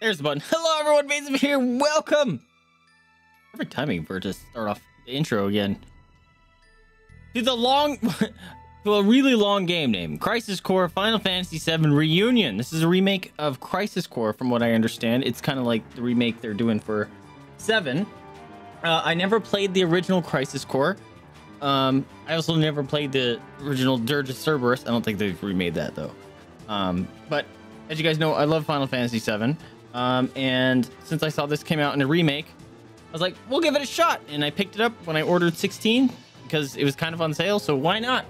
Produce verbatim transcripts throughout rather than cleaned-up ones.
There's the button. Hello everyone, Vincent here. Welcome. Perfect timing for it to start off the intro again. To the long, to a really long game name, Crisis Core: Final Fantasy seven Reunion. This is a remake of Crisis Core, from what I understand. It's kind of like the remake they're doing for seven. Uh, I never played the original Crisis Core. Um, I also never played the original Dirge of Cerberus. I don't think they've remade that though. Um, but as you guys know, I love Final Fantasy seven. Um, and since I saw this came out in a remake, I was like, we'll give it a shot. And I picked it up when I ordered sixteen because it was kind of on sale. So why not?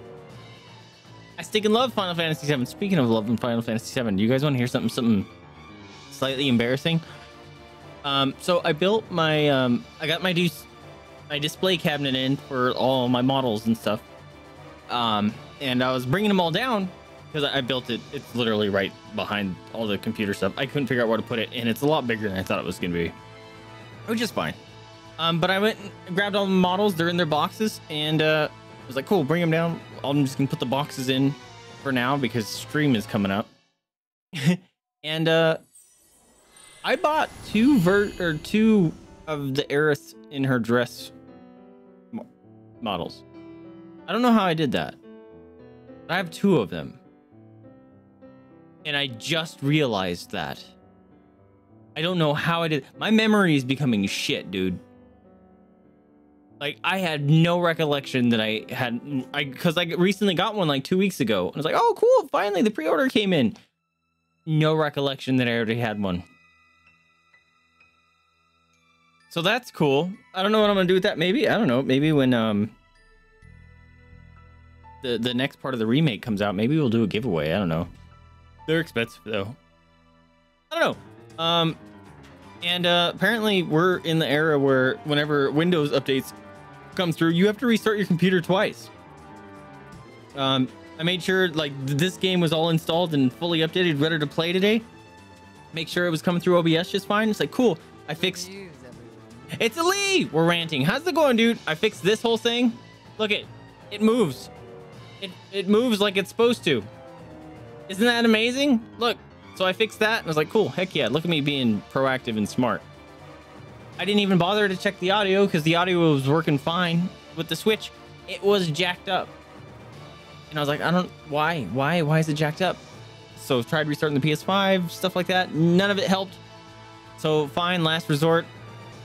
I stick and love Final Fantasy seven. Speaking of loving Final Fantasy seven, do you guys want to hear something, something slightly embarrassing? Um, so I built my, um, I got my, dis my display cabinet in for all my models and stuff. Um, and I was bringing them all down. Because I built it, it's literally right behind all the computer stuff. I couldn't figure out where to put it, and it's a lot bigger than I thought it was going to be, which is fine. Um, but I went and grabbed all the models. They're in their boxes, and uh, I was like, cool, bring them down. I'm just going to put the boxes in for now because stream is coming up. And uh, I bought two ver or two of the Aerith in her dress mo models. I don't know how I did that. I have two of them. And I just realized that. I don't know how I did. My memory is becoming shit, dude. Like, I had no recollection that I had. I Because I recently got one like two weeks ago. And I was like, oh, cool. Finally, the pre-order came in. No recollection that I already had one. So that's cool. I don't know what I'm going to do with that. Maybe. I don't know. Maybe when um the, the next part of the remake comes out, maybe we'll do a giveaway. I don't know. They're expensive though. I don't know. Um, and uh, apparently we're in the era where whenever Windows updates come through, you have to restart your computer twice. Um, I made sure like this game was all installed and fully updated, ready to play today. Make sure it was coming through O B S just fine. It's like, cool. I fixed. It's a Lee. We're ranting. How's it going, dude? I fixed this whole thing. Look it. It moves. It it moves like it's supposed to. Isn't that amazing? Look, so I fixed that and I was like, cool, heck yeah, look at me being proactive and smart. I didn't even bother to check the audio because the audio was working fine with the Switch. It was jacked up. And I was like, I don't, why, why, why is it jacked up? So I tried restarting the P S five, stuff like that. None of it helped. So fine, last resort,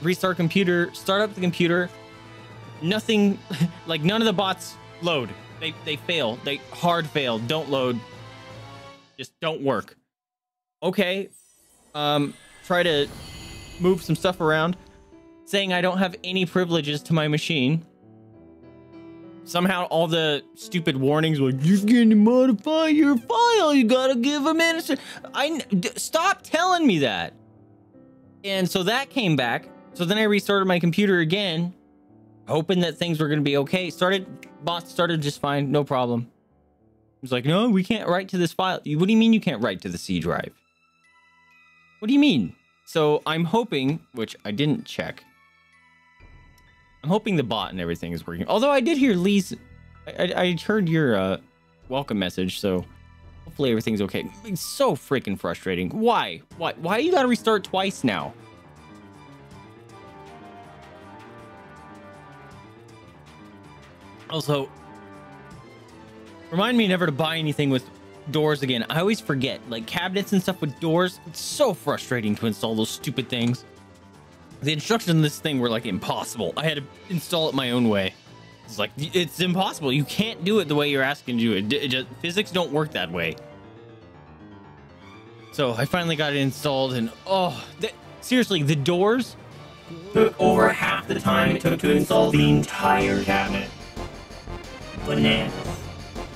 restart computer, start up the computer. Nothing, like none of the bots load. They, they fail, they hard fail, don't load. Just don't work. Okay. Um, try to move some stuff around. Saying I don't have any privileges to my machine. Somehow all the stupid warnings were just going to modify your file. You gotta give a minute. I stop telling me that. And so that came back. So then I restarted my computer again, hoping that things were gonna be okay. Started bots started just fine, no problem. He's like, no, we can't write to this file. What do you mean you can't write to the C drive? What do you mean? So I'm hoping, which I didn't check. I'm hoping the bot and everything is working. Although I did hear Lee's, I, I, I heard your uh, welcome message. So hopefully everything's okay. It's so freaking frustrating. Why? Why? Why you gotta restart twice now? Also, remind me never to buy anything with doors again. I always forget, like cabinets and stuff with doors. It's so frustrating to install those stupid things. The instructions in this thing were like impossible. I had to install it my own way. It's like, it's impossible. You can't do it the way you're asking you to do it. It just, physics don't work that way. So I finally got it installed and oh, that, seriously, the doors took over half the time it took to install the entire cabinet. Bananas.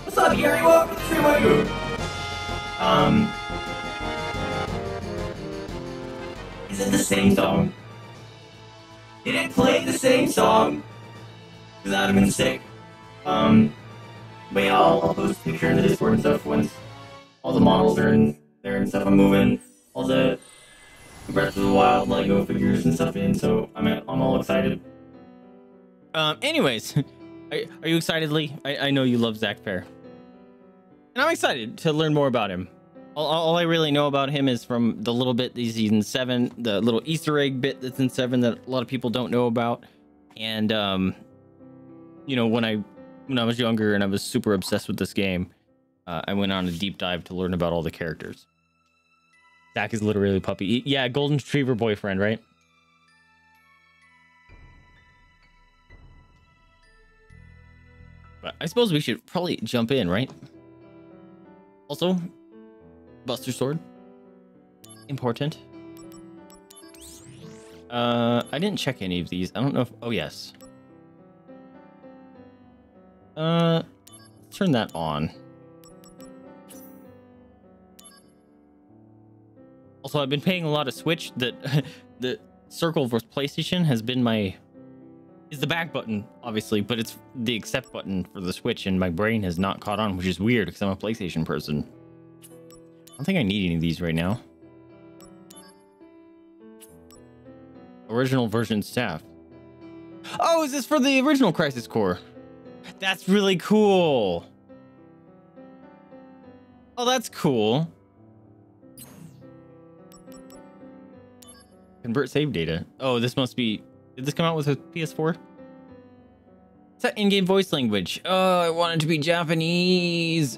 What's up, Gary? Welcome to my group. Um, is it the same song? Did it play the same song? Cause I'd have been sick. Um, but yeah, I'll, I'll post a picture in the Discord and stuff once all the models are in there and stuff. I'm moving all the Breath of the Wild Lego figures and stuff in, so I'm I'm all excited. Um, anyways, are, are you excited, Lee? I I know you love Zack Fair. And I'm excited to learn more about him. All, all I really know about him is from the little bit he's in seven, the little Easter egg bit that's in seven that a lot of people don't know about. And, um, you know, when I when I was younger and I was super obsessed with this game, uh, I went on a deep dive to learn about all the characters. Zack is literally a puppy. He, yeah, golden retriever boyfriend, right? But I suppose we should probably jump in, right? Also, Buster Sword. Important. Uh, I didn't check any of these. I don't know if... Oh, yes. Uh, let's turn that on. Also, I've been playing a lot of Switch. That the circle for PlayStation has been my... Is the back button, obviously, but it's the accept button for the Switch, and my brain has not caught on, which is weird, because I'm a PlayStation person. I don't think I need any of these right now. Original version staff. Oh, is this for the original Crisis Core? That's really cool. Oh, that's cool. Convert save data. Oh, this must be... Did this come out with a P S four? It's that in-game voice language. Oh, I want it to be Japanese.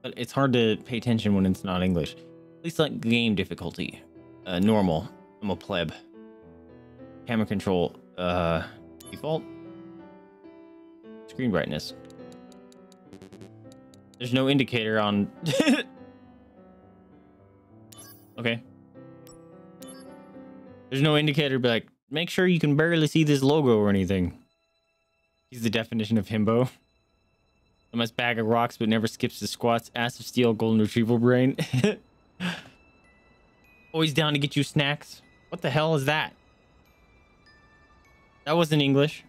But it's hard to pay attention when it's not English. At least like game difficulty. Uh, normal. I'm a pleb. Camera control. Uh, default. Screen brightness. There's no indicator on... Okay. There's no indicator, but like, make sure you can barely see this logo or anything. He's the definition of himbo. The most bag of rocks, but never skips the squats. Ass of steel, golden retriever brain. Always down to get you snacks. What the hell is that? That wasn't English.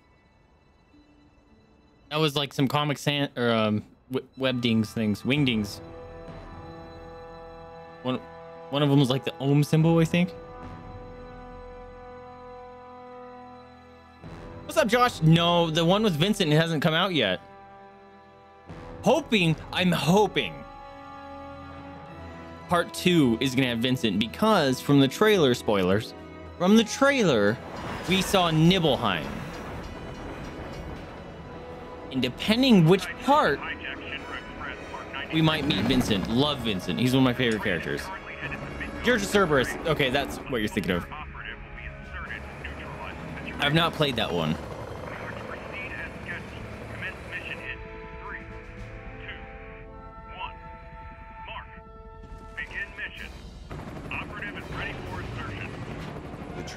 That was like some comic san or um webdings things, wingdings. One, one of them was like the ohm symbol, I think. What's up, Josh? No, the one with Vincent hasn't come out yet. Hoping, I'm hoping part two is gonna have Vincent, because from the trailer, spoilers, from the trailer we saw Nibelheim, and depending which part we might meet Vincent. Love Vincent, he's one of my favorite characters. Dirge of Cerberus, okay, that's what you're thinking of. I've not played that one.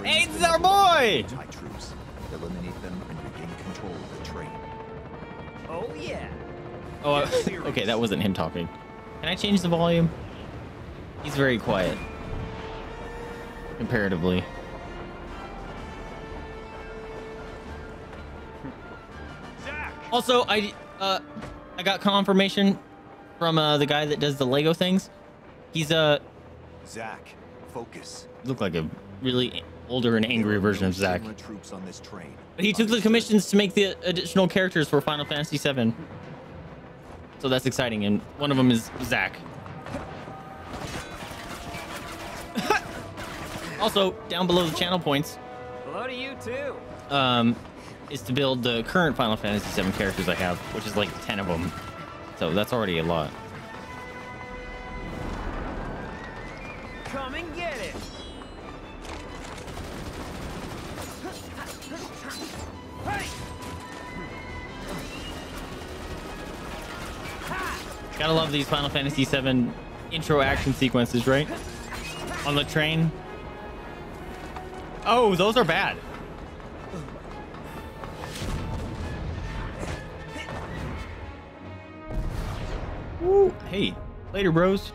Hey, this is our boy! Troops. Eliminate them and regain control of the train. Oh yeah. Oh, uh, okay, that wasn't him talking. Can I change the volume? He's very quiet. Comparatively. Zach. Also, I uh I got confirmation from uh the guy that does the Lego things. He's a uh, Zach, focus. Look like a really older and angry version of Zack. But he took the commissions to make the additional characters for Final Fantasy seven. So that's exciting, and one of them is Zack. Also, down below the channel points. Hello to you too. Um, is to build the current Final Fantasy seven characters I have, which is like ten of them. So that's already a lot. Come and get it. Gotta love these Final Fantasy seven intro action sequences, right? On the train. Oh, those are bad. Woo. Hey, later, bros.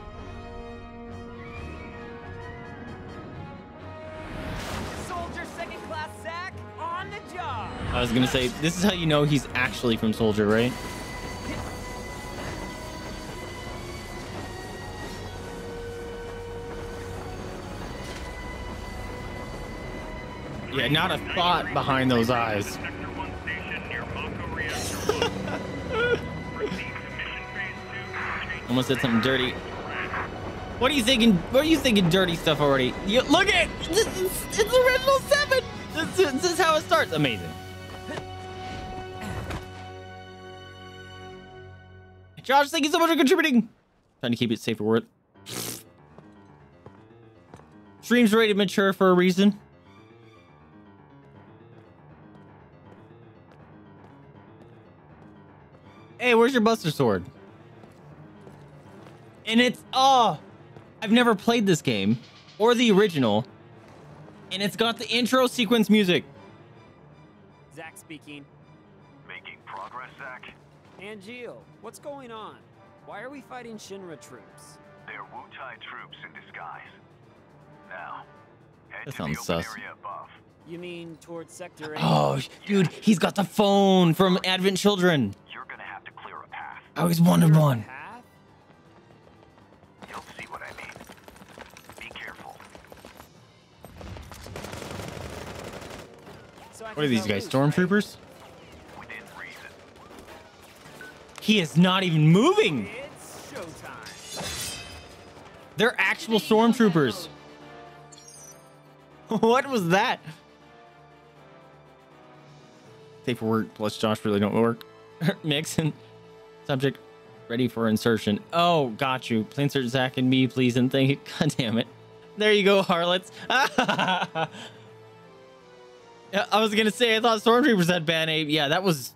Soldier second class Zack on the job. I was gonna say, this is how you know he's actually from Soldier, right? Yeah, not a thought behind those eyes. Almost said something dirty. What are you thinking? What are you thinking dirty stuff already? You, look at this, it's, it's original seven. This, this is how it starts. Amazing. Josh, thank you so much for contributing. Trying to keep it safe for work. Streams rated mature for a reason. Hey, where's your Buster Sword? And it's, oh, I've never played this game or the original. And it's got the intro sequence music. Zack speaking. Making progress, Zack. Angeal, what's going on? Why are we fighting Shinra troops? They're Wutai troops in disguise. Now, head that to sounds the sus. Area above. You mean towards Sector? Oh, yeah. Dude, he's got the phone from Advent Children. You're gonna have to clear a path. I always wanted one. Path? You'll see what I mean. Be careful. So what are these guys, lose, stormtroopers? Right? He is not even moving. It's showtime. They're actual stormtroopers. What was that? Safe for work plus Josh really don't work. Mix and subject ready for insertion. Oh, got you. Please insert Zack and me, please and thank you. God damn it. There you go, harlots. I was gonna say I thought stormtroopers had bad aim. Yeah, that was.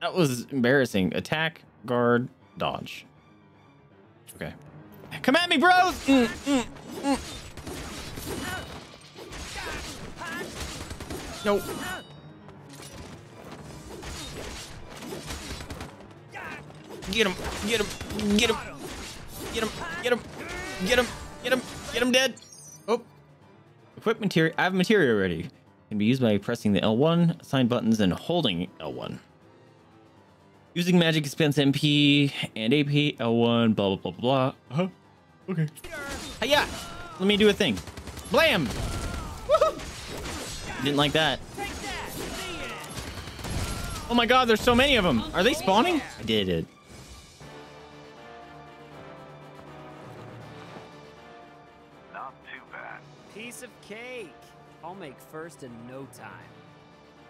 That was embarrassing. Attack, guard, dodge. Okay. Come at me, bros! Mm, mm, mm. Nope. Get him, get him, get him, get him, get him, get him, get him, get him dead. Oh. Equip material. I have material ready. Can be used by pressing the L one, assign buttons, and holding L one. Using magic expense M P and A P, L one, blah, blah, blah, blah. Uh-huh. Okay. Hi-ya! Let me do a thing. Blam! Woohoo! Didn't like that. Oh my god, there's so many of them. Are they spawning? I did it. Not too bad. Piece of cake. I'll make first in no time.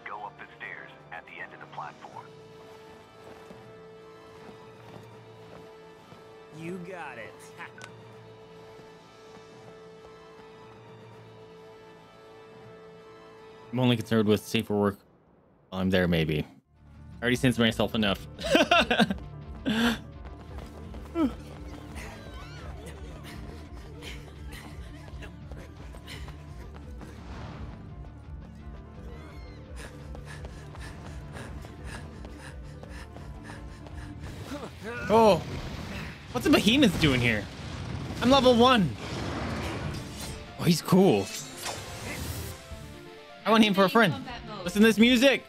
Go up the stairs at the end of the platform. You got it. I'm only concerned with safer work while I'm there, maybe. I already sensed myself enough. Oh. What's a behemoth doing here? I'm level one. Oh, he's cool. I want him for a friend. Listen to this music.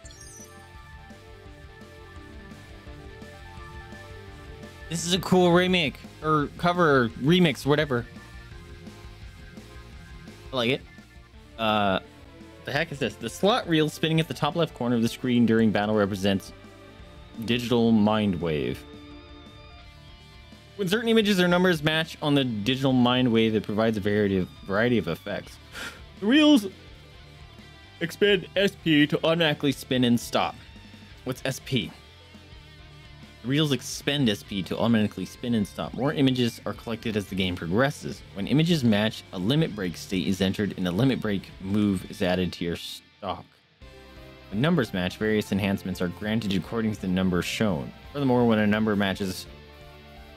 This is a cool remake or cover or remix, whatever. I like it. Uh, the heck is this? The slot reel spinning at the top left corner of the screen during battle represents digital mind wave. When certain images or numbers match on the digital mind wave, it provides a variety of, variety of effects. The reels expand S P to automatically spin and stop. What's S P? The reels expend S P to automatically spin and stop. More images are collected as the game progresses. When images match, a limit break state is entered and a limit break move is added to your stock. When numbers match, various enhancements are granted according to the number shown. Furthermore, when a number matches...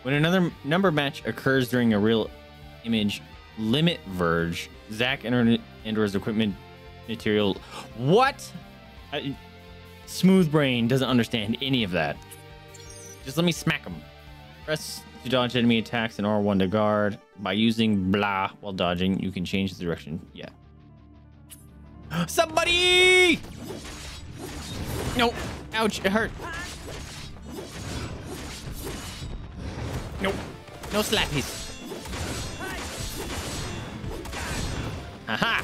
When another number match occurs during a real image limit verge, Zack and Andor's equipment material. What? I, smooth brain doesn't understand any of that. Just let me smack him. Press to dodge enemy attacks and R one to guard. By using blah while dodging, you can change the direction. Yeah. Somebody! No. Ouch, it hurt. Nope. No slappies. Aha!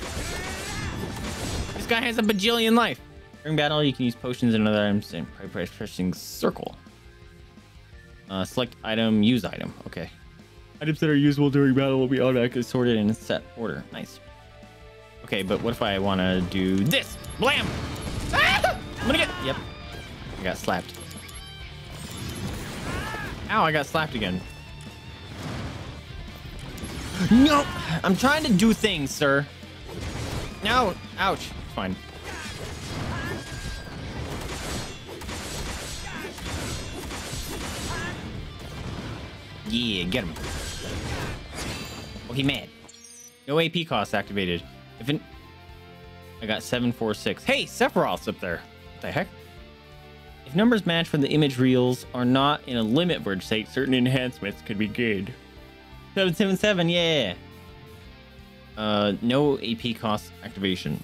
This guy has a bajillion life. During battle, you can use potions and other items by pressing circle. Uh, select item, use item. Okay. Items that are usable during battle will be automatically sorted in a set order. Nice. Okay, but what if I want to do this? Blam! Ah! I'm gonna get... Yep. I got slapped. Ow, I got slapped again. No! I'm trying to do things, sir. No! Ouch. Fine. Yeah, get him. Oh, he mad. No A P cost activated. If an... I got seven four six. Hey, Sephiroth's up there. What the heck? If numbers matched from the image reels are not in a limit word state, certain enhancements could be gained. seven seven seven, yeah. Uh, no A P cost activation.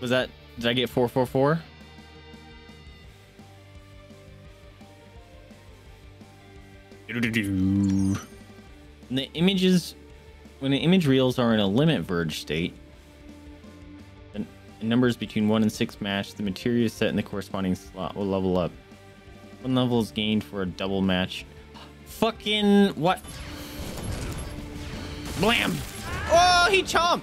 Was that... Did I get four four four? When the images, when the image reels are in a limit verge state, the numbers between one and six match. The materia set in the corresponding slot will level up. One level is gained for a double match. Fucking what? Blam! Oh, he chomped.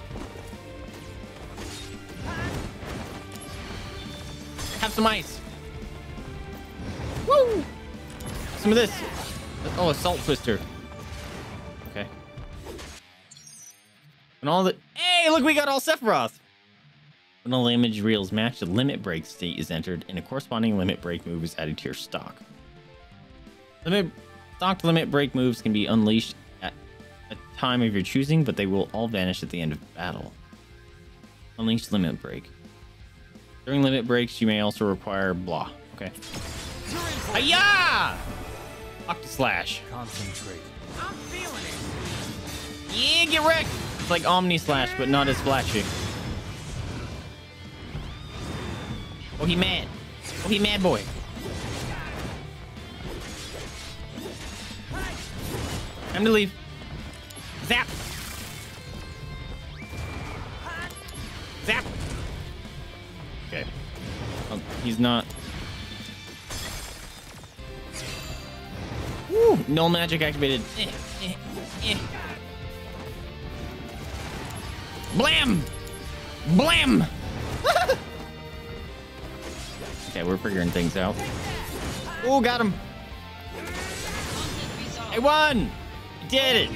Have some ice. Woo! Some of this. Oh, assault twister. Okay. And all the... Hey, look, we got all Sephiroth! When all the image reels match, the limit break state is entered, and a corresponding limit break move is added to your stock. Limit... Stocked limit break moves can be unleashed at a time of your choosing, but they will all vanish at the end of battle. Unleash limit break. During limit breaks, you may also require blah. Okay. Hi-yah! Octoslash. Concentrate. I'm feeling it. Yeah, get wrecked. It's like Omni Slash, but not as flashy. Oh, he mad. Oh, he mad boy. Time to leave. Zap. Zap. Okay. Oh, he's not. Woo, no magic activated. Eh, eh, eh. Blam! Blam! Okay, we're figuring things out. Oh, got him! I won! I did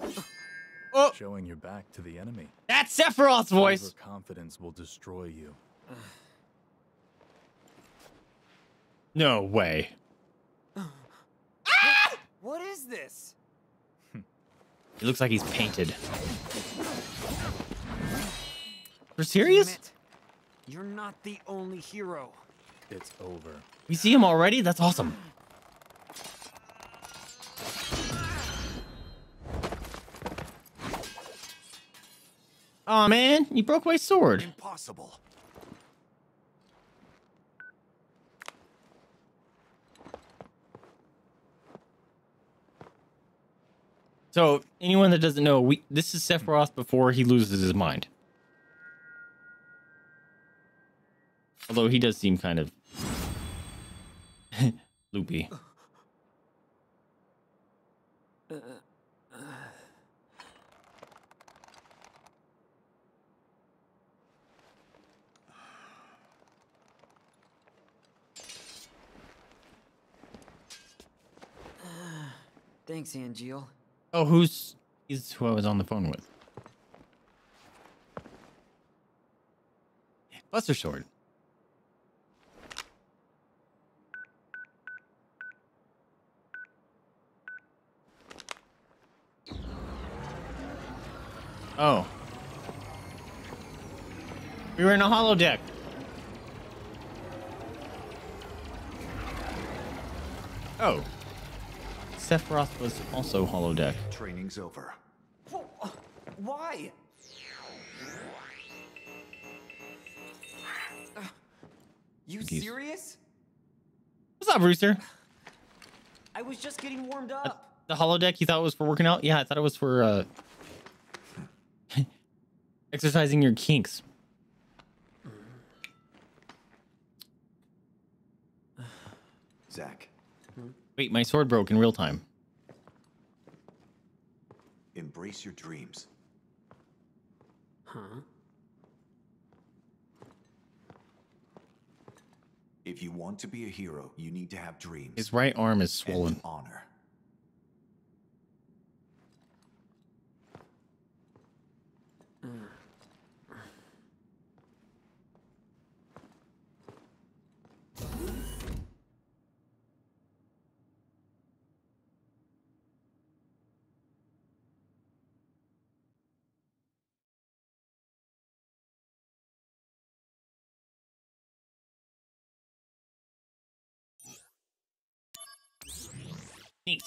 it! Oh! Showing your back to the enemy. That's Sephiroth's voice. Overconfidence will destroy you. No way. Ah! What is this? It looks like he's painted. For serious? You're not the only hero. It's over. We see him already? That's awesome. Aw, oh, man. You broke my sword. Impossible. So, anyone that doesn't know, we this is Sephiroth before he loses his mind. Although he does seem kind of loopy. Uh, uh. Thanks, Angeal. Oh, who's is who I was on the phone with? Buster Sword. Oh, we were in a holodeck. Oh. Sephiroth was also holodeck. Training's over. Why? Uh, you Jeez. Serious? What's up, Rooster? I was just getting warmed up. The holodeck you thought was for working out? Yeah, I thought it was for uh, exercising your kinks. Zack. Wait, my sword broke in real time. Embrace your dreams. Huh? If you want to be a hero, you need to have dreams. His right arm is swollen. And honor. Neat.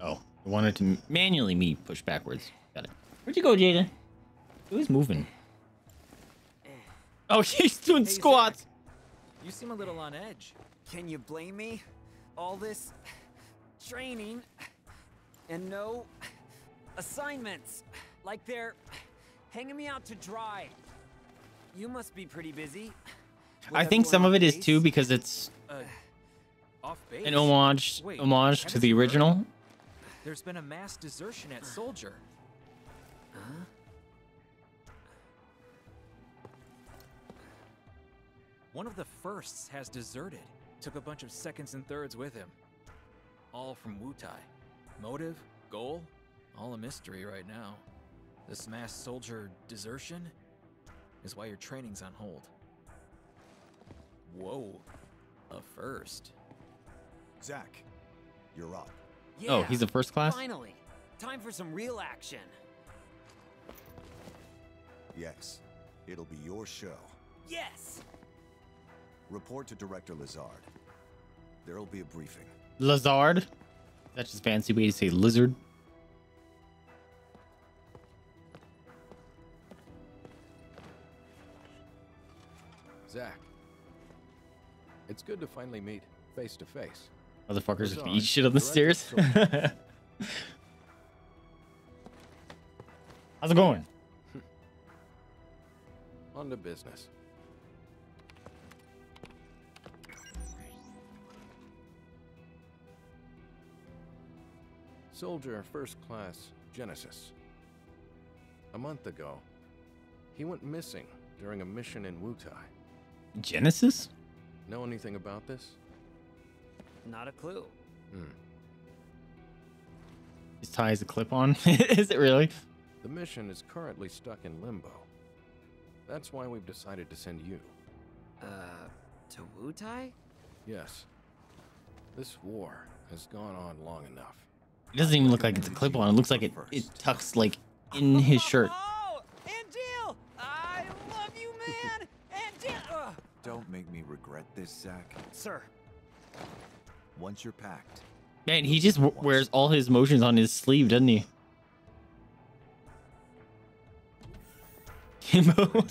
Oh, I wanted to manually me push backwards. Got it. Where'd you go, Jada? Who's moving? Oh, she's doing hey, squats. Zack, you seem a little on edge. Can you blame me? All this training and no assignments, like they're hanging me out to dry. You must be pretty busy. Will I think some of it base? is too because it's uh, off base? an homage Wait, homage to the original. Heard? There's been a mass desertion at Soldier. Huh? One of the firsts has deserted. Took a bunch of seconds and thirds with him. All from Wutai. Motive, goal, all a mystery right now. This mass soldier desertion is why your training's on hold. Whoa, a first. Zack, you're up. Yeah, oh, he's a first class? Finally, time for some real action. Yes, it'll be your show. Yes! Report to Director Lazard. There'll be a briefing. Lazard? That's just a fancy way to say lizard. Zack, it's good to finally meet face to face. Motherfuckers gonna eat shit on the stairs. How's it going? On to business. Soldier First Class Genesis. A month ago, he went missing during a mission in Wutai. Genesis? Know anything about this? Not a clue. Hmm. His tie is a clip-on. Is it really? The mission is currently stuck in limbo. That's why we've decided to send you. Uh, to Wutai? Yes. This war has gone on long enough. It doesn't even look like it's a clip-on. It looks like it, it tucks like in his shirt. Don't make me regret this, Zack. Sir. Once you're packed. Man, he just w wears all his motions on his sleeve, doesn't he? Kimbo.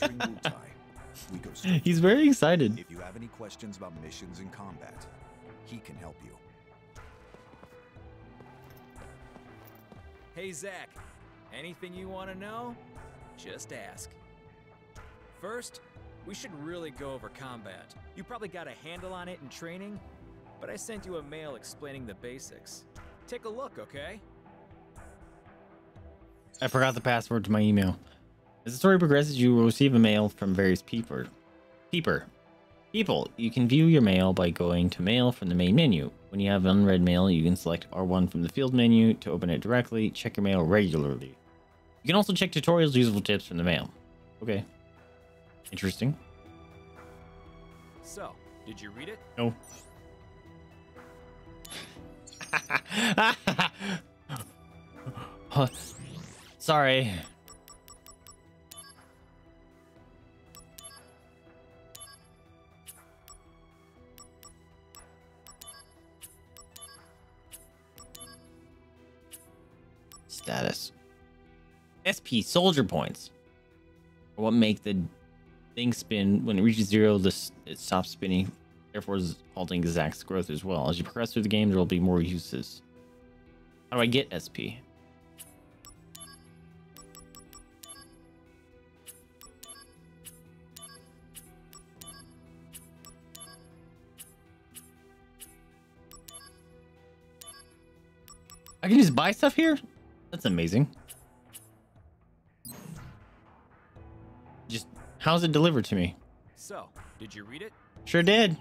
He's very excited. If you have any questions about missions and combat, he can help you. Hey, Zack. Anything you want to know? Just ask. First, we should really go over combat. You probably got a handle on it in training, but I sent you a mail explaining the basics. Take a look, okay? I forgot the password to my email. As the story progresses, you will receive a mail from various peeper. Peeper. People, you can view your mail by going to mail from the main menu. When you have unread mail, you can select R one from the field menu to open it directly. Check your mail regularly. You can also check tutorials, useful tips from the mail. Okay. Interesting. So, did you read it? No. Oh, sorry. Status. S P Soldier Points. What make the thing spin when it reaches zero? This it stops spinning, therefore halting Zack's growth as well. As you progress through the game, there will be more uses. How do I get S P? I can just buy stuff here? That's amazing. Just, how's it delivered to me? So, did you read it? Sure did.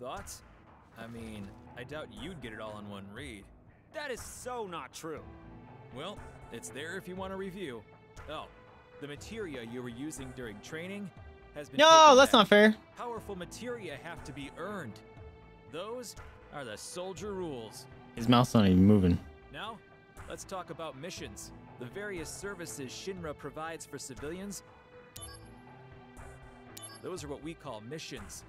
Thoughts? I mean, I doubt you'd get it all in one read. That is so not true. Well, it's there if you want to review. Oh, the materia you were using during training has been... No, that's not fair. Powerful materia have to be earned. Those are the soldier rules. His mouth's not even moving. Now, let's talk about missions. The various services Shinra provides for civilians. Those are what we call missions.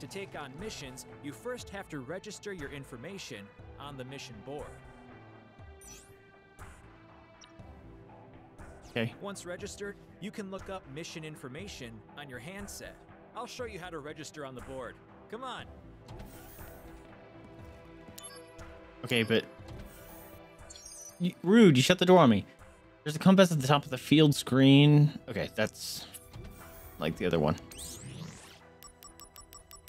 To take on missions, you first have to register your information on the mission board. Okay. Once registered, you can look up mission information on your handset. I'll show you how to register on the board. Come on. Okay, but... You, Rude, you shut the door on me. There's a compass at the top of the field screen. Okay, that's like the other one.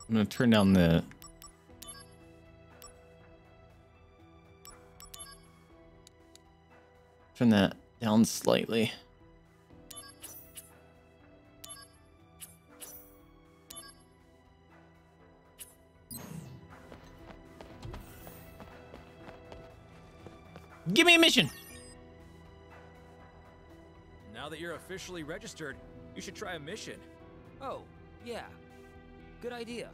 I'm gonna turn down the... Turn that down slightly. Give me a mission. Now that you're officially registered, you should try a mission. Oh, yeah. Good idea.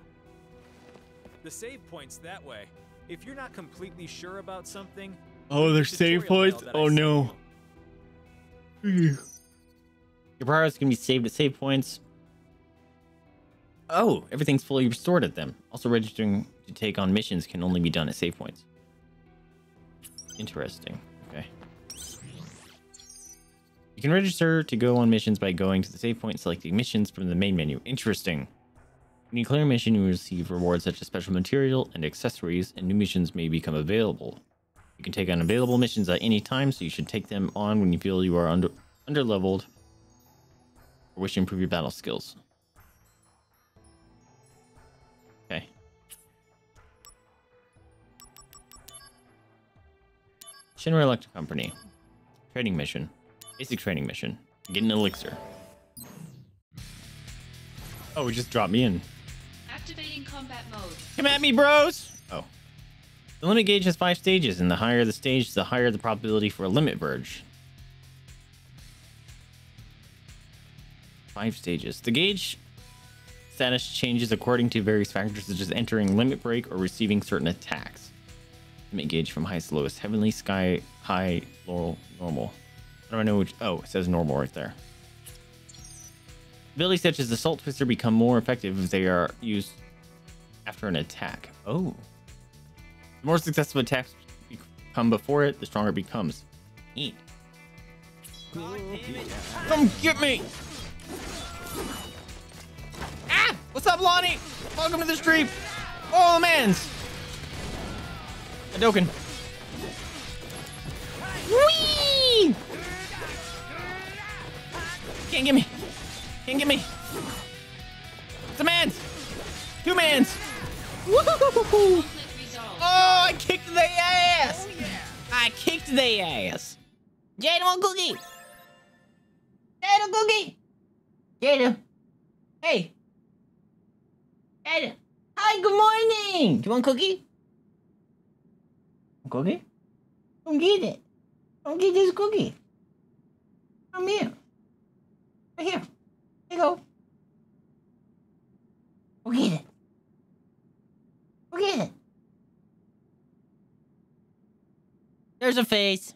The save points that way. If you're not completely sure about something... Oh, there's save points? Oh, I no. Your progress can be saved at save points. Oh, everything's fully restored at them. Also, registering to take on missions can only be done at save points. Interesting. Okay. You can register to go on missions by going to the save point and selecting missions from the main menu. Interesting. When you clear a mission, you receive rewards such as special material and accessories, and new missions may become available. You can take on available missions at any time, so you should take them on when you feel you are under underleveled or wish to improve your battle skills. Okay. Shinra Electric Company. Training mission. Basic training mission. Get an elixir. Oh, it just dropped me in. Activating combat mode. Come at me, bros! Oh. The limit gauge has five stages, and the higher the stage, the higher the probability for a limit verge. Five stages. The gauge status changes according to various factors such as entering limit break or receiving certain attacks. Limit gauge from highest to lowest. Heavenly, sky, high, laurel, normal. I don't know which... Oh, it says normal right there. Abilities such as Assault Twister become more effective if they are used after an attack. Oh. The more successful attacks come before it, the stronger it becomes. Eat. Come get me! Ah! What's up, Lonnie? Welcome to the stream! Oh, man's! Hadouken. Whee! Can't get me. Can't get me. It's a man's. Two man's. Woo-hoo-hoo-hoo-hoo. Oh, I kicked their ass. Oh, yeah. I kicked their ass. Jada one cookie. Jada cookie. Jada. Hey. Jada. Hi, good morning. Do you want cookie? Cookie? Come get it. Come get this cookie. Come here. Right here. Here you go. Go get it. Go get it. There's a face.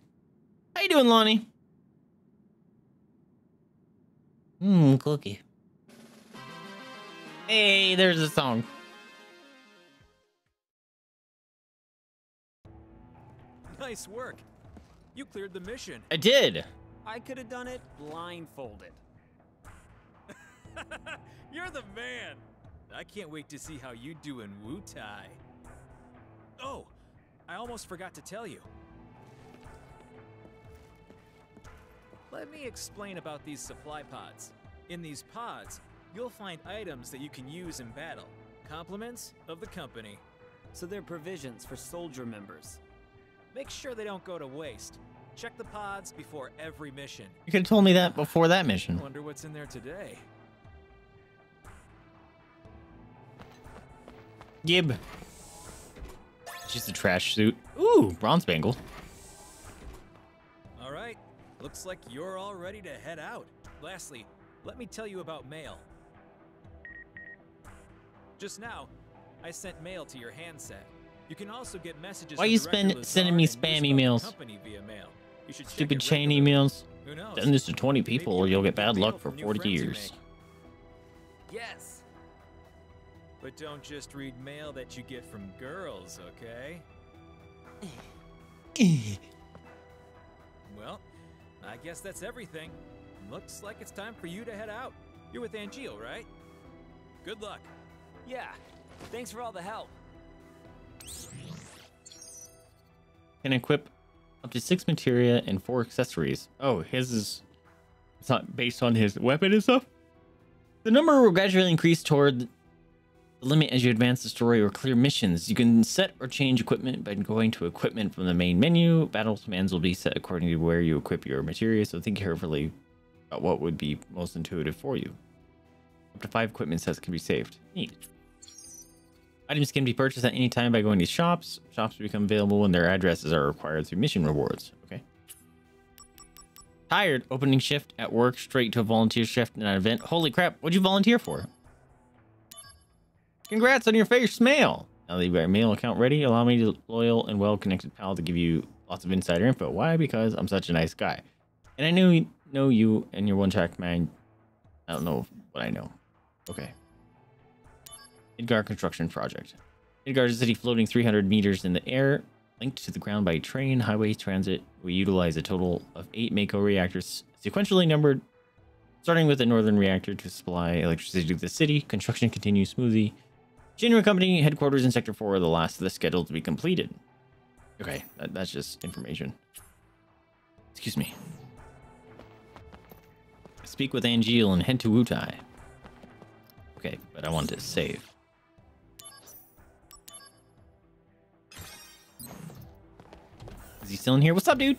How you doing, Lonnie? Mmm, cookie. Hey, there's a song. Nice work. You cleared the mission. I did. I could have done it blindfolded. You're the man. I can't wait to see how you do in Wutai. Oh, I almost forgot to tell you. Let me explain about these supply pods. In these pods, you'll find items that you can use in battle, compliments of the company. So they're provisions for soldier members. Make sure they don't go to waste. Check the pods before every mission. You could have told me that before that mission. I wonder what's in there today. Gib. Just a trash suit. Ooh, bronze bangle. All right. Looks like you're all ready to head out. Lastly, let me tell you about mail. Just now, I sent mail to your handset. You can also get messages. Why you spend sending me spam emails? Via mail. You Stupid chain emails. Send this to twenty people or you'll get bad luck for forty years. Yes. But don't just read mail that you get from girls, okay? Well, I guess that's everything. Looks like it's time for you to head out. You're with Angeal, right? Good luck. Yeah. Thanks for all the help. Can equip up to six materia and four accessories. Oh, his is it's not based on his weapon and stuff. The number will gradually increase toward limit as you advance the story or clear missions. You can set or change equipment by going to equipment from the main menu. Battle commands will be set according to where you equip your materia, so think carefully about what would be most intuitive for you. Up to five equipment sets can be saved. Neat. Items can be purchased at any time by going to shops. Shops become available when their addresses are required through mission rewards. Okay. Tired. Opening shift at work straight to a volunteer shift in an event. Holy crap, what'd you volunteer for? Congrats on your first mail. Now that you've got your mail account ready, allow me to loyal and well-connected pal to give you lots of insider info. Why? Because I'm such a nice guy. And I know, know you and your one-track mind. I don't know what I know. Okay. Midgar Construction Project. Midgar is a city floating three hundred meters in the air, linked to the ground by train, highway, transit. We utilize a total of eight Mako reactors, sequentially numbered, starting with the northern reactor to supply electricity to the city. Construction continues smoothly. Shinra Company headquarters in Sector four are the last of the schedule to be completed. Okay, that, that's just information. Excuse me. Speak with Angeal and head to Wutai. Okay, but I wanted to save. Is he still in here? What's up, dude?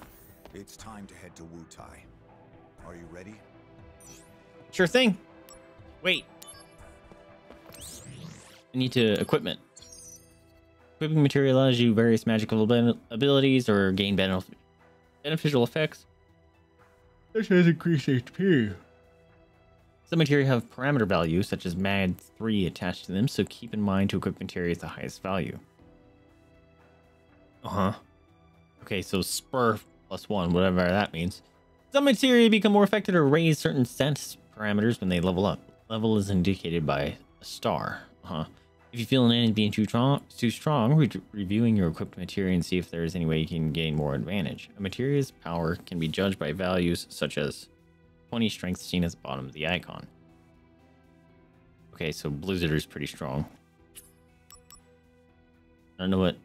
It's time to head to Wutai. Are you ready? Sure thing. Wait. I need to equipment. Equipping material allows you various magical abilities or gain beneficial effects, such as increased H P. Some material have parameter values such as M A D three attached to them, so keep in mind to equip material at the highest value. Uh-huh. Okay, so spur plus one, whatever that means. Some material become more affected or raise certain sense parameters when they level up. Level is indicated by a star. Uh-huh. If you feel an enemy being too strong, too strong re reviewing your equipped materia and see if there is any way you can gain more advantage. A material's power can be judged by values such as twenty strength seen at the bottom of the icon. Okay, so Blizzarder's pretty strong. I don't know what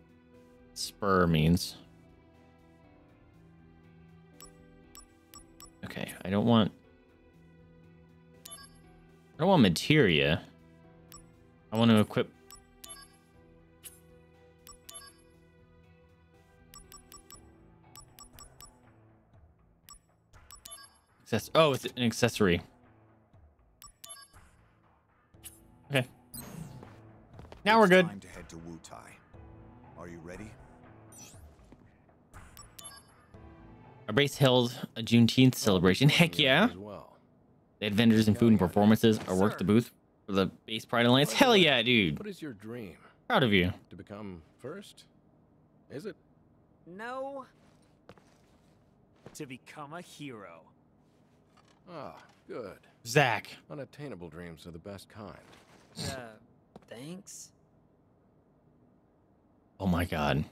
spur means. Okay, I don't want... I don't want materia. I want to equip. Access. Oh, it's an accessory. Okay. Now we're good. Time to head to Wutai. Are you ready? Our base held a Juneteenth celebration. Heck yeah! They had vendors and food and performances. I worked the booth. The base Pride Alliance. Hell yeah, dude. What is your dream? Proud of you. To become first? Is it? No. To become a hero. Ah, good. Zack. Unattainable dreams are the best kind. Uh, thanks. Oh my god.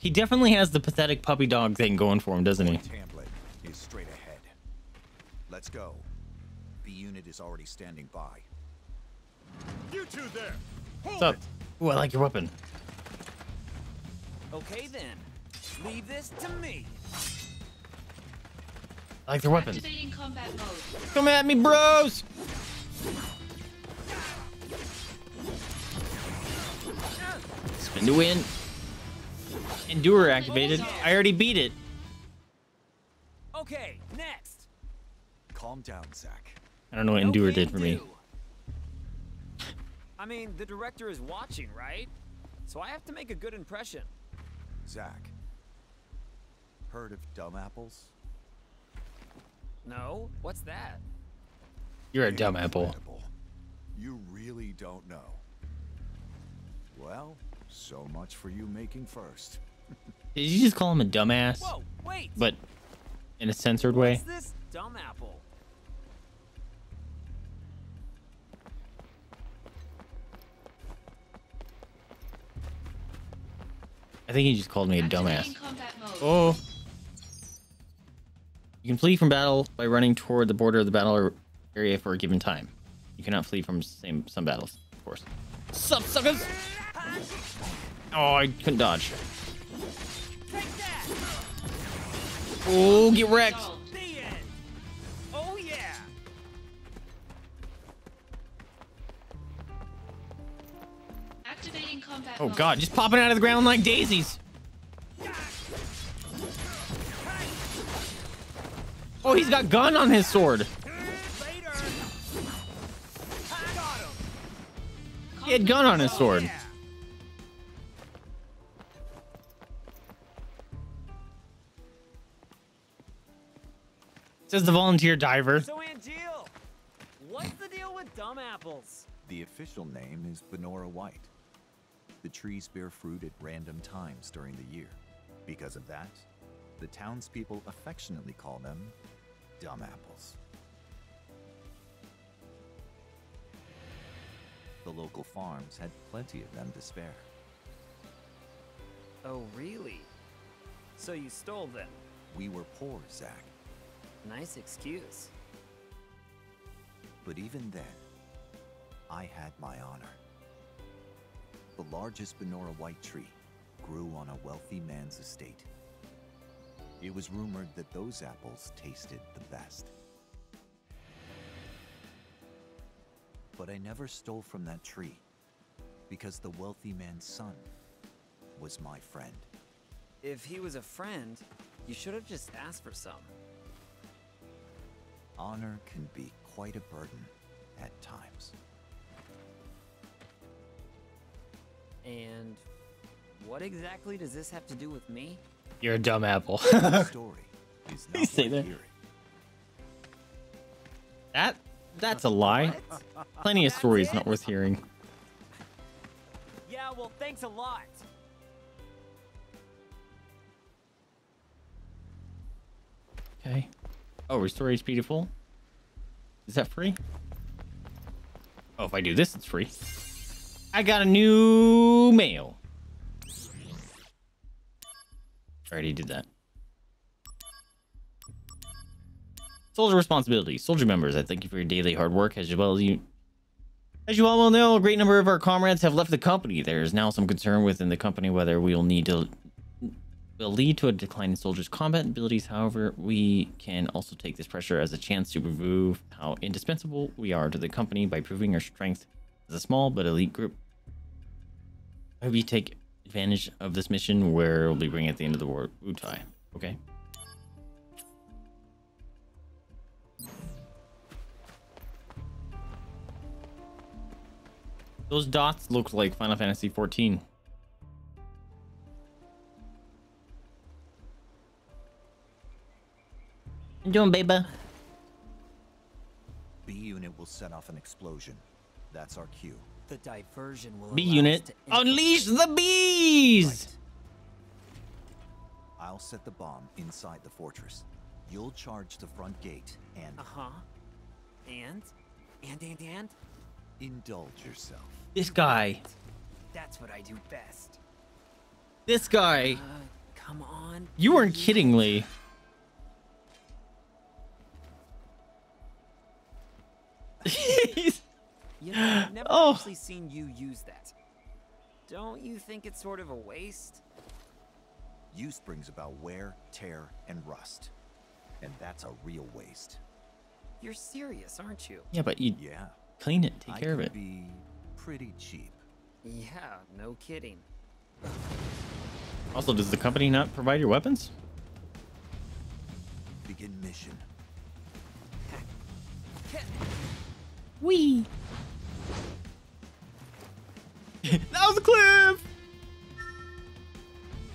He definitely has the pathetic puppy dog thing going for him, doesn't he? Is straight ahead. Let's go. The unit is already standing by. You two there. What's up? Ooh, I like your weapon. Okay then. Leave this to me. I like your weapon. Activating combat mode. Come at me, bros! Spin to win. Endure activated. I already beat it. Okay, next. Calm down, Zack. I don't know what Endure did for me. I mean, the director is watching, right? So I have to make a good impression. Zack, heard of dumb apples? No, what's that? You're a dumb apple. You really don't know. Well, so much for you making first. Did you just call him a dumbass? Whoa, wait. But in a censored way. What's this dumb apple? I think he just called me a dumbass. Oh. You can flee from battle by running toward the border of the battle area for a given time. You cannot flee from same some battles, of course. Sup, suckers! Oh, I couldn't dodge. Oh, get wrecked! Oh yeah! Activating combat. Oh god, just popping out of the ground like daisies. Oh, he's got gun on his sword. He had gun on his sword. Says the volunteer diver. So Angeal, what's the deal with dumb apples? The official name is Banora White. The trees bear fruit at random times during the year. Because of that, the townspeople affectionately call them dumb apples. The local farms had plenty of them to spare. Oh, really? So you stole them? We were poor, Zack. Nice excuse. But even then, I had my honor. The largest Banora White tree grew on a wealthy man's estate. It was rumored that those apples tasted the best. But I never stole from that tree, because the wealthy man's son was my friend. If he was a friend, you should have just asked for some. Honor can be quite a burden at times. And what exactly does this have to do with me? You're a dumb apple. Story is not say that. that that's a lie. Plenty of stories not worth hearing. Yeah, well, thanks a lot. Okay. Oh, restore H P to full. Is that free? Oh, if I do this, it's free. I got a new mail. I already did that. Soldier responsibility. Soldier members, I thank you for your daily hard work. As well as you, as you all well know, a great number of our comrades have left the company. There is now some concern within the company whether we'll need to. Will lead to a decline in soldiers' combat abilities. However, we can also take this pressure as a chance to prove how indispensable we are to the company by proving our strength as a small but elite group. I hope you take advantage of this mission where we'll be bringing at the end of the war. Wutai. Okay. Those dots look like Final Fantasy fourteen. I'm doing, baby. B unit will set off an explosion. That's our cue. The diversion will. B unit, unleash the bees. Right. I'll set the bomb inside the fortress. You'll charge the front gate and. Uh huh. And, and and and. Indulge yourself. This guy. That's what I do best. This guy. Uh, come on. You weren't kidding, Lee. You know, I've never oh. actually seen you use that. Don't you think it's sort of a waste? Use brings about wear, tear, and rust. And that's a real waste. You're serious, aren't you? Yeah, but you yeah. clean it, take I care of it. Be pretty cheap. Yeah, no kidding. Also, does the company not provide your weapons? Begin mission. Wee. That was a cliff.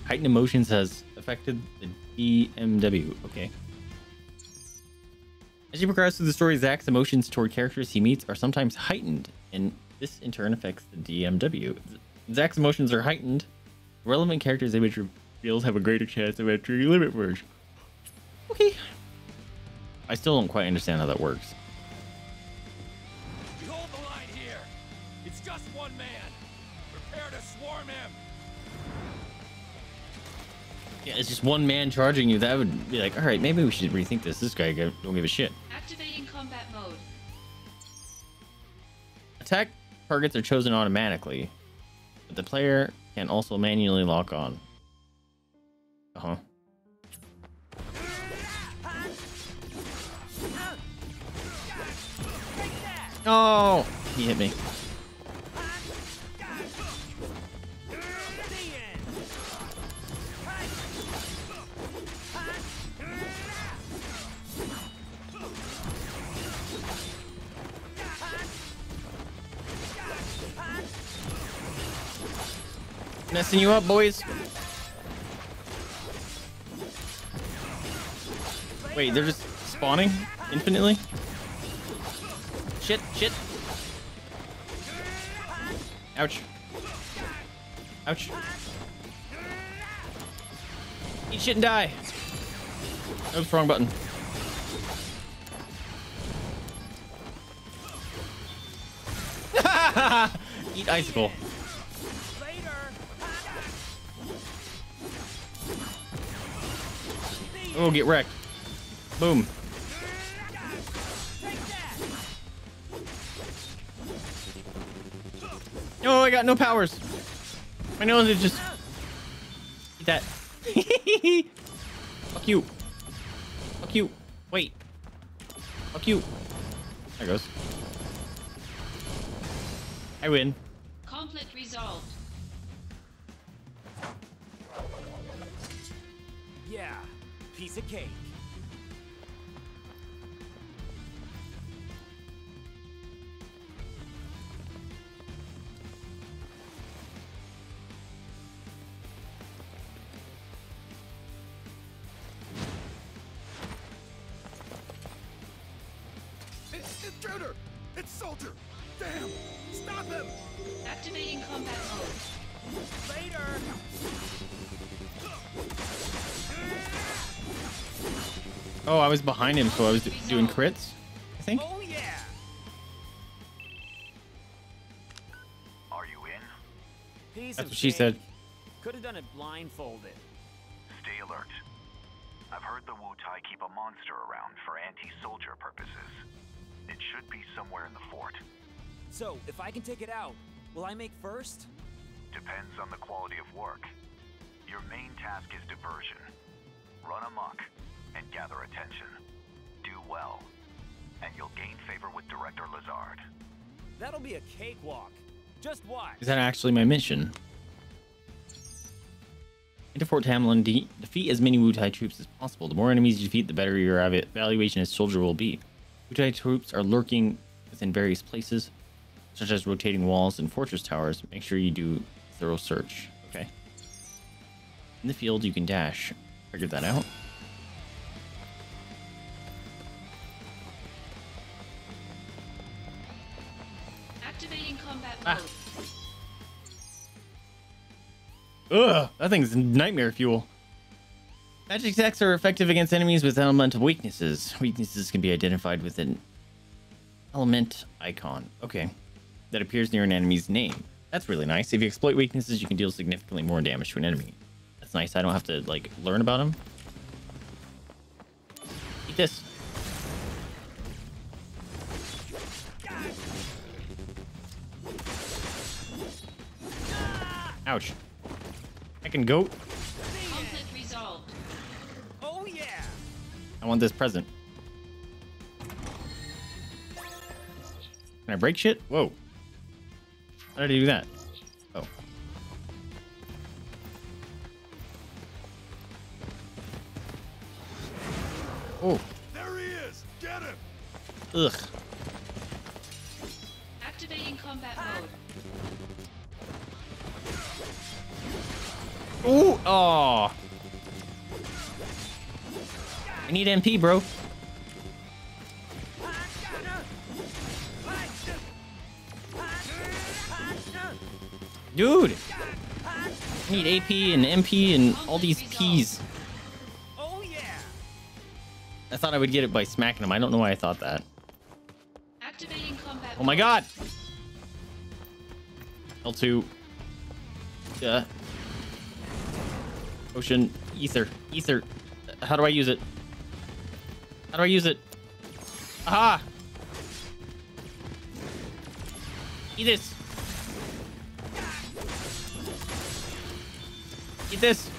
Heightened emotions has affected the D M W. Okay. As you progress through the story, Zack's emotions toward characters he meets are sometimes heightened, and this in turn affects the D M W. Zack's emotions are heightened. Relevant characters' image reveals have a greater chance of entering limit merge. Okay. I still don't quite understand how that works. Behold the line here. It's just one man. Prepare to swarm him. Yeah, it's just one man charging you. That would be like, all right, maybe we should rethink this. This guy don't give a shit. Activating combat mode. Attack targets are chosen automatically, but the player can also manually lock on. Uh-huh. Oh, he hit me. Messing you up, boys. Wait, they're just spawning infinitely? Shit, shit. Ouch. Ouch. Eat shit and die. That was the wrong button. Eat icicle. Oh, get wrecked. Boom. Oh, I got no powers. My nose is just... Eat that. Fuck you. Fuck you. Wait. Fuck you. There it goes. I win. Conflict resolved. Yeah. Piece of cake. It's intruder. It's Soldier. Damn. Stop him. Activating combat mode. Later. Oh, I was behind him, so I was do doing crits, I think. Oh yeah. Are you in? Piece That's what she said. Could have done it blindfolded. Stay alert. I've heard the Wutai keep a monster around for anti-soldier purposes. It should be somewhere in the fort. So, if I can take it out, will I make first? Depends on the quality of work. Your main task is diversion. Run amok and gather attention. Do well, and you'll gain favor with Director Lazard. That'll be a cakewalk. Just watch. Is that actually my mission? Into Fort Tamblin, de defeat as many Wutai troops as possible. The more enemies you defeat, the better your evaluation as soldier will be. Wutai troops are lurking within various places, such as rotating walls and fortress towers. Make sure you do a thorough search. Okay. In the field, you can dash. Figured that out. Ah. Ugh, that thing's nightmare fuel. Magic attacks are effective against enemies with elemental weaknesses. Weaknesses can be identified with an element icon. Okay. That appears near an enemy's name. That's really nice. If you exploit weaknesses, you can deal significantly more damage to an enemy. That's nice. I don't have to, like, learn about them. Eat this. Ouch. I can go. Oh yeah. I want this present. Can I break shit? Whoa. How did I do that? Oh. Oh. There he is. Get him. Ugh. Activating combat mode. Ooh, oh. I need M P, bro. Dude. I need A P and M P and all these Ps. Oh yeah. I thought I would get it by smacking him. I don't know why I thought that. Activating combat. Oh my god. L two. Yeah. Ocean, ether, ether. How do I use it? How do I use it? Aha! Eat this. Eat this.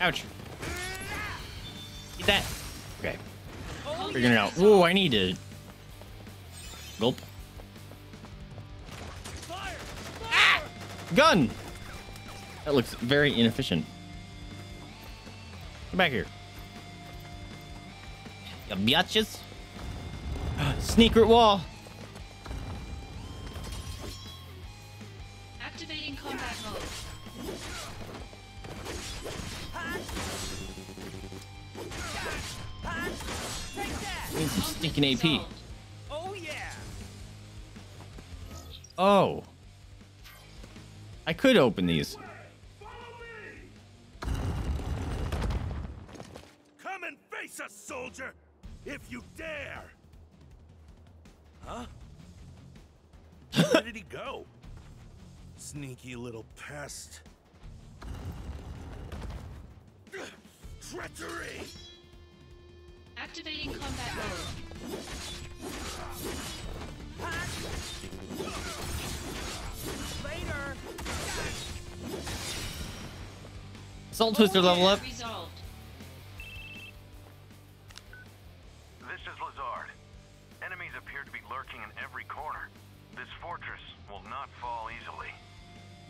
Ouch. Eat that. Okay. Figuring it out. Ooh, I need to. Gulp. Gun! That looks very inefficient. Come back here. You biatches. Secret wall. Activating combat mode. I need some stinking A P. Oh yeah. Oh. I could open these. Come and face us, soldier, if you dare. Huh? Where did he go? Sneaky little pest. Treachery. Activating combat mode. Later. Soul Twister level up. This is Lazard. Enemies appear to be lurking in every corner. This fortress will not fall easily.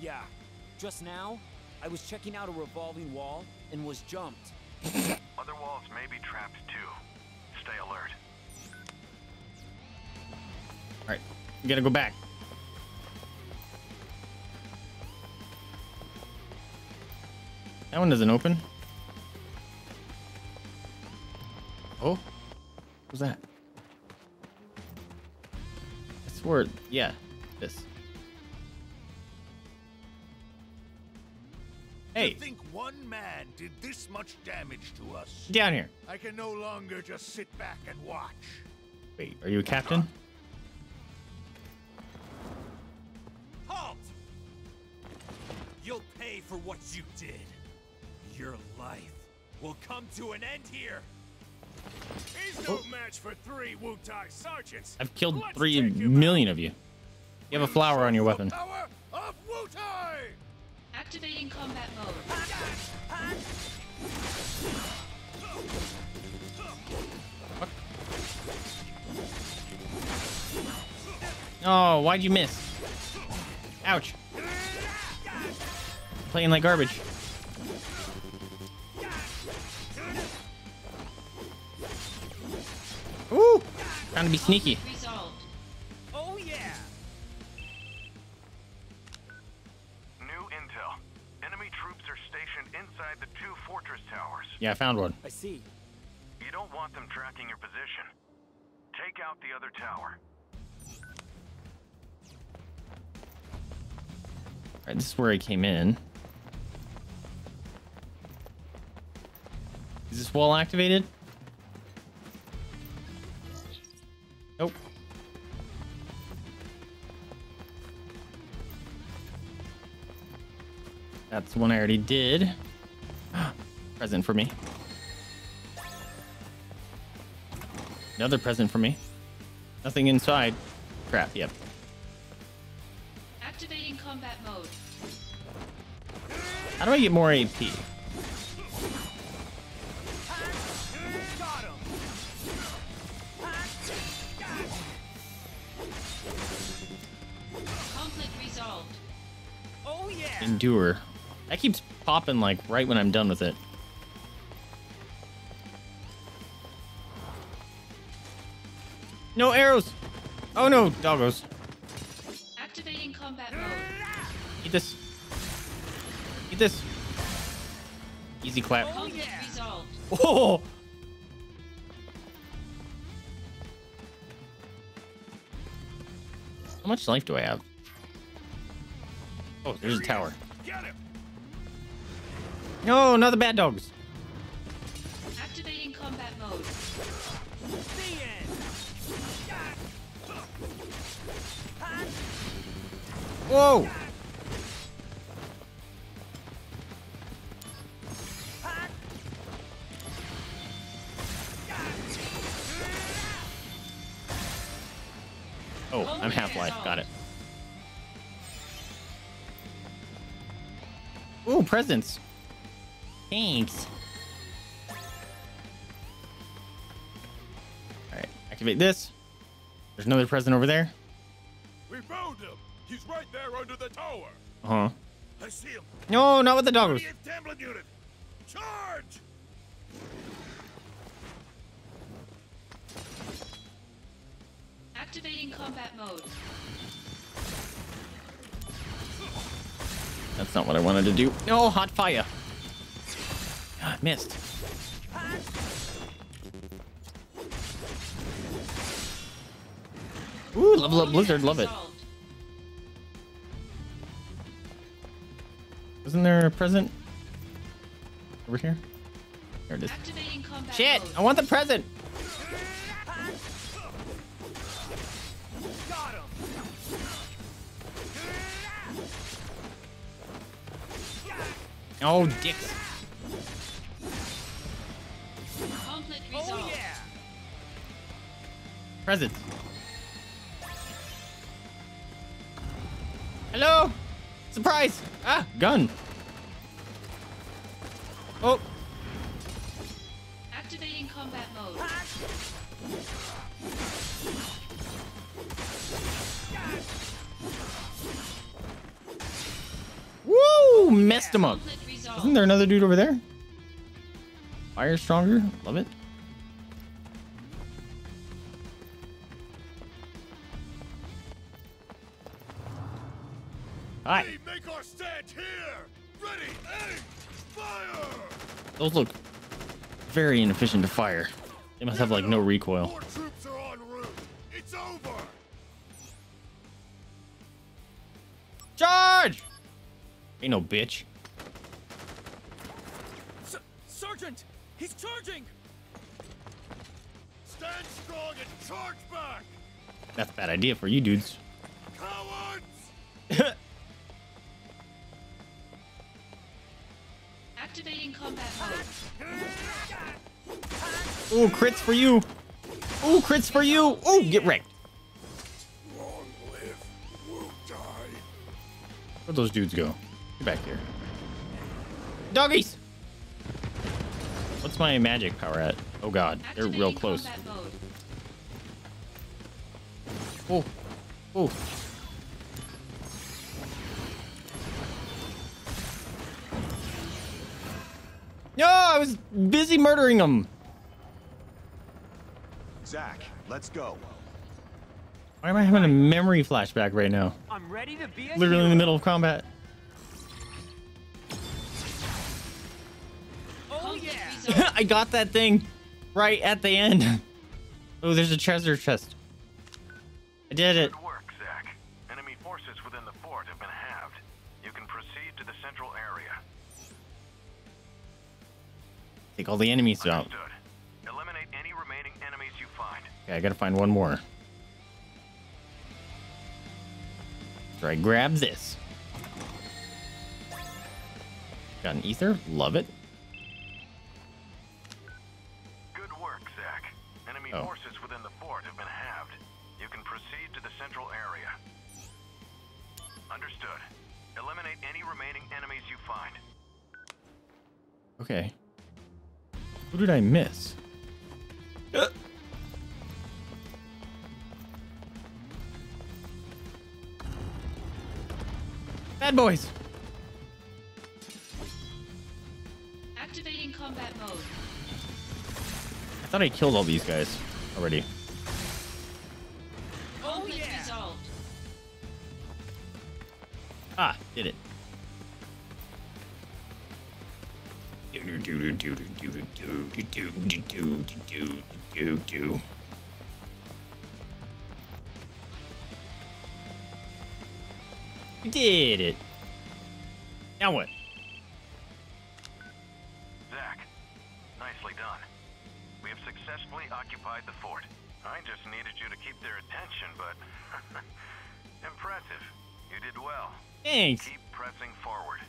Yeah. Just now, I was checking out a revolving wall and was jumped. Other walls may be trapped too. Stay alert. All right, we gotta go back. That one doesn't open. Oh, what was that? I swear, yeah, this. Hey. I think one man did this much damage to us. Down here. I can no longer just sit back and watch. Wait, are you a captain? Halt! You'll pay for what you did. Your life will come to an end here. He's no match for three Wutai sergeants. I've killed three million of you. You have a flower on your weapon. Power of Wutai! Activating combat mode. What? Oh, why'd you miss? Ouch. Playing like garbage. Ooh! Trying to be sneaky. Oh yeah. New intel. Enemy troops are stationed inside the two fortress towers. Yeah, I found one. I see. You don't want them tracking your position. Take out the other tower. Alright, this is where I came in. Is this wall activated? Nope. That's the one I already did. Present for me. Another present for me. Nothing inside. Crap, yep. Activating combat mode. How do I get more A P? Conflict resolved. Oh yeah. Endure. That keeps popping like right when I'm done with it. No arrows. Oh no, doggos. Activating combat mode. Eat this. Eat this. Easy clap. Oh, yeah. Oh. How much life do I have? Oh, there's a tower. No, not the bad dogs. Activating combat mode. Whoa. Oh, I'm half life. Got it. Ooh, presents. Thanks. Alright, activate this. There's another present over there. We found him. He's right there under the tower. Uh-huh. I see him. No, not with the doggos. Charge! Activating combat mode. That's not what I wanted to do. No, hot fire. I missed. Ooh, level up Blizzard, love it. Isn't there a present over here? There it is. Shit, I want the present. Oh, dicks. Oh, yeah. Presents. Hello. Surprise. Ah, gun. Oh. Activating combat mode. Woo! Messed him up. Isn't there another dude over there? Fire stronger. Love it. All right. We make our stand here. Ready, aim, fire. Those look very inefficient to fire. They must have like no recoil. More troops are en route. It's over. Charge! Ain't no bitch. Sergeant, he's charging. Stand strong and charge back. That's a bad idea for you dudes. Cowards! Activating combat mode. Ooh, crits for you. Ooh, crits for you. Ooh, get wrecked. Long live Wutai. Where'd those dudes go? Get back here. Doggies! What's my magic power at? Oh god, they're real close. Oh, oh. No, I was busy murdering them. Zack, let's go. Why am I having a memory flashback right now? I'm ready to be literally in the middle of combat. I got that thing right at the end. Oh, there's a treasure chest. I did it. Good work, Zack. Enemy forces within the fort have been halved. You can proceed to the central area. Take all the enemies Understood. out. Eliminate any remaining enemies you find. Okay, I gotta find one more. After I grab this. Got an ether. Love it. Oh. Forces within the fort have been halved. You can proceed to the central find. Okay. Who did I miss? Uh. Bad boys. Activating combat mode. I thought I killed all these guys already. Oh, yeah. Resolved. Ah, did it. Did it. Now what? Zack, nicely done. We have successfully occupied the fort. I just needed you to keep their attention, but impressive. You did well. Thanks. Keep pressing forward.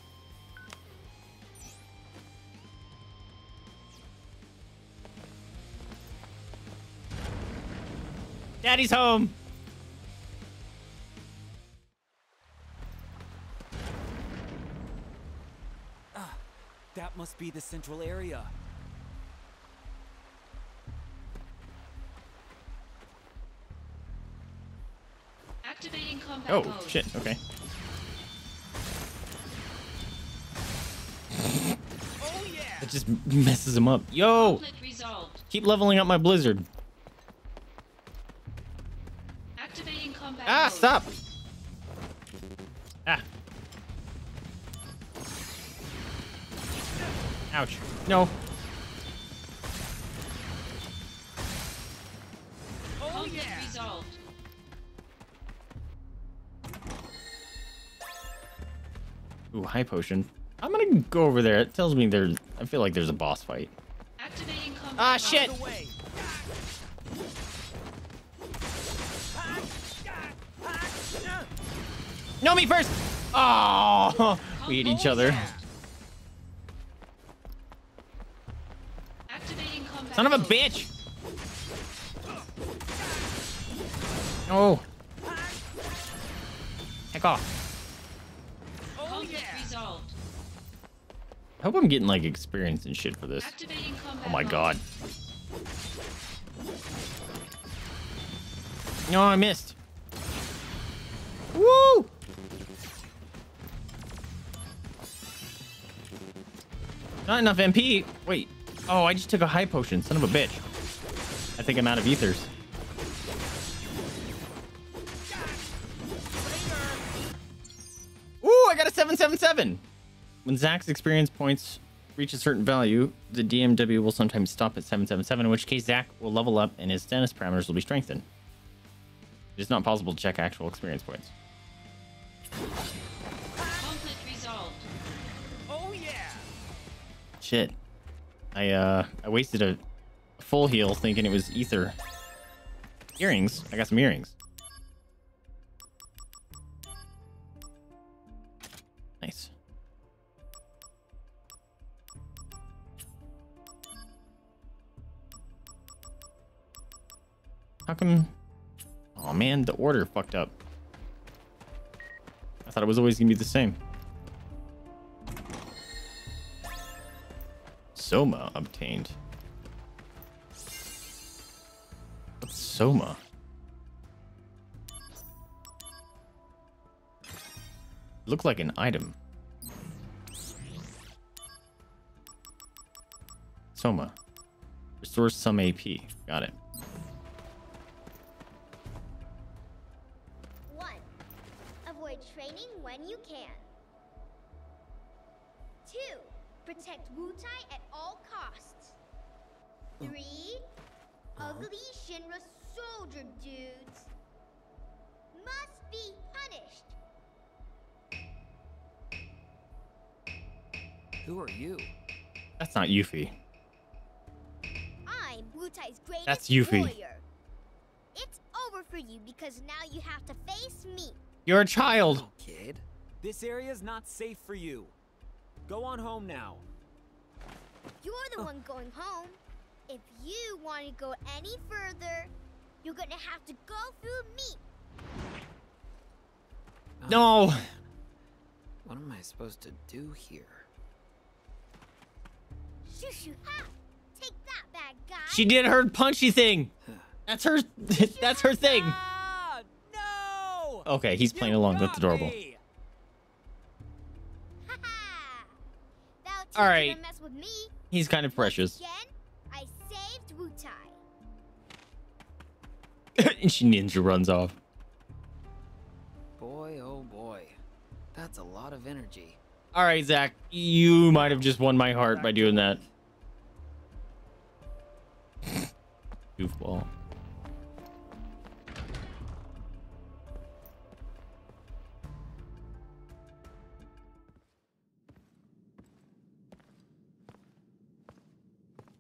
Daddy's home. Ah, that must be the central area. Activating combat mode. Oh, shit. Okay. Oh yeah. It just messes him up. Yo. Keep leveling up my Blizzard. Ah, stop! Ah. Ouch. No. Oh, yeah. Resolved. Ooh, high potion. I'm gonna go over there. It tells me there's... I feel like there's a boss fight. Activating combat. Ah, shit! No, me first! Oh, we hit each other. Activating combat. Son of a bitch! No. Heck off. Oh, yeah. I hope I'm getting like experience and shit for this. Oh my god. No, I missed. Woo! Not enough M P. Wait. Oh, I just took a high potion. Son of a bitch. I think I'm out of ethers. Ooh, I got a seven seven seven. When Zack's experience points reach a certain value, the D M W will sometimes stop at seven seven seven, in which case Zack will level up and his status parameters will be strengthened. It's not possible to check actual experience points. Conflict resolved. Oh yeah. Shit. I uh I wasted a, a full heal thinking it was ether. Earrings. I got some earrings. Nice. How come? Oh man, the order fucked up. I thought it was always gonna be the same. Soma obtained. What's Soma? Looked like an item. Soma. Restores some A P. Got it. When you can. Two, protect Wutai at all costs. Three, ugly Shinra soldier dudes must be punished. Who are you? That's not Yuffie. I'm Wutai's greatest That's Yuffie. Warrior. It's over for you because now you have to face me. You're a child. Oh, kid. This area is not safe for you. Go on home now. You're the uh. one going home. If you want to go any further, you're going to have to go through me. No. What am I supposed to do here? Shoo, shoo, ah! Take that, bad guy. She did her punchy thing. That's her. That's her thing. Ah, no. Okay, he's playing you along. That's adorable. All right. Mess with me. He's kind of precious. Again, I saved Wutai. And she ninja runs off. Boy, oh boy, that's a lot of energy. All right, Zach, you might have just won my heart by doing that. Goofball.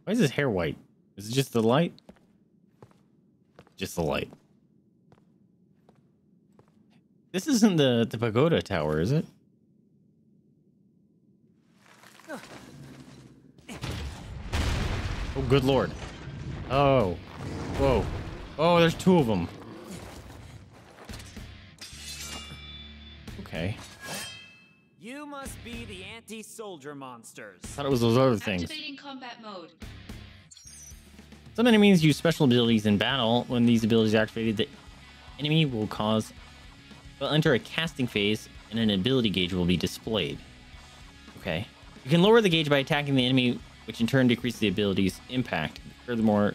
Why is his hair white? Is it just the light? Just the light. This isn't the, the pagoda tower, is it? Oh, good lord. Oh. Whoa. Oh, there's two of them. Okay. You must be the anti-soldier monsters. I thought it was those other things. Activating combat mode. Some enemies use special abilities in battle. When these abilities are activated, the enemy will cause will enter a casting phase and an ability gauge will be displayed. Okay. You can lower the gauge by attacking the enemy, which in turn decreases the ability's impact. Furthermore,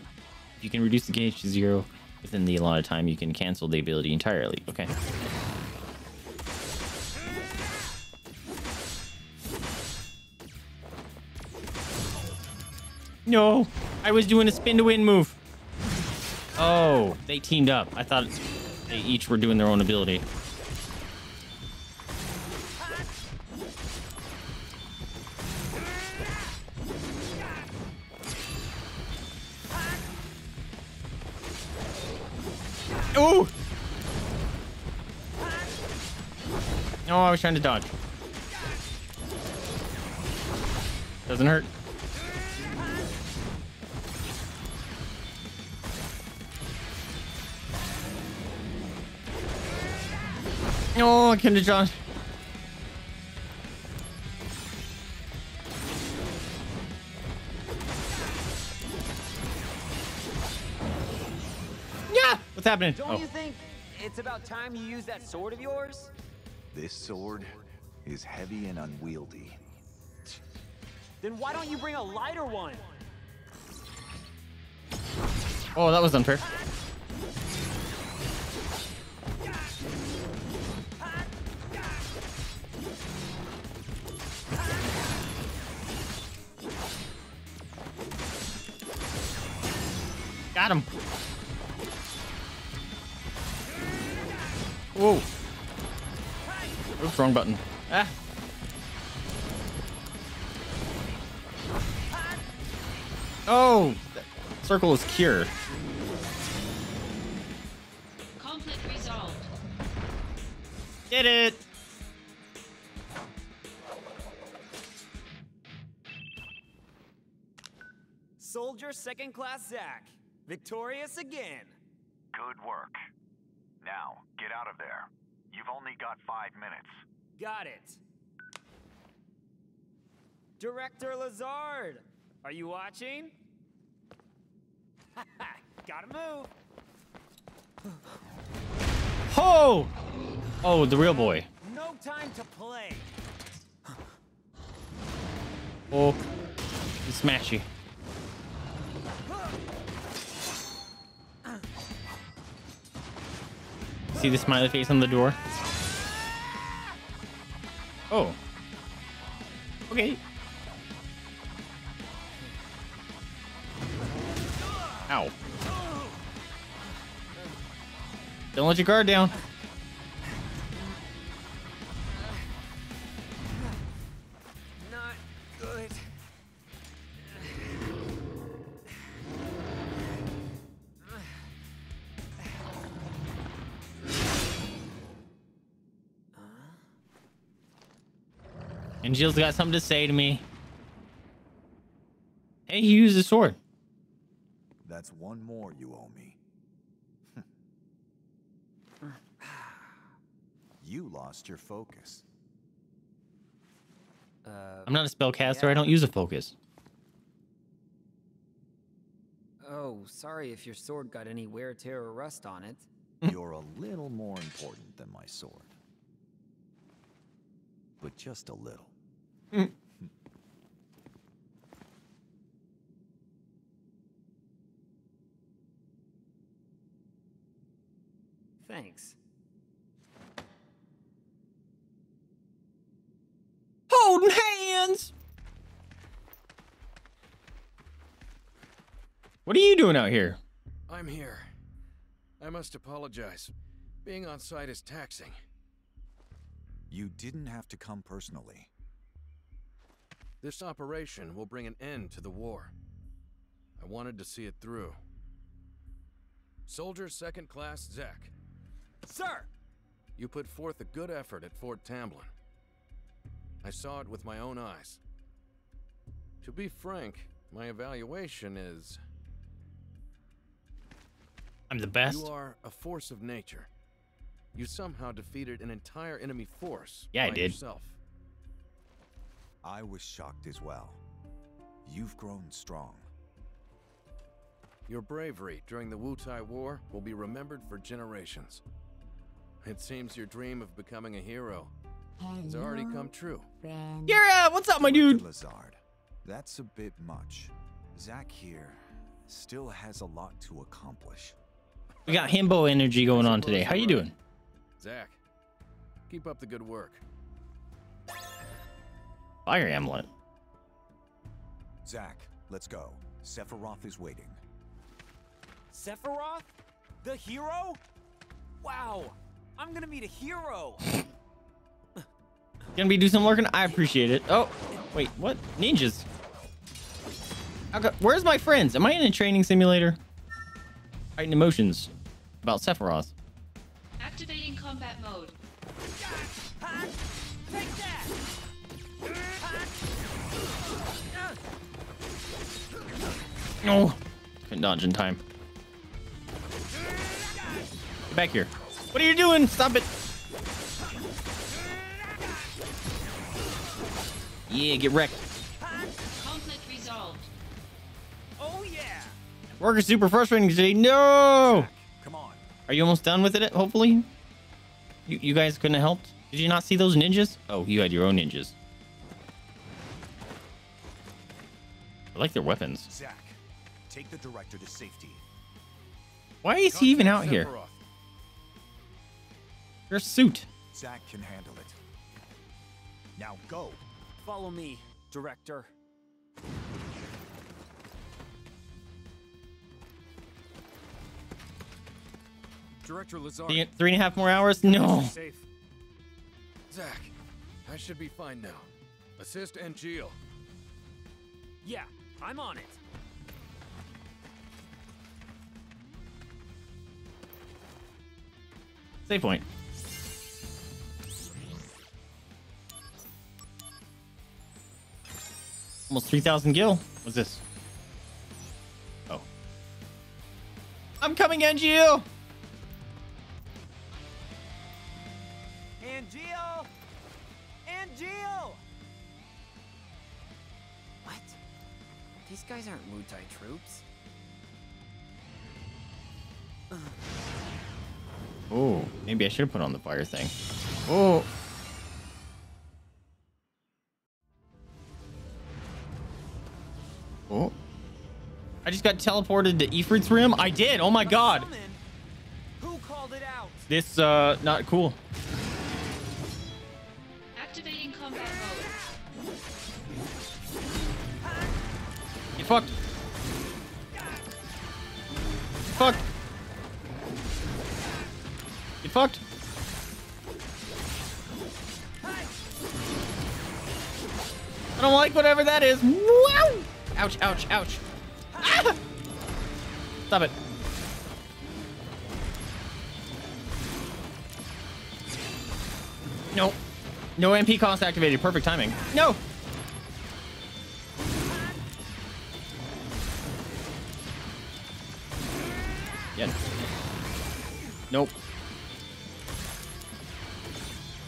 if you can reduce the gauge to zero within the allotted time, you can cancel the ability entirely. Okay. No, I was doing a spin to win move. Oh, they teamed up. I thought they each were doing their own ability. Oh! No, I was trying to dodge. Doesn't hurt. No, oh, I couldn't have dodged. What's happening? Don't oh. you think it's about time you use that sword of yours? This sword is heavy and unwieldy. Then why don't you bring a lighter one? Oh, that was unfair. Got him. Whoa. Oops, wrong button. Ah. Oh, that circle is cure. Conflict resolved. Did it. Soldier second class Zack, victorious again. Good work. Now, get out of there. You've only got five minutes. Got it. Director Lazard, are you watching? Gotta move. Ho! Oh, the real boy. No time to play. Oh, he's smashy. See the smiley face on the door? Oh. Okay. Ow. Don't let your guard down. Not good. Angeal's got something to say to me. Hey, he used a sword. That's one more you owe me. You lost your focus. Uh, I'm not a spellcaster. Yeah. I don't use a focus. Oh, sorry if your sword got any wear, tear, or rust on it. You're a little more important than my sword. But just a little. Mm. Thanks. Holding hands! What are you doing out here? I'm here. I must apologize. Being on site is taxing. You didn't have to come personally. This operation will bring an end to the war. I wanted to see it through. Soldier Second Class Zack. Sir! You put forth a good effort at Fort Tamblin. I saw it with my own eyes. To be frank, my evaluation is... I'm the best. You are a force of nature. You somehow defeated an entire enemy force. Yeah, I did. Yourself. I was shocked as well. You've grown strong. Your bravery during the Wutai War will be remembered for generations. It seems your dream of becoming a hero has already come true. Yeah, what's up, my dude? Lazard, that's a bit much. Zack here still has a lot to accomplish. We got himbo energy going on today. How you doing? Zack, keep up the good work. Fire Emblem. Zack, let's go. Sephiroth is waiting. Sephiroth? The hero? Wow, I'm gonna meet a hero. Gonna be do some lurking? I appreciate it. Oh, wait, what? Ninjas. Okay, where's my friends? Am I in a training simulator? Fighting emotions about Sephiroth. Activating combat mode. Take that. No, oh, couldn't dodge in time. Get back here. What are you doing? Stop it. Yeah, get wrecked. Conflict resolved. Oh yeah. Work is super frustrating today. No. Come on. Are you almost done with it? Hopefully. You you guys couldn't have helped. Did you not see those ninjas? Oh, you had your own ninjas. I like their weapons. Zack, take the director to safety. Why is he even out here? Your suit. Zack can handle it. Now go. Follow me, director. Director Lazard. Three, three and a half more hours? No. Zack, I should be fine now. Assist Angeal. Yeah, I'm on it. Save point. Almost three thousand gil. What's this? Oh. I'm coming, Angeal! Angeal! Angeal! What? These guys aren't Wutai troops. Ugh. Oh, maybe I should put on the fire thing. Oh. Oh. I just got teleported to Ifrit's Rim. I did. Oh my god. Who called it out? This uh not cool. Activating combat mode. Get fucked. Get fucked. Get fucked. I don't like whatever that is. Wow. Ouch, ouch, ouch. Ah! Stop it. No. No M P cost activated. Perfect timing. No. Yeah. Nope.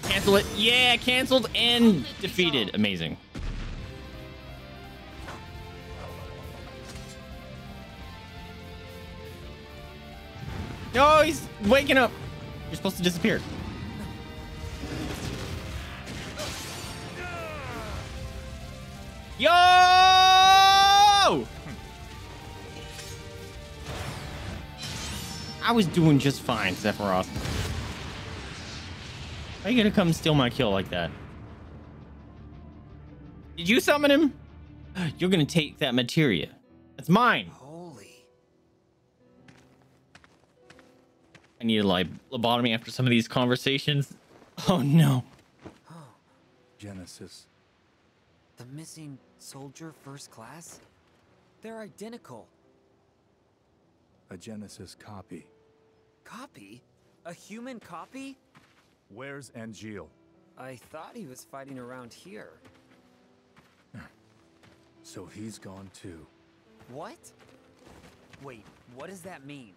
Cancel it. Yeah, canceled and defeated. Amazing. No, he's waking up. You're supposed to disappear. Yo! I was doing just fine, Sephiroth. How are you gonna come steal my kill like that? Did you summon him? You're gonna take that materia. That's mine. Holy. I need a like lobotomy after some of these conversations. Oh no. Oh. Genesis. The missing soldier first class? They're identical. A Genesis copy. Copy? A human copy? Where's Angeal? I thought he was fighting around here. So he's gone too. What? Wait, what does that mean?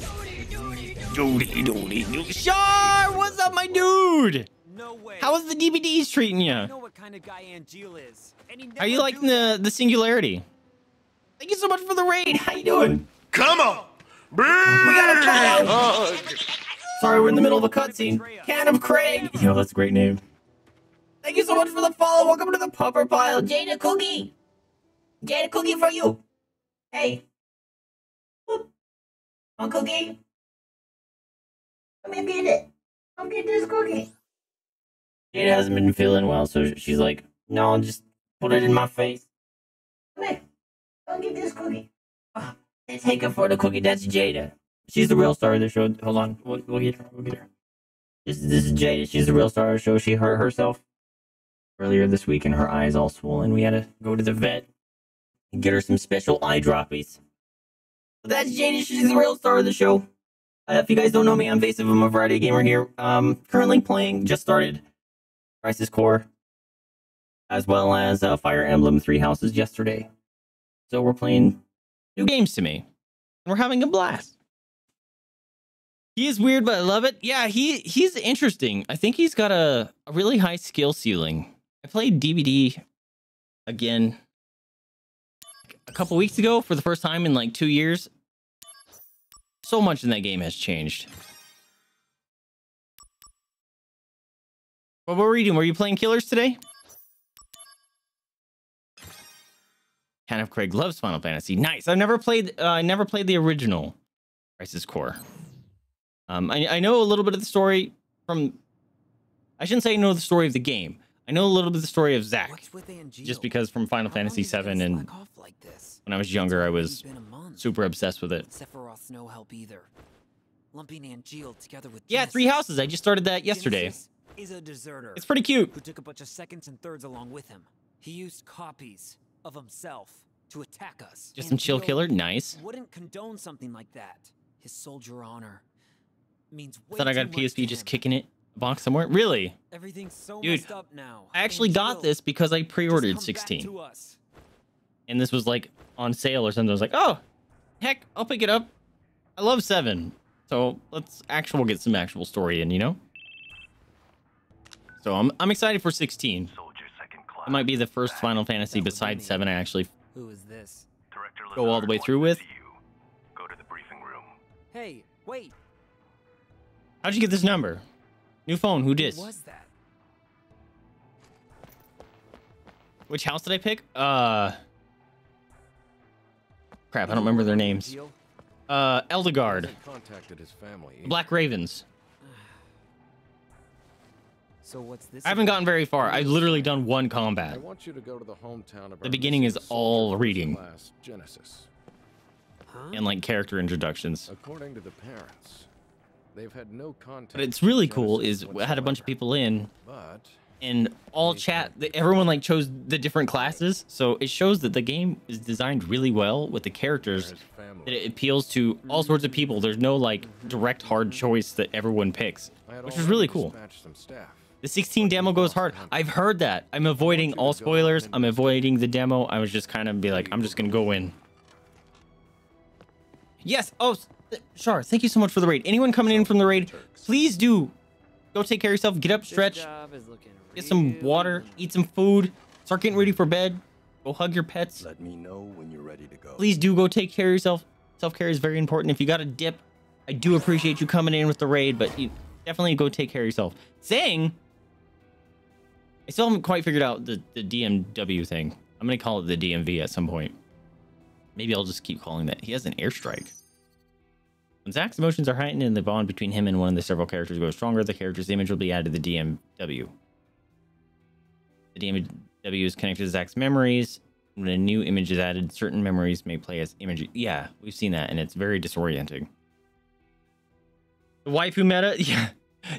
Doody, doody, doody, doody, doody. Shar, what's up, my dude? No way. How's the D V Ds treating you? I know what kind of guy Angeal is. And he never Are you liking the, the singularity? Thank you so much for the raid. How you doing? Come on. We gotta try out. Oh. Sorry, we're in the middle of a cutscene. Can of Craig. Yo, that's a great name. Thank you so much for the follow. Welcome to the popper pile. Jada Cookie. Jada Cookie for you. Hey. Whoop. Want cookie? Come and get it. Come get this cookie. Jada hasn't been feeling well, so she's like, no, just put it in my face. Come here. Come get this cookie. Oh, they take her for the cookie. That's Jada. She's the real star of the show. Hold on. We'll, we'll get her. We'll get her. This, this is Jada. She's the real star of the show. She hurt herself earlier this week and her eyes all swollen. We had to go to the vet and get her some special eye droppies. But that's Jada. She's the real star of the show. Uh, if you guys don't know me, I'm Vasive. I'm a variety gamer here. Um, currently playing, just started, Crisis Core, as well as uh, Fire Emblem Three Houses yesterday. So we're playing new games to me. And we're having a blast. He is weird, but I love it. Yeah, he he's interesting. I think he's got a, a really high skill ceiling. I played D B D again a couple weeks ago for the first time in like two years. So much in that game has changed. What were we doing? Were you playing Killers today? Kind of Craig loves Final Fantasy. Nice. I've never played. Uh, I never played the original Crisis Core. Um, I, I know a little bit of the story from, I shouldn't say I know the story of the game. I know a little bit of the story of Zack, just because from Final Fantasy seven and like this? When I was younger, I was super obsessed with it. Sephiroth's no help either. Lumping Angeal together with yeah, Genesis. Three Houses. I just started that yesterday. Is a deserter it's pretty cute. Who took a bunch of seconds and thirds along with him. He used copies of himself to attack us. Just Angeal some chill killer. Nice. Wouldn't condone something like that. His soldier honor. Means I thought I got a P S P just kicking it a box somewhere. Really? Everything's so Dude, messed up now. I actually got this because I pre-ordered sixteen. And this was like on sale or something. I was like, oh, heck, I'll pick it up. I love seven. So let's actual get some actual story in, you know? So I'm, I'm excited for sixteen. It might be the first Final Fantasy besides seven I actually Who is this? go all the way through with. Go to the briefing room. Hey, wait. How'd you get this number? New phone, who dis? What was that? Which house did I pick? Uh, crap, I don't remember their names. Uh, Eldegard. The Black Ravens. So what's this? I haven't gotten very far. I've literally done one combat. I want you to go to the hometown of the beginning is all reading. Genesis. Huh? And like character introductions. According to the parents. They've had no contact. But it's really cool is I had a bunch of people in but and all chat everyone like chose the different classes, so it shows that the game is designed really well with the characters that it appeals to all sorts of people. There's no like direct hard choice that everyone picks, which is really cool. The sixteen demo goes hard. I've heard that. I'm avoiding all spoilers. I'm avoiding the demo. I was just kind of be like, I'm just gonna go in. Yes. Oh, Shar, thank you so much for the raid. Anyone coming in from the raid, please do go take care of yourself. Get up, stretch, get some water, eat some food, start getting ready for bed, go hug your pets. Let me know when you're ready to go. Please do go take care of yourself. Self-care is very important. If you got a dip, I do appreciate you coming in with the raid, but you definitely go take care of yourself. Zing! I still haven't quite figured out the, the D M W thing. I'm going to call it the D M V at some point. Maybe I'll just keep calling that. He has an airstrike. When Zack's emotions are heightened and the bond between him and one of the several characters grows stronger, the character's image will be added to the D M W. The D M W is connected to Zack's memories. When a new image is added, certain memories may play as images. Yeah, we've seen that, and it's very disorienting. The waifu meta? Yeah.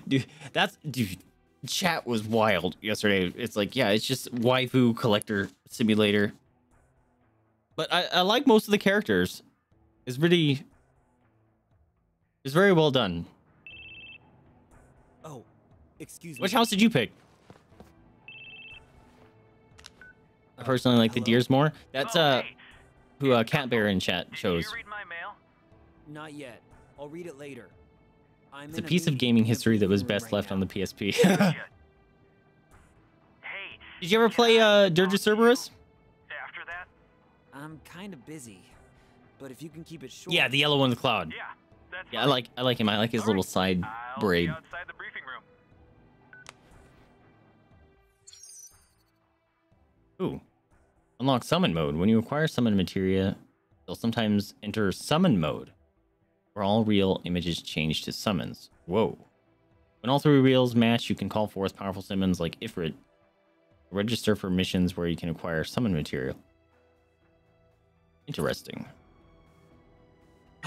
Dude, that's... Dude, chat was wild yesterday. It's like, yeah, it's just waifu collector simulator. But I, I like most of the characters. It's pretty... It's very well done. Oh, excuse me. Which house did you pick? I personally like the deers more. That's uh, who uh, Catbear in chat chose. Did you read my mail? Not yet. I'll read it later. I'm it's a piece of gaming history that was best left on the P S P. Hey, did you ever play uh, Dirge of Cerberus? After that, I'm kind of busy, but if you can keep it short. Yeah, the yellow one, the Cloud. Yeah. Yeah, I like I like him. I like his little side braid. Outside the briefing room. Ooh. Unlock summon mode. When you acquire summon materia, they'll sometimes enter summon mode, where all real images change to summons. Whoa. When all three reels match, you can call forth powerful summons like Ifrit. Register for missions where you can acquire summon material. Interesting.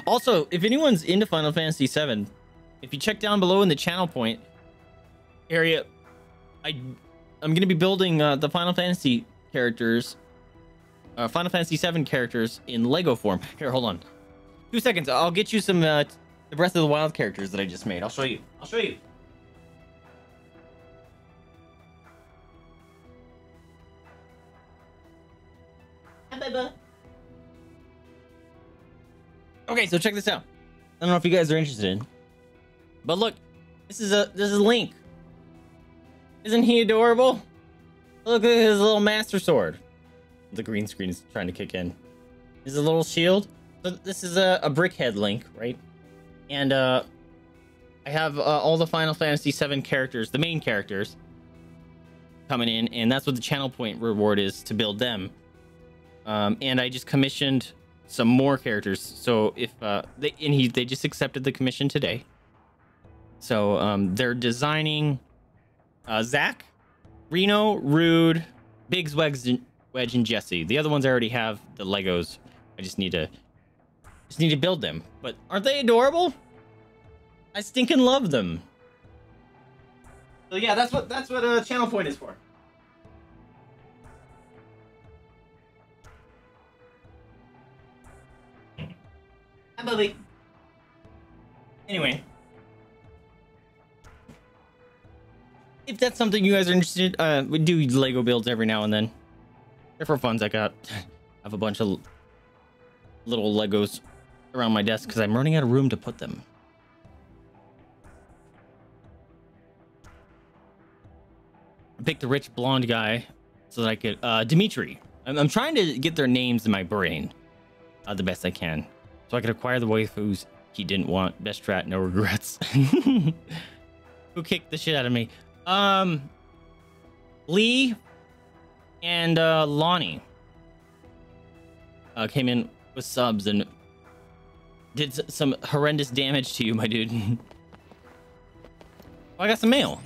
Also, if anyone's into Final Fantasy seven, if you check down below in the channel point area, I, I'm going to be building uh, the Final Fantasy characters, uh, Final Fantasy seven characters in Lego form. Here, hold on. Two seconds. I'll get you some uh, the Breath of the Wild characters that I just made. I'll show you. I'll show you. Hi, Bubba. Okay, so check this out. I don't know if you guys are interested in, but look, this is a this is Link. Isn't he adorable? Look at his little master sword. The green screen is trying to kick in. His little shield. So this is a, a brickhead Link, right? And uh, I have uh, all the Final Fantasy seven characters, the main characters, coming in, and that's what the channel point reward is to build them. Um, and I just commissioned some more characters, so if uh they and he they just accepted the commission today, so um they're designing uh Zack, Reno, Rude, Biggs, Wedge, and, Wedge and Jesse. The other ones I already have the Legos. I just need to just need to build them. But aren't they adorable? I stinking love them. So yeah, that's what that's what uh channel point is for. Bubby. Anyway, if that's something you guys are interested in, uh, we do Lego builds every now and then. They're for funds. I got I have a bunch of little Legos around my desk because I'm running out of room to put them. I picked a rich blonde guy so that I could uh, Dimitri. I'm, I'm trying to get their names in my brain uh, the best I can. So I could acquire the waifus he didn't want. Best strat, no regrets. Who kicked the shit out of me? Um, Lee and uh, Lonnie uh, came in with subs and did some horrendous damage to you, my dude. Well, I got some mail.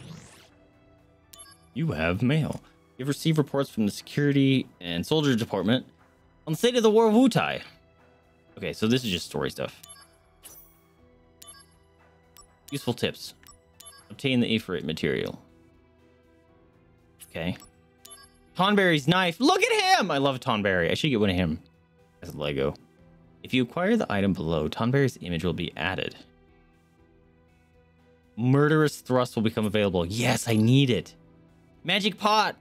You have mail. You've received reports from the security and soldier department on the state of the war of Wutai. Okay, so this is just story stuff. Useful tips. Obtain the Aerith material. Okay. Tonberry's knife. Look at him! I love Tonberry. I should get one of him as a Lego. If you acquire the item below, Tonberry's image will be added. Murderous thrust will become available. Yes, I need it. Magic pot.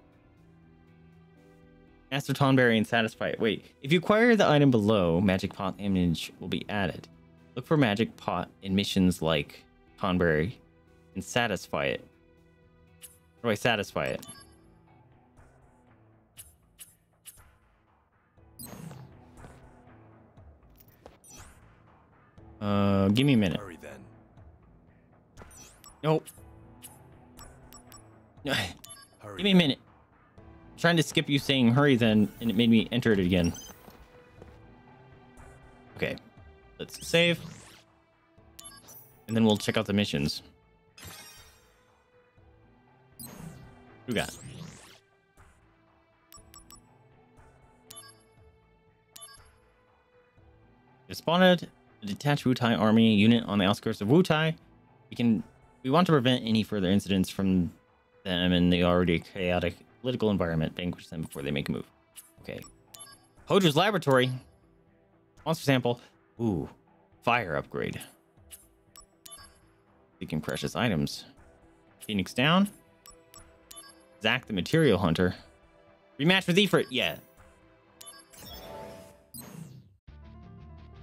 Master Tonberry and satisfy it. Wait, if you acquire the item below, Magic Pot image will be added. Look for Magic Pot in missions like Tonberry and satisfy it. How do I satisfy it? Uh, give me a minute. Sorry, Nope. Give me a minute. I'm trying to skip you saying hurry then, and it made me enter it again. Okay. Let's save. And then we'll check out the missions. Who got? We spotted a detached Wutai army unit on the outskirts of Wutai. We can we want to prevent any further incidents from them in the already chaotic political environment. Vanquish them before they make a move. Okay. Hojo's laboratory. Monster sample. Ooh. Fire upgrade. Seeking precious items. Phoenix down. Zack the Material Hunter. Rematch with Aerith. Yeah.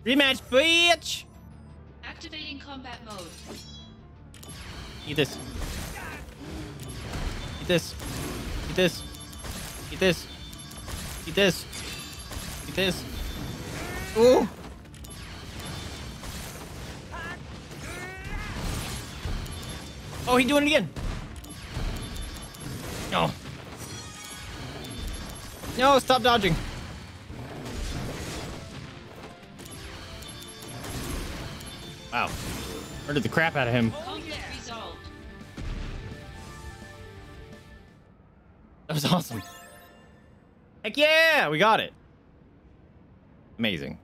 Rematch, bitch! Activating combat mode. Eat this. Eat this. Eat this. Eat this. Eat this. Eat this. Ooh! Oh, he's doing it again! No. No, stop dodging. Wow. Murdered the crap out of him. That was awesome. Heck yeah, we got it. Amazing.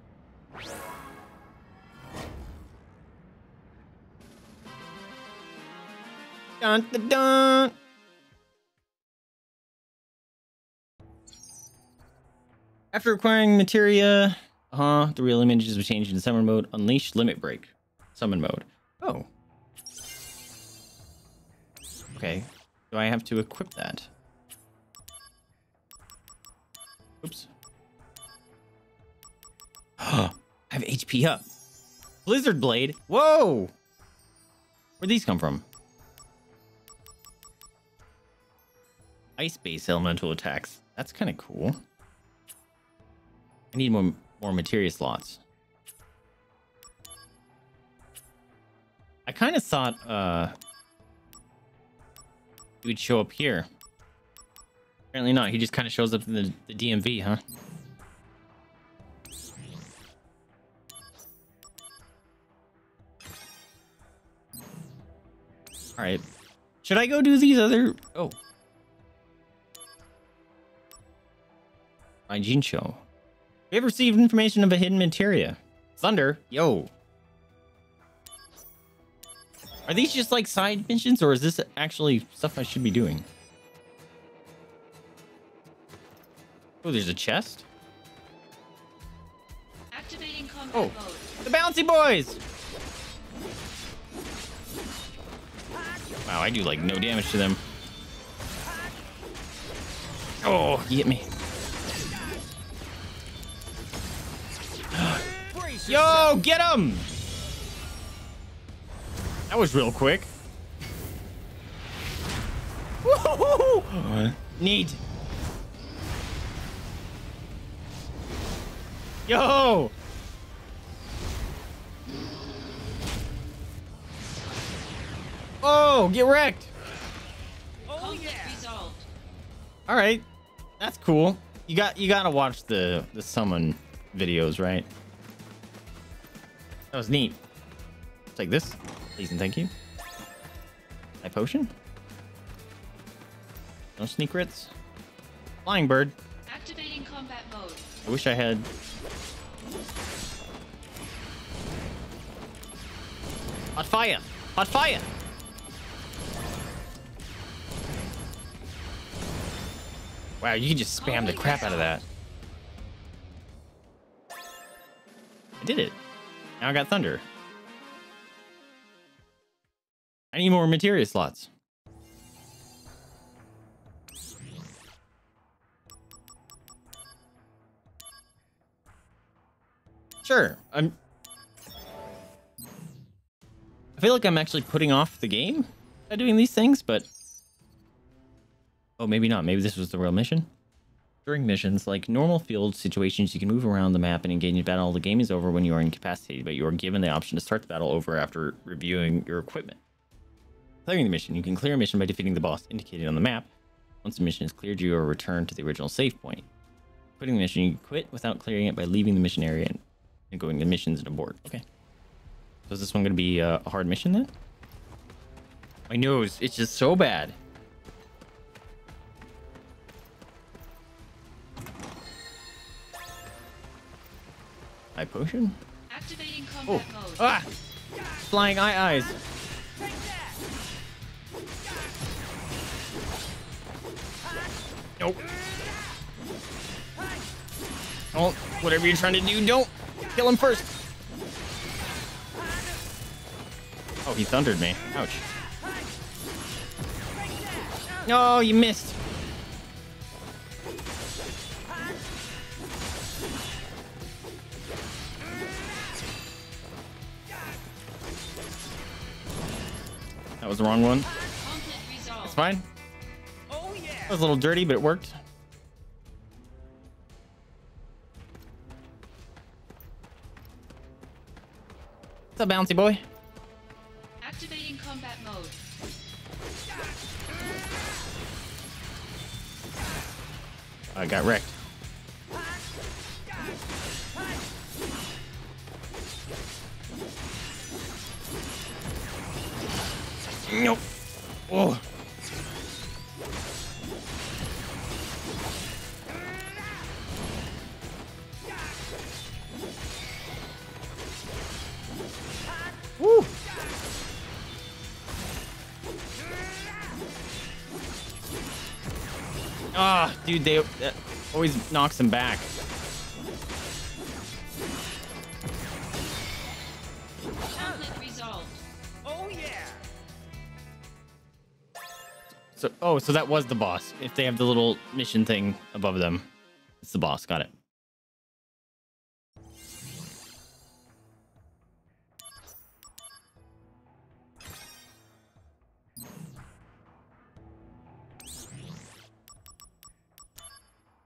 Dun dun dun. After acquiring materia, uh-huh, the real images were changed into summon mode. Unleash limit break. Summon mode. Oh. Okay. Do I have to equip that? Oops. I have H P up. Blizzard Blade? Whoa! Where'd these come from? Ice-based elemental attacks. That's kind of cool. I need more more materia slots. I kind of thought uh he would show up here. Apparently not. He just kind of shows up in the, the D M V, huh? All right. Should I go do these other? Oh, my Gene Show. We have received information of a hidden materia. Thunder? Yo. Are these just like side missions, or is this actually stuff I should be doing? Oh, there's a chest? Activating combat oh, mode. The bouncy boys! Wow, I do like no damage to them. Oh, he hit me. Yo, get him! That was real quick. Woo-hoo-hoo-hoo! Uh, Neat. Yo! Oh, get wrecked! Oh yeah! All right, that's cool. You got you gotta watch the the summon videos, right? That was neat. Take this, please and thank you. My potion. No sneak crits. Flying bird. Activating combat mode. I wish I had. Hot fire! Hot fire! Wow, you can just spam oh, the crap out of that. I did it. Now I got thunder. I need more materia slots. Sure, I'm. I feel like I'm actually putting off the game by doing these things, but oh, maybe not. Maybe this was the real mission. During missions, like normal field situations, you can move around the map and engage in battle. The game is over when you are incapacitated, but you are given the option to start the battle over after reviewing your equipment. Clearing the mission. You can clear a mission by defeating the boss indicated on the map. Once the mission is cleared, you are returned to the original save point. Quitting the mission. You can quit without clearing it by leaving the mission area and going to missions and abort. Okay. So is this one going to be uh, a hard mission then? My nose, it's just so bad. Eye potion? Activating combat oh. mode. Ah! Flying eye eyes. Nope. Oh, whatever you're trying to do, don't kill him first. Oh, he thundered me. Ouch. No, oh, you missed. That was the wrong one. It's fine. Oh, yeah. It was a little dirty, but it worked. What's up, bouncy boy? Activating combat mode. I got wrecked. Nope. Oh. Woo. Ah, oh, dude, they uh, always knocks him back. Oh yeah. So, oh, so that was the boss. If they have the little mission thing above them, it's the boss. Got it.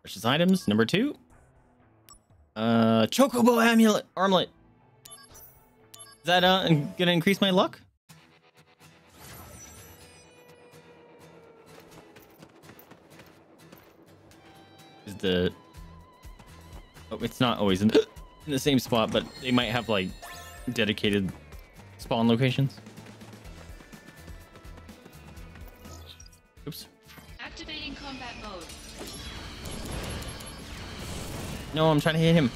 Precious items number two. Uh, chocobo amulet armlet. Is that uh gonna increase my luck? Is the oh, it's not always in the, in the same spot, but they might have like dedicated spawn locations. Oops. Activating combat mode. No, I'm trying to hit him.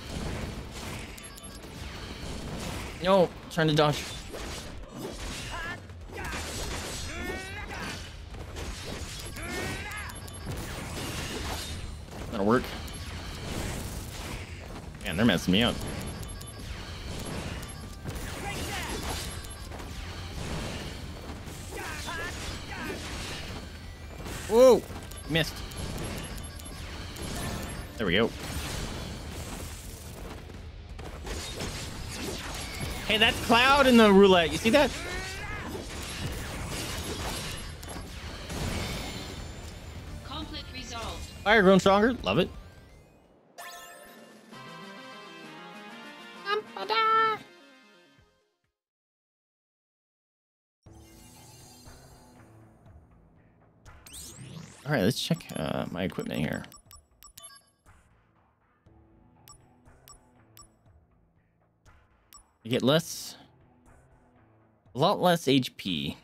No, I'm trying to dodge. That'll work. Man, they're messing me up. Whoa, missed. There we go. Hey, that's Cloud in the roulette. You see that? Conflict resolved. Fire grown stronger. Love it. All right, let's check uh, my equipment here. I get less, a lot less H P.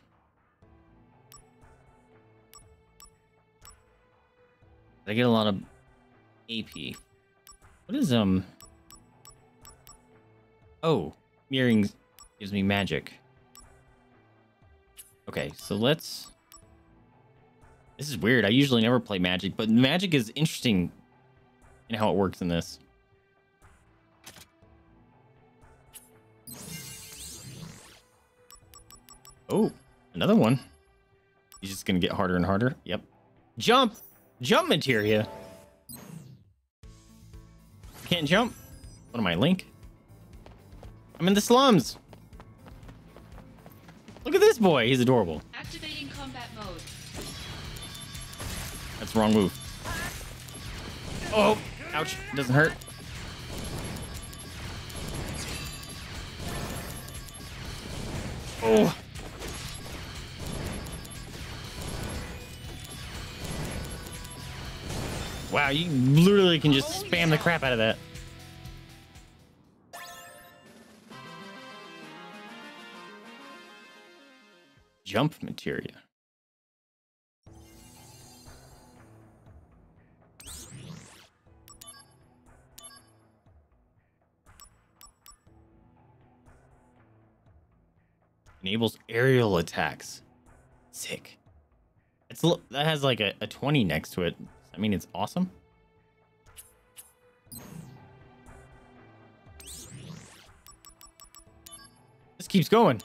I get a lot of A P. What is, um, oh, mirroring gives me magic. Okay, so let's, this is weird. I usually never play magic, but magic is interesting in how it works in this. Oh, another one. He's just going to get harder and harder. Yep. Jump. Jump materia. Can't jump. What am I, Link? I'm in the slums. Look at this boy. He's adorable. Activating combat mode. That's the wrong move. Oh, ouch. Doesn't hurt. Oh. Wow, you literally can just spam the crap out of that. Jump materia. Enables aerial attacks. Sick. It's that has like a, a twenty next to it. I mean, it's awesome. This keeps going.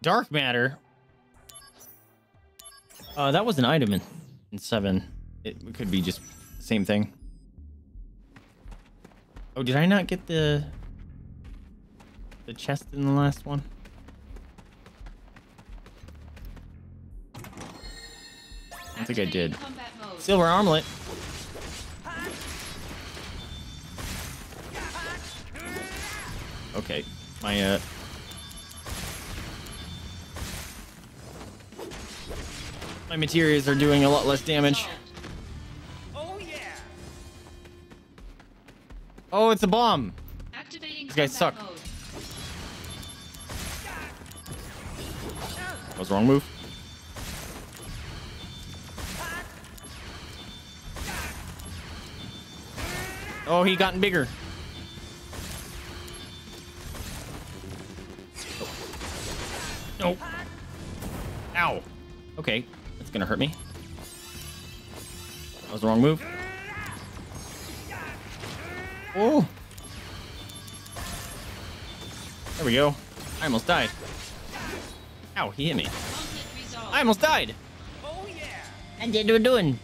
Dark matter. Uh, that was an item in, in seven. It, it could be just the same thing. Oh, did I not get the the chest in the last one? I think I did. Silver armlet. Okay, my uh. my materials are doing a lot less damage. Oh, yeah. Oh, it's a bomb. Activating. These guys suck. Mode. That was the wrong move. Oh, he gotten bigger. Oh. Nope. Ow. Okay. It's gonna hurt me. That was the wrong move. Oh, there we go. I almost died. Ow, he hit me. I almost died. Oh yeah. And did we're doing.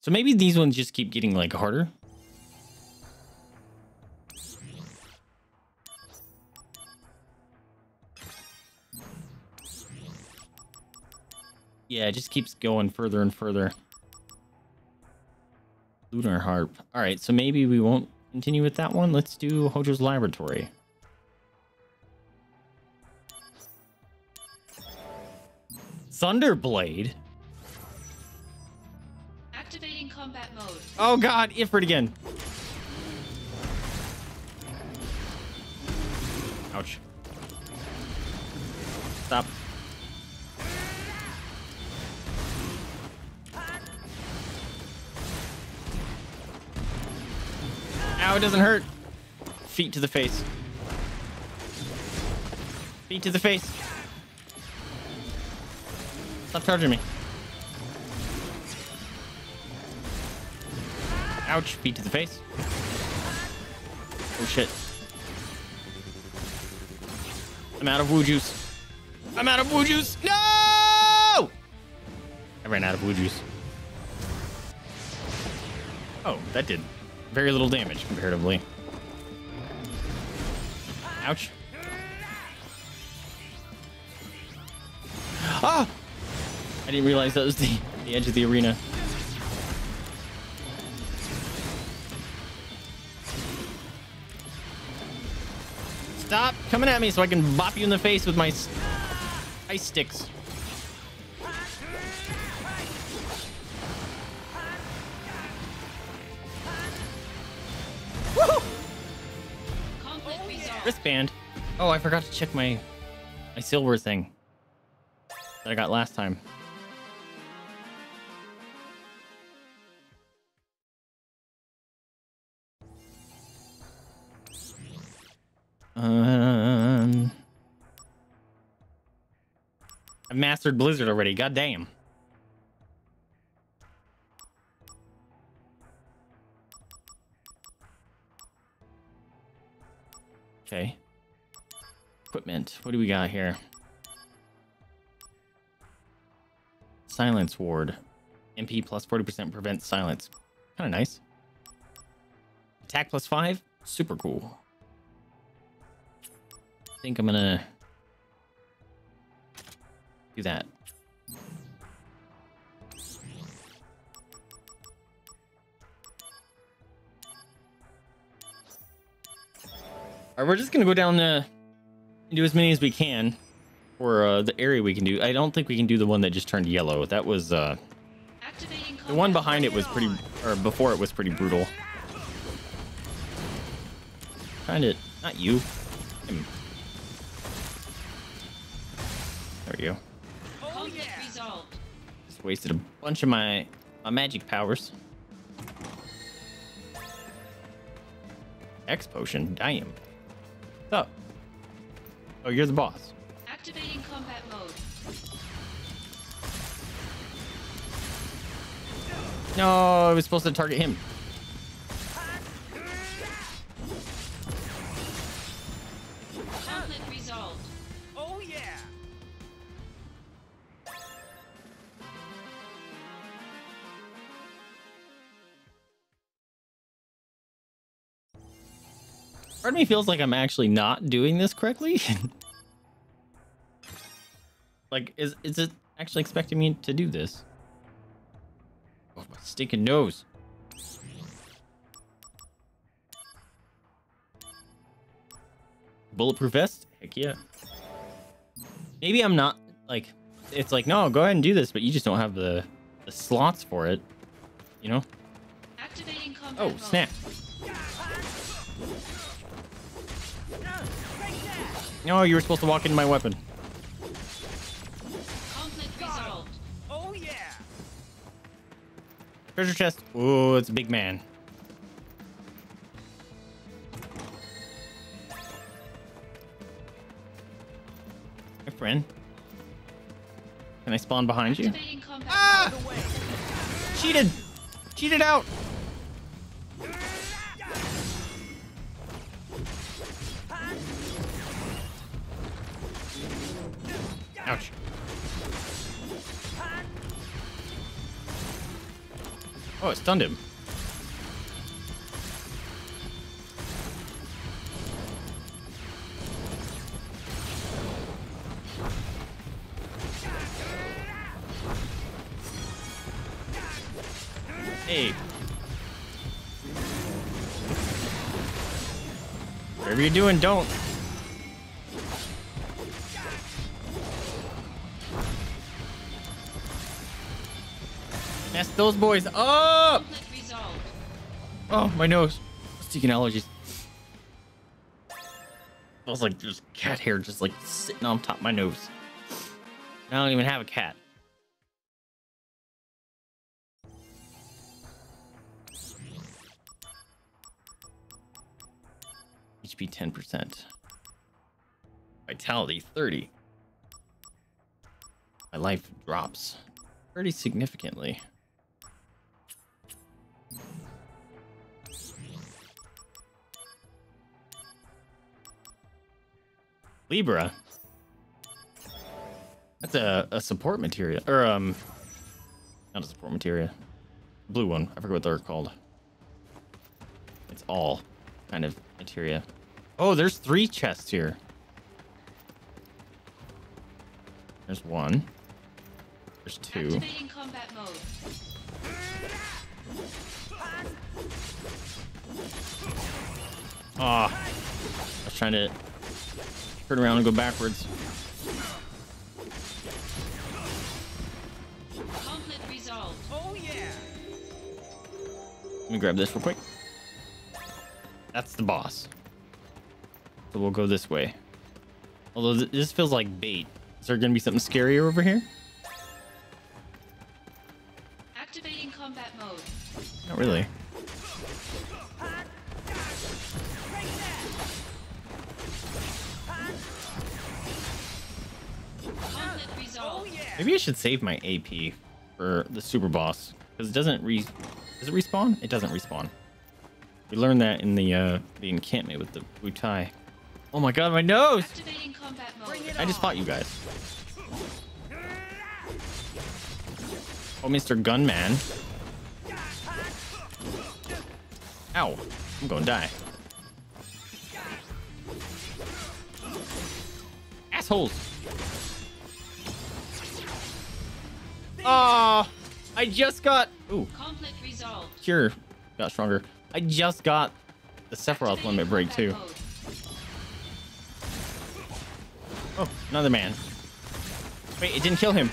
So maybe these ones just keep getting like harder. Yeah, it just keeps going further and further. Lunar harp. All right, so maybe we won't continue with that one. Let's do Hojo's laboratory. Thunderblade. Activating combat mode. Oh God, Ifrit again. Ouch. Stop. Ow, it doesn't hurt. Feet to the face. Feet to the face. Stop charging me. Ouch, feet to the face. Oh shit. I'm out of woo juice. I'm out of woo juice. No! I ran out of woo juice. Oh, that did very little damage comparatively. Ouch. Ah! I didn't realize that was the, the edge of the arena. Stop coming at me so I can bop you in the face with my ice sticks. Wristband. Oh, I forgot to check my my silver thing that I got last time. Um, I mastered Blizzard already. God damn. Okay. Equipment. What do we got here? Silence ward. M P plus forty percent prevents silence. Kind of nice. Attack plus five. Super cool. I think I'm gonna do that. All right, we're just gonna go down uh, and do as many as we can. or uh, the area we can do. I don't think we can do the one that just turned yellow. That was uh, the one behind it was pretty, or before it was pretty brutal. Kind of, not you. Him. There we go. Oh, yeah. Just wasted a bunch of my, my magic powers. X potion, damn. What's up? Oh, you're the boss. Activating combat mode. No, I was supposed to target him. Conflict resolved. Oh yeah. Part of me feels like I'm actually not doing this correctly. Like, is is it actually expecting me to do this? Oh, my stinking nose. Bulletproof vest? Heck yeah. Maybe I'm not, like, it's like, no, go ahead and do this, but you just don't have the, the slots for it, you know? Activating combat oh, snap. No, you were supposed to walk into my weapon. Treasure chest. Oh, it's a big man. My friend. Can I spawn behind you? Ah! Cheated! Cheated out! Ouch. Oh, it stunned him. Hey. Whatever you're doing, don't. Mess those boys up! Oh, my nose. Stinking allergies. I was like, there's cat hair just like sitting on top of my nose. I don't even have a cat. H P ten percent. Vitality thirty. My life drops pretty significantly. Libra. That's a, a support material. Or, um, not a support material. Blue one. I forget what they're called. It's all kind of materia. Oh, there's three chests here. There's one. There's two. Activating combat mode. Ah. Oh, I was trying to turn around and go backwards. Conflict resolved. Oh yeah. Let me grab this real quick. That's the boss. So we'll go this way. Although th this feels like bait. Is there gonna be something scarier over here? Activating combat mode. Not really. Maybe I should save my A P for the super boss, because it doesn't re does it respawn? It doesn't respawn. We learned that in the uh, the encampment with the Wutai. Oh my god, my nose! Activating combat mode. I just fought you guys. Oh, Mister Gunman. Ow! I'm gonna die. Assholes! Oh, I just got. Ooh. Conflict resolved. Cure got stronger. I just got the Sephiroth limit break too. Oh, another man. Wait, it didn't kill him.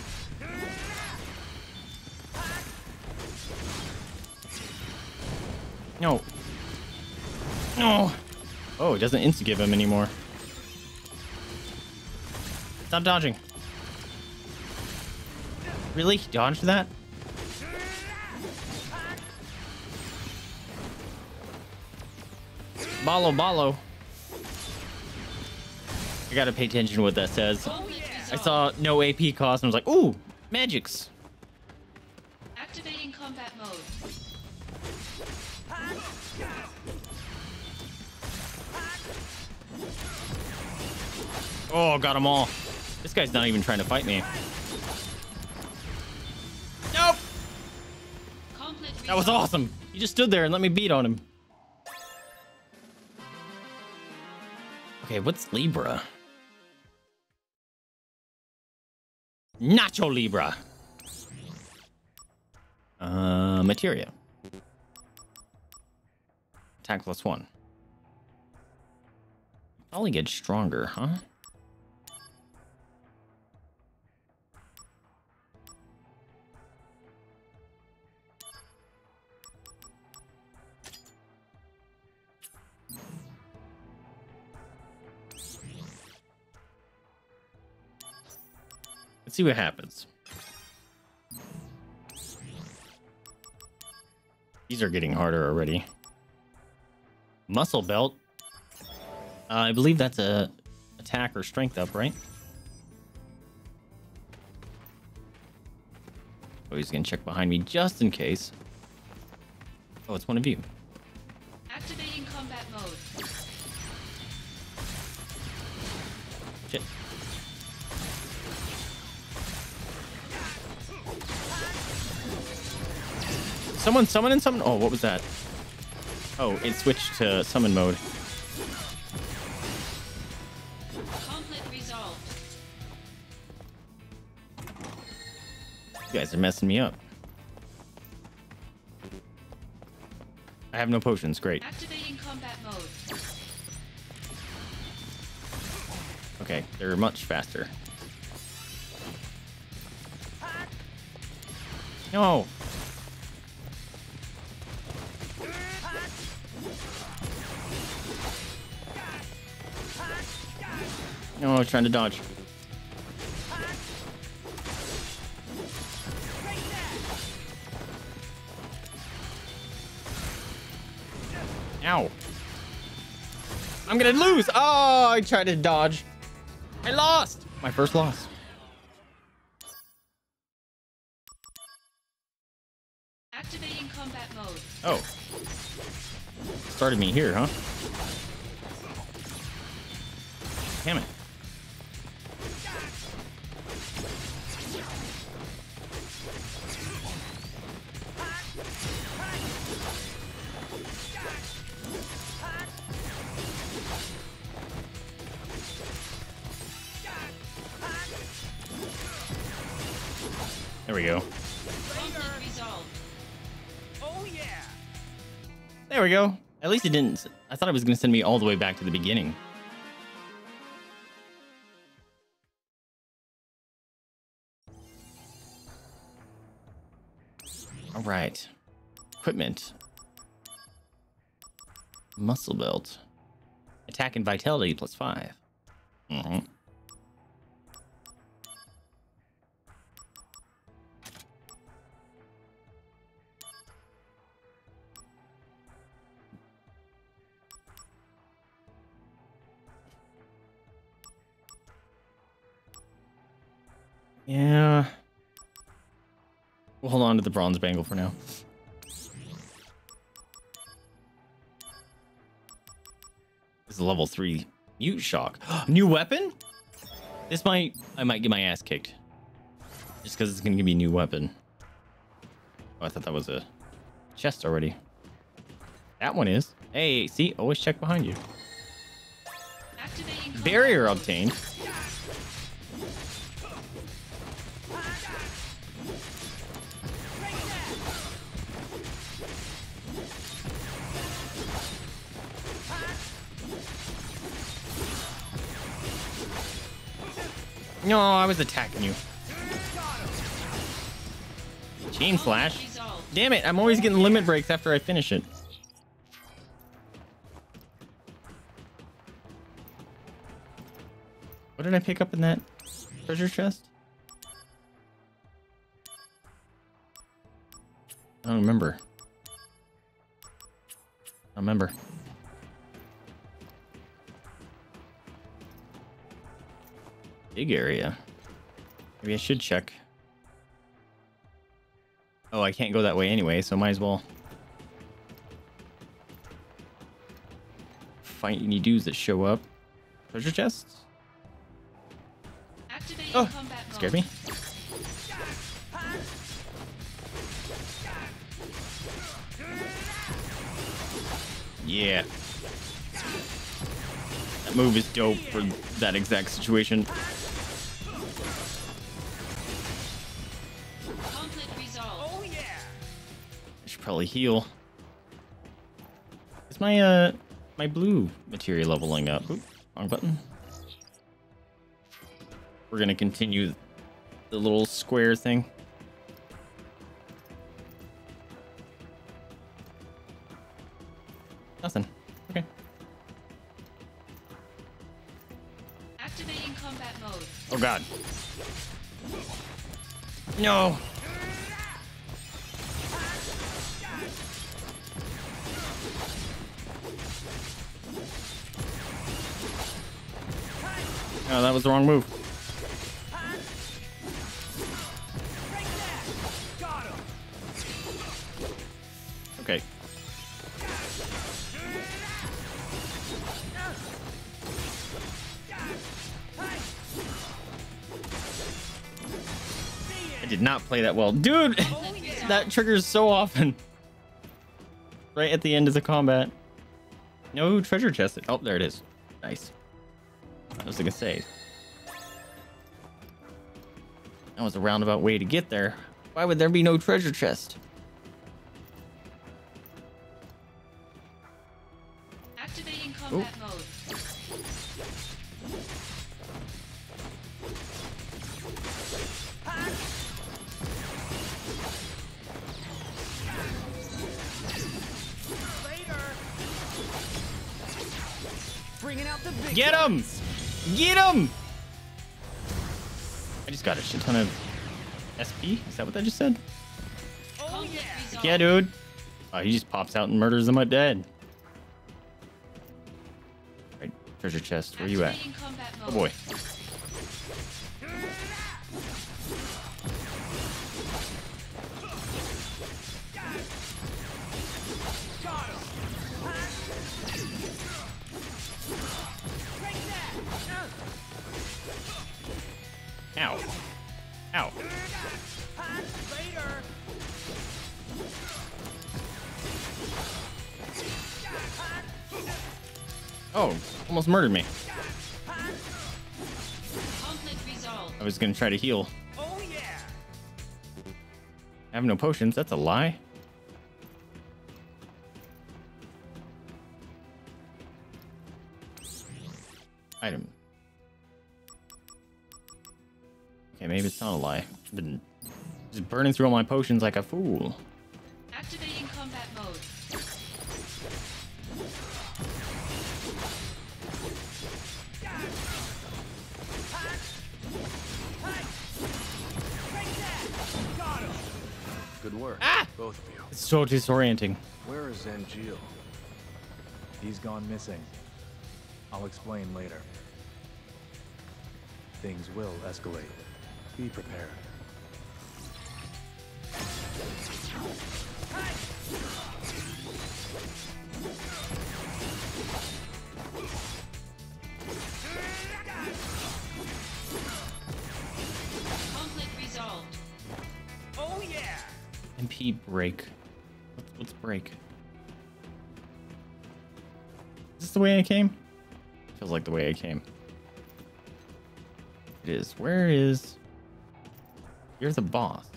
No. No. Oh, it doesn't insta-give him anymore. Stop dodging. Really? Dodge that? Balo, balo. I gotta pay attention to what that says. Oh, yeah. I saw no A P cost and I was like, ooh, magics. Activating combat mode. Oh, got them all. This guy's not even trying to fight me. Nope. That was awesome. He just stood there and let me beat on him. Okay, what's Libra? Nacho Libra. Uh, materia. Attack plus one. Probably get stronger, huh? See what happens. These are getting harder already. Muscle belt. Uh, I believe that's a attack or strength up, right? Oh, he's gonna check behind me just in case. Oh, it's one of you. Activating combat mode. Shit. Someone summon and summon. Oh, what was that? Oh, it switched to summon mode. Conflict resolved. You guys are messing me up. I have no potions. Great. Activating combat mode. Okay, they're much faster. No. Oh, trying to dodge. Ow. I'm gonna lose. Oh, I tried to dodge. I lost. My first loss. Activating combat mode. Oh. Started me here, huh? Damn it. There we go. Oh yeah. There we go. At least it didn't. I thought it was going to send me all the way back to the beginning. All right. Equipment. Muscle belt. Attack and vitality plus five. Mm-hmm. Yeah. We'll hold on to the bronze bangle for now. This is level three mute shock. New weapon? This might I might get my ass kicked. Just because it's gonna give me a new weapon. Oh, I thought that was a chest already. That one is. Hey, see, always check behind you. Activating barrier obtained. No, I was attacking you. Chain Flash. Damn it, I'm always getting limit breaks after I finish it. What did I pick up in that treasure chest? I don't remember. I remember. Big area. Maybe I should check. Oh, I can't go that way anyway, so might as well fight any dudes that show up. Treasure chests? Activate oh, scared me. Yeah. That move is dope for that exact situation. Probably heal. Is my uh my blue materia leveling up? Oop, wrong button. We're gonna continue the little square thing. Nothing. Okay. Activating combat mode. Oh god. No. Oh, that was the wrong move. Okay. I did not play that well. Dude, that triggers so often. Right at the end of the combat. No treasure chest. Oh, there it is. Nice. I was gonna say that was a roundabout way to get there. Why would there be no treasure chest? Activating combat oh. mode. Later. Bringing out the big Get him! Get him! I just got a shit ton of S P. Is that what I just said? Oh yeah, yeah dude. Oh, he just pops out and murders them up dead. Right, treasure chest. Where you at? Oh boy. Ow. Ow. Oh, almost murdered me. I was gonna try to heal. Oh yeah. I have no potions, that's a lie. Item. Okay, maybe it's not a lie. I've been just burning through all my potions like a fool. Activating combat mode. Good work, ah! both of you. It's so disorienting. Where is Angeal? He's gone missing. I'll explain later. Things will escalate. Be prepared. Conflict resolved. Oh yeah. M P break. Let's, let's break. Is this the way I came? Feels like the way I came. It is. Where is? You're the boss.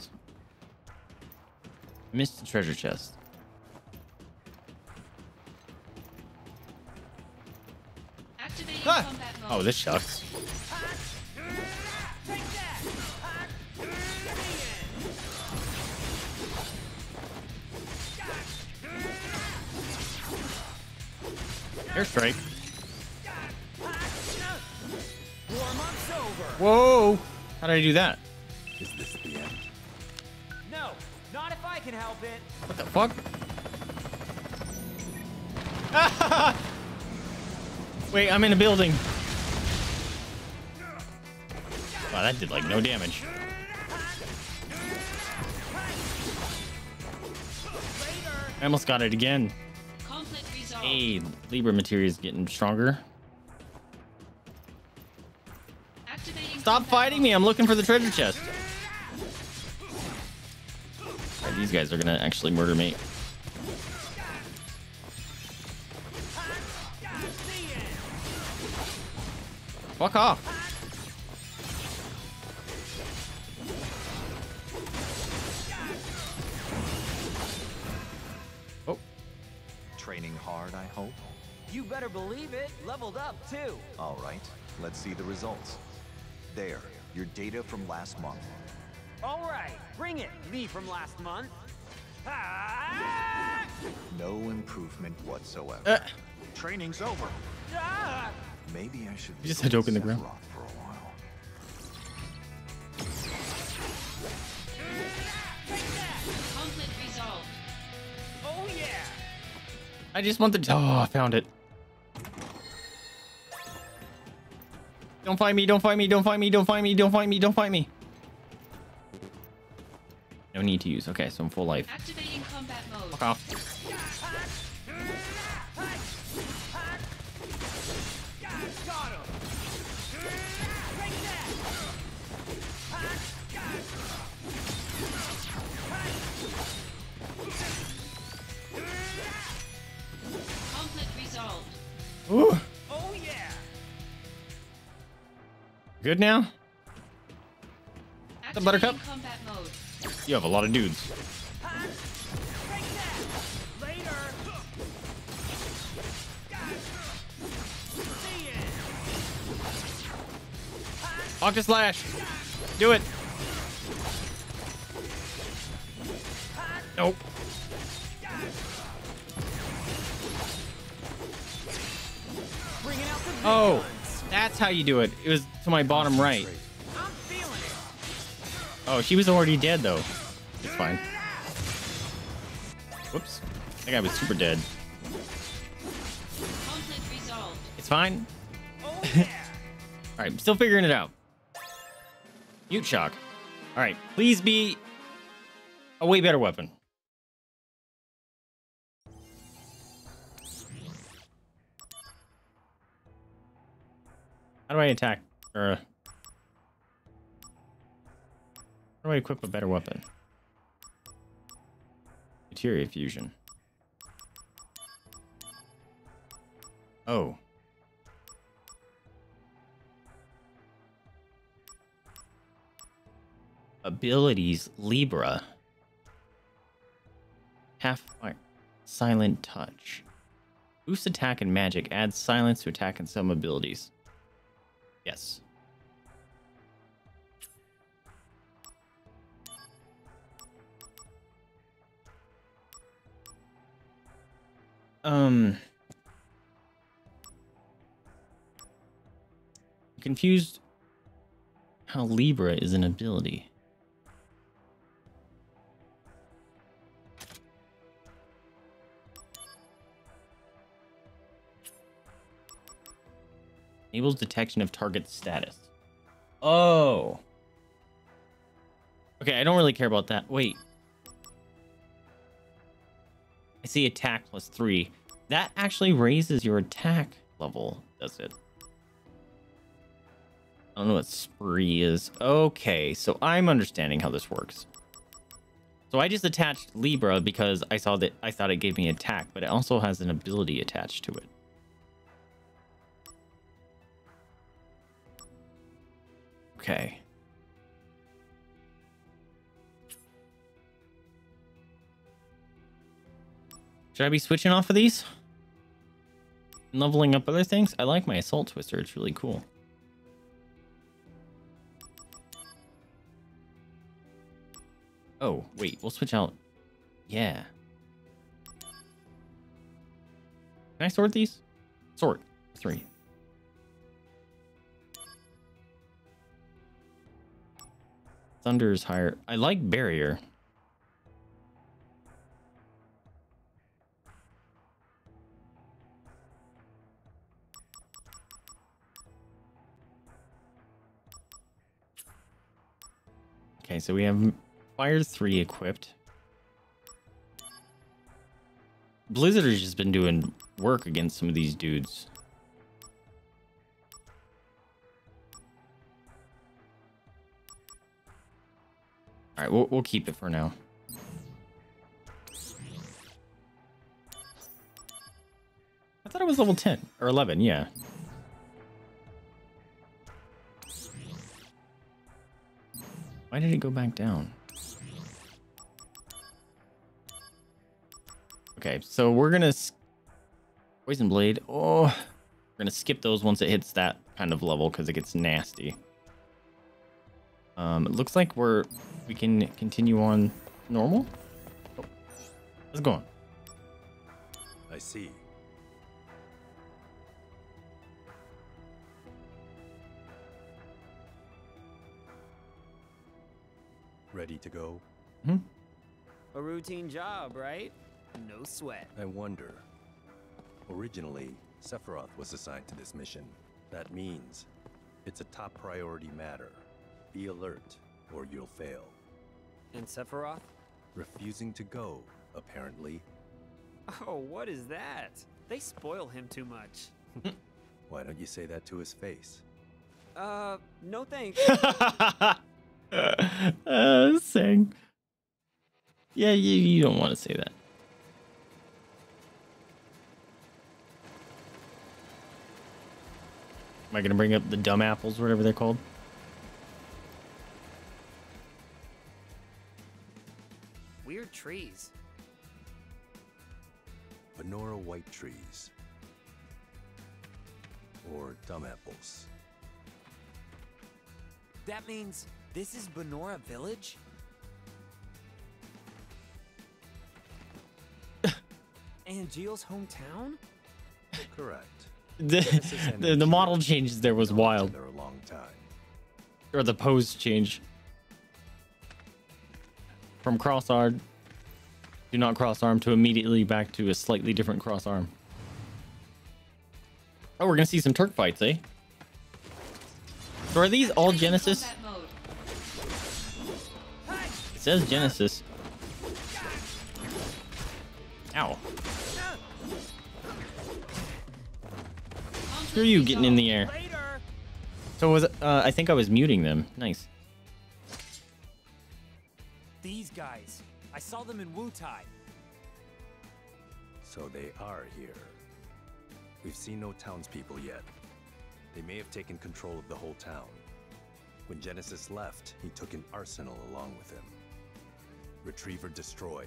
Missed the treasure chest. Activating ah! combat mode. Oh, this sucks. Airstrike. Whoa! How did I do that? Is this the end? No, not if I can help it. What the fuck? Wait, I'm in a building. Wow, that did like no damage. I almost got it again. Hey, Libra materia is getting stronger. Stop fighting me! I'm looking for the treasure chest. Right, these guys are gonna actually murder me. Fuck off! Oh, training hard, I hope. You better believe it. Leveled up too. All right, let's see the results. There, your data from last month. All right, bring it, me from last month. Ah! No improvement whatsoever. Uh. Training's over. Ah! Maybe I should. You just had to open the ground. For a while. Conflict resolved. Oh yeah. I just want the. Oh, I found it. Don't find me, don't find me, don't find me, don't find me, don't find me, don't find me. No need to use. Okay, so I'm full life. Activating combat mode. Fuck off. Conflict resolved. Ooh. Good now? What's up, Buttercup? You have a lot of dudes. Octa Slash! Do it! Nope. Oh! That's how you do it. It was to my bottom right. I'm feeling it. Oh, she was already dead though. It's fine. Whoops. That guy was super dead. Conflict resolved. It's fine. Oh, yeah. All right, I'm still figuring it out. Mute shock. All right, please be a way better weapon. How do I attack? Or, uh, how do I equip a better weapon? Materia fusion. Oh. Abilities Libra. Half fire. Silent touch. Boost attack and magic. Adds silence to attack and some abilities. Yes. Um. Confused how Libra is an ability. Enables detection of target status. Oh. Okay, I don't really care about that. Wait. I see attack plus three. That actually raises your attack level, does it? I don't know what spree is. Okay, so I'm understanding how this works. So I just attached Libra because I saw that I thought it gave me attack, but it also has an ability attached to it. Okay. Should I be switching off of these? And leveling up other things? I like my assault twister. It's really cool. Oh, wait. We'll switch out. Yeah. Can I sort these? Sword. Three. Thunder is higher. I like barrier. Okay, so we have Fire three equipped. Blizzard has just been doing work against some of these dudes. All right, we'll, we'll keep it for now. I thought it was level ten or eleven, yeah. Why did it go back down? Okay, so we're gonna poison blade. Oh, we're gonna skip those once it hits that kind of level because it gets nasty. Um, it looks like we're we can continue on normal. Oh, let's go on. I see. Ready to go? Hmm? A routine job, right? No sweat. I wonder. Originally, Sephiroth was assigned to this mission. That means it's a top priority matter. Be alert, or you'll fail. And Sephiroth? Refusing to go, apparently. Oh, what is that? They spoil him too much. Why don't you say that to his face? Uh, no thanks. uh, saying, yeah, you, you don't want to say that. Am I gonna bring up the dumb apples, whatever they're called? Weird trees. Banora White trees, or dumb apples. That means. This is Banora Village? Angeal's hometown? Correct. the, the, the model change there was wild. There a long time. Or the pose change. From cross arm, do not cross arm, to immediately back to a slightly different cross arm. Oh, we're going to see some Turk fights, eh? So are these all Genesis? It says Genesis. Ow. Screw you getting in the air. So was uh, I think I was muting them. Nice. These guys. I saw them in Wutai. So they are here. We've seen no townspeople yet. They may have taken control of the whole town. When Genesis left, he took an arsenal along with him. Retrieve or destroy.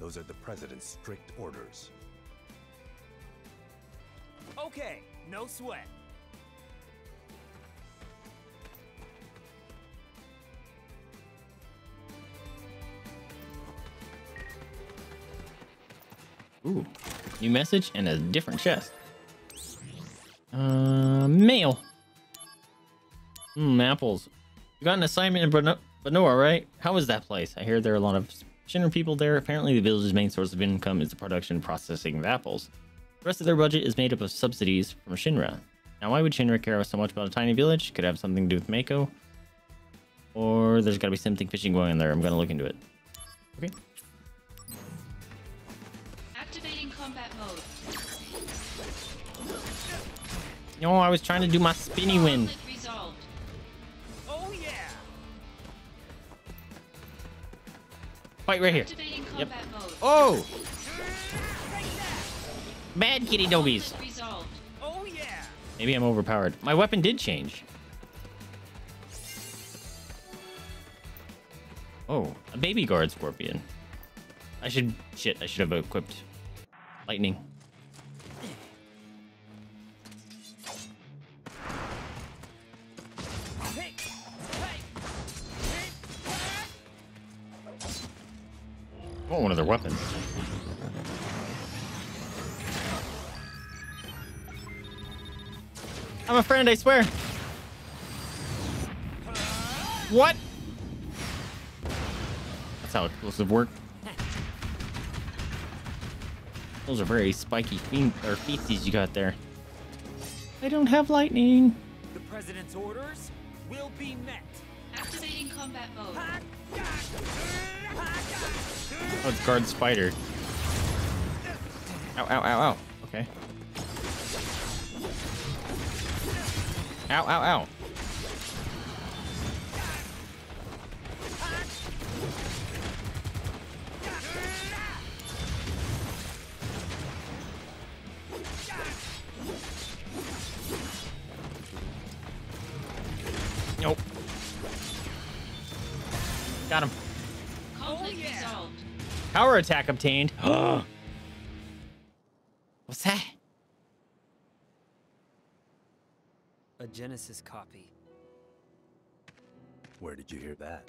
Those are the president's strict orders. Okay, no sweat. Ooh, new message and a different chest. Uh, mail. Hmm, apples. You got an assignment in Banora, right? How is that place? I hear there are a lot of Shinra people there. Apparently, the village's main source of income is the production and processing of apples. The rest of their budget is made up of subsidies from Shinra. Now, why would Shinra care so much about a tiny village? Could have something to do with Mako. Or there's got to be something fishing going on there. I'm going to look into it. Okay. Activating combat mode. No, I was trying to do my spinny win. Fight right here. Yep. Mode. Oh! Bad kitty doggies. Oh, yeah. Maybe I'm overpowered. My weapon did change. Oh, a baby guard scorpion. I should... Shit, I should have equipped lightning. I want one of their weapons. I'm a friend, I swear. What? That's how explosive work. Those are very spiky fe or feces you got there. I don't have lightning. The president's orders will be met. Activating combat mode. Oh, it's guard spider. Ow, ow, ow, ow. Okay. Ow, ow, ow. Nope. Got him. Conflict resolved. Power attack obtained. What's that? A Genesis copy. Where did you hear that?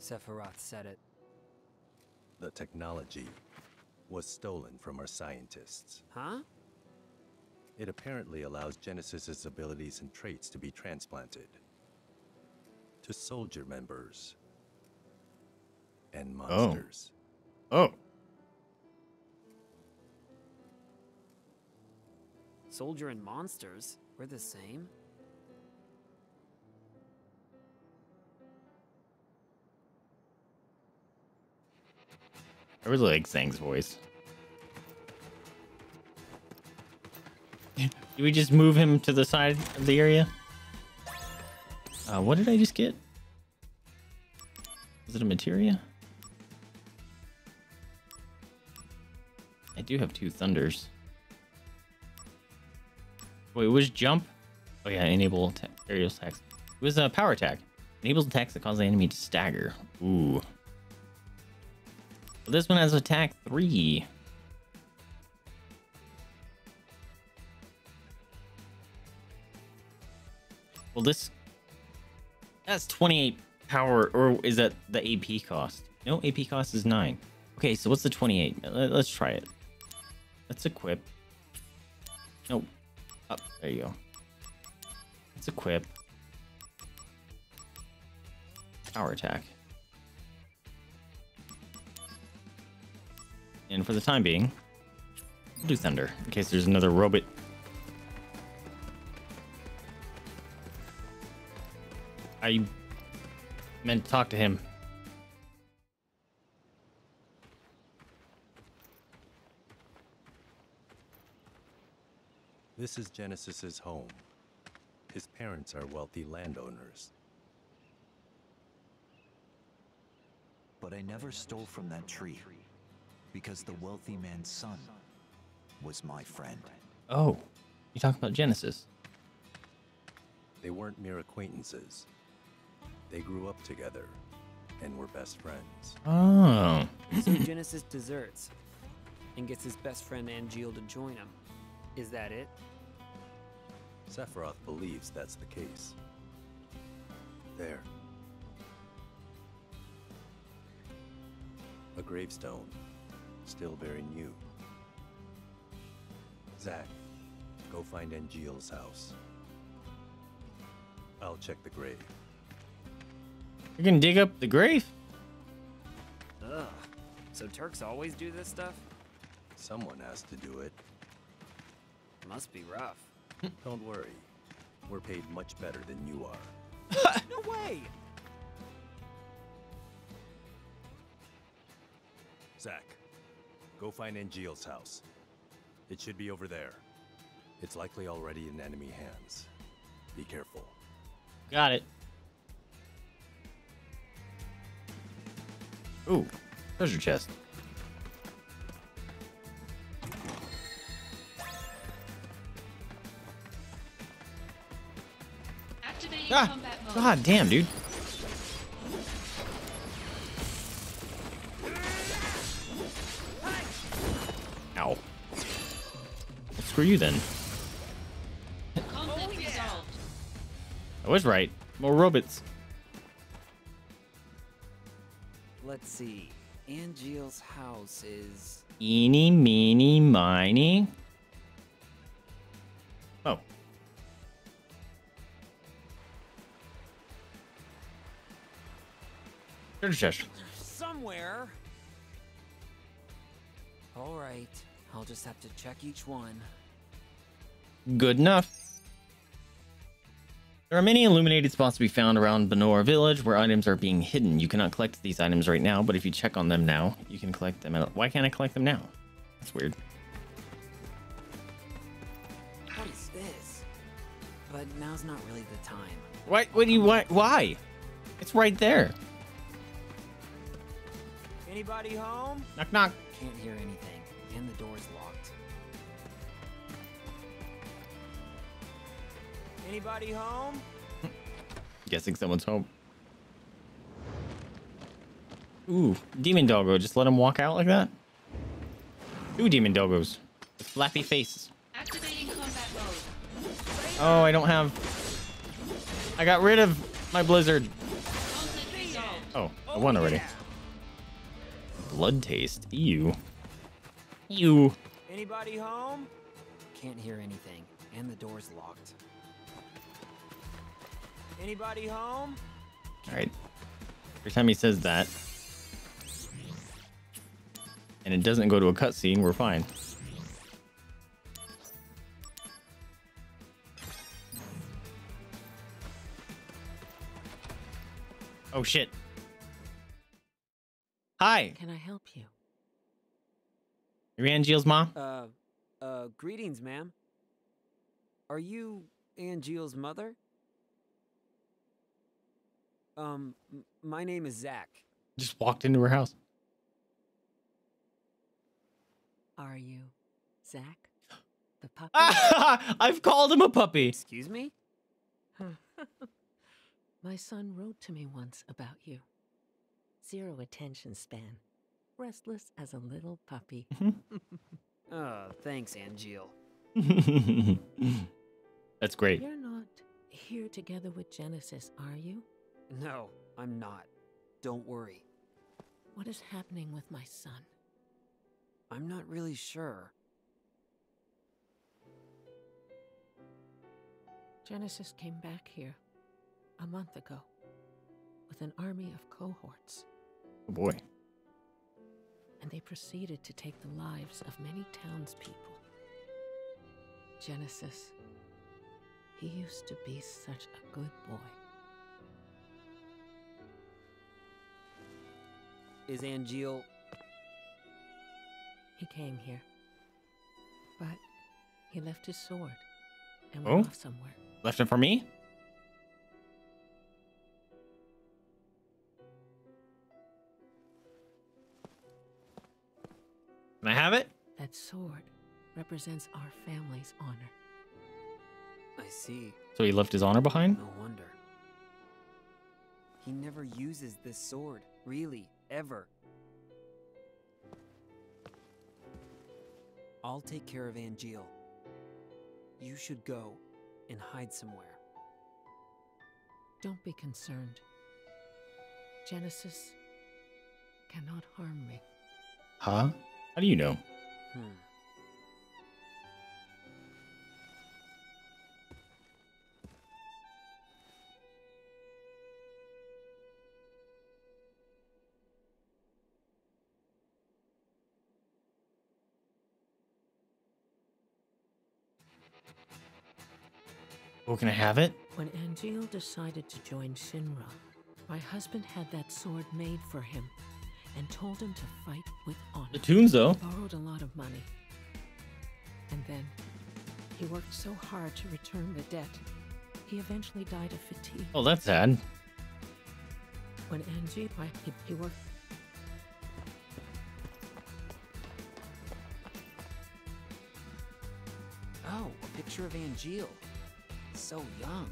Sephiroth said it. The technology was stolen from our scientists. Huh? It apparently allows Genesis's abilities and traits to be transplanted to soldier members and monsters. Oh. Oh. Soldier and monsters? We're the same? I really like Zang's voice. Do we just move him to the side of the area? Uh, what did I just get? Is it a materia? I do have two thunders. Wait, it was jump? Oh yeah, enable aerial attacks. It was a uh, power attack. Enables attacks that cause the enemy to stagger. Ooh. Well, this one has attack three. Well, this, that's twenty-eight power, or is that the A P cost? No, A P cost is nine. Okay, so what's the twenty-eight? Let's try it. Let's equip. Nope. Up, there you go. Let's equip. Power attack. And for the time being, we'll do thunder, in case there's another robot. I meant to talk to him. This is Genesis's home. His parents are wealthy landowners. But I never stole from that tree because the wealthy man's son was my friend. Oh, you talking about Genesis? They weren't mere acquaintances. They grew up together and were best friends. Oh. So Genesis deserts and gets his best friend Angeal to join him. Is that it? Sephiroth believes that's the case. There. A gravestone. Still very new. Zack, go find Angeal's house. I'll check the grave. You're gonna dig up the grave? Ugh. So Turks always do this stuff? Someone has to do it. Must be rough. Don't worry. We're paid much better than you are. No way! Zack, go find Angeal's house. It should be over there. It's likely already in enemy hands. Be careful. Got it. Ooh, treasure chest. Activating ah, combat mode. God damn, dude. Ow. Well, screw you then. I was right. More robots. Let's see. Angeal's house is... Eeny, meeny, miny. Oh. There's just somewhere. All right, I'll just have to check each one. Good enough. There are many illuminated spots to be found around Banora Village where items are being hidden. You cannot collect these items right now, but if you check on them now, you can collect them. At... Why can't I collect them now? That's weird. What is this? But now's not really the time. Why? What do you? Why? Why? It's right there. Anybody home? Knock knock. Can't hear anything, and the door's locked. Anybody home? Guessing someone's home. Ooh, demon doggo. Just let him walk out like that. Two demon doggos with flappy faces. Activating combat mode. Oh, I don't have. I got rid of my blizzard. Oh, I won already. Blood taste. Ew. Ew. Anybody home? Can't hear anything, and the door's locked. Anybody home? All right. Every time he says that, and it doesn't go to a cutscene, we're fine. Oh shit! Hi. Can I help you? You're Angeal's mom? Uh, uh, greetings, ma'am. Are you Angeal's mother? Um, my name is Zack. Just walked into her house. Are you Zack? The puppy? I've called him a puppy. Excuse me? My son wrote to me once about you. Zero attention span. Restless as a little puppy. Oh, thanks, Angeal. That's great. You're not here together with Genesis, are you? No, I'm not. Don't worry. What is happening with my son? I'm not really sure. Genesis came back here a month ago with an army of cohorts. Oh boy. And they proceeded to take the lives of many townspeople. Genesis, he used to be such a good boy. Is Angeal... He came here, but he left his sword and went oh? off somewhere. Left it for me? Can I have it? That sword represents our family's honor. I see. So he left his honor behind? No wonder. He never uses this sword, really, ever. I'll take care of Angeal. You should go and hide somewhere. Don't be concerned. Genesis cannot harm me. Huh? How do you know? Hmm. Oh, can I have it? When Angeal decided to join Shinra, my husband had that sword made for him and told him to fight with honor. The tunes, though. He borrowed a lot of money. And then he worked so hard to return the debt, he eventually died of fatigue. Oh, that's sad. When Angeal, he, he worked... Oh, a picture of Angeal. So young.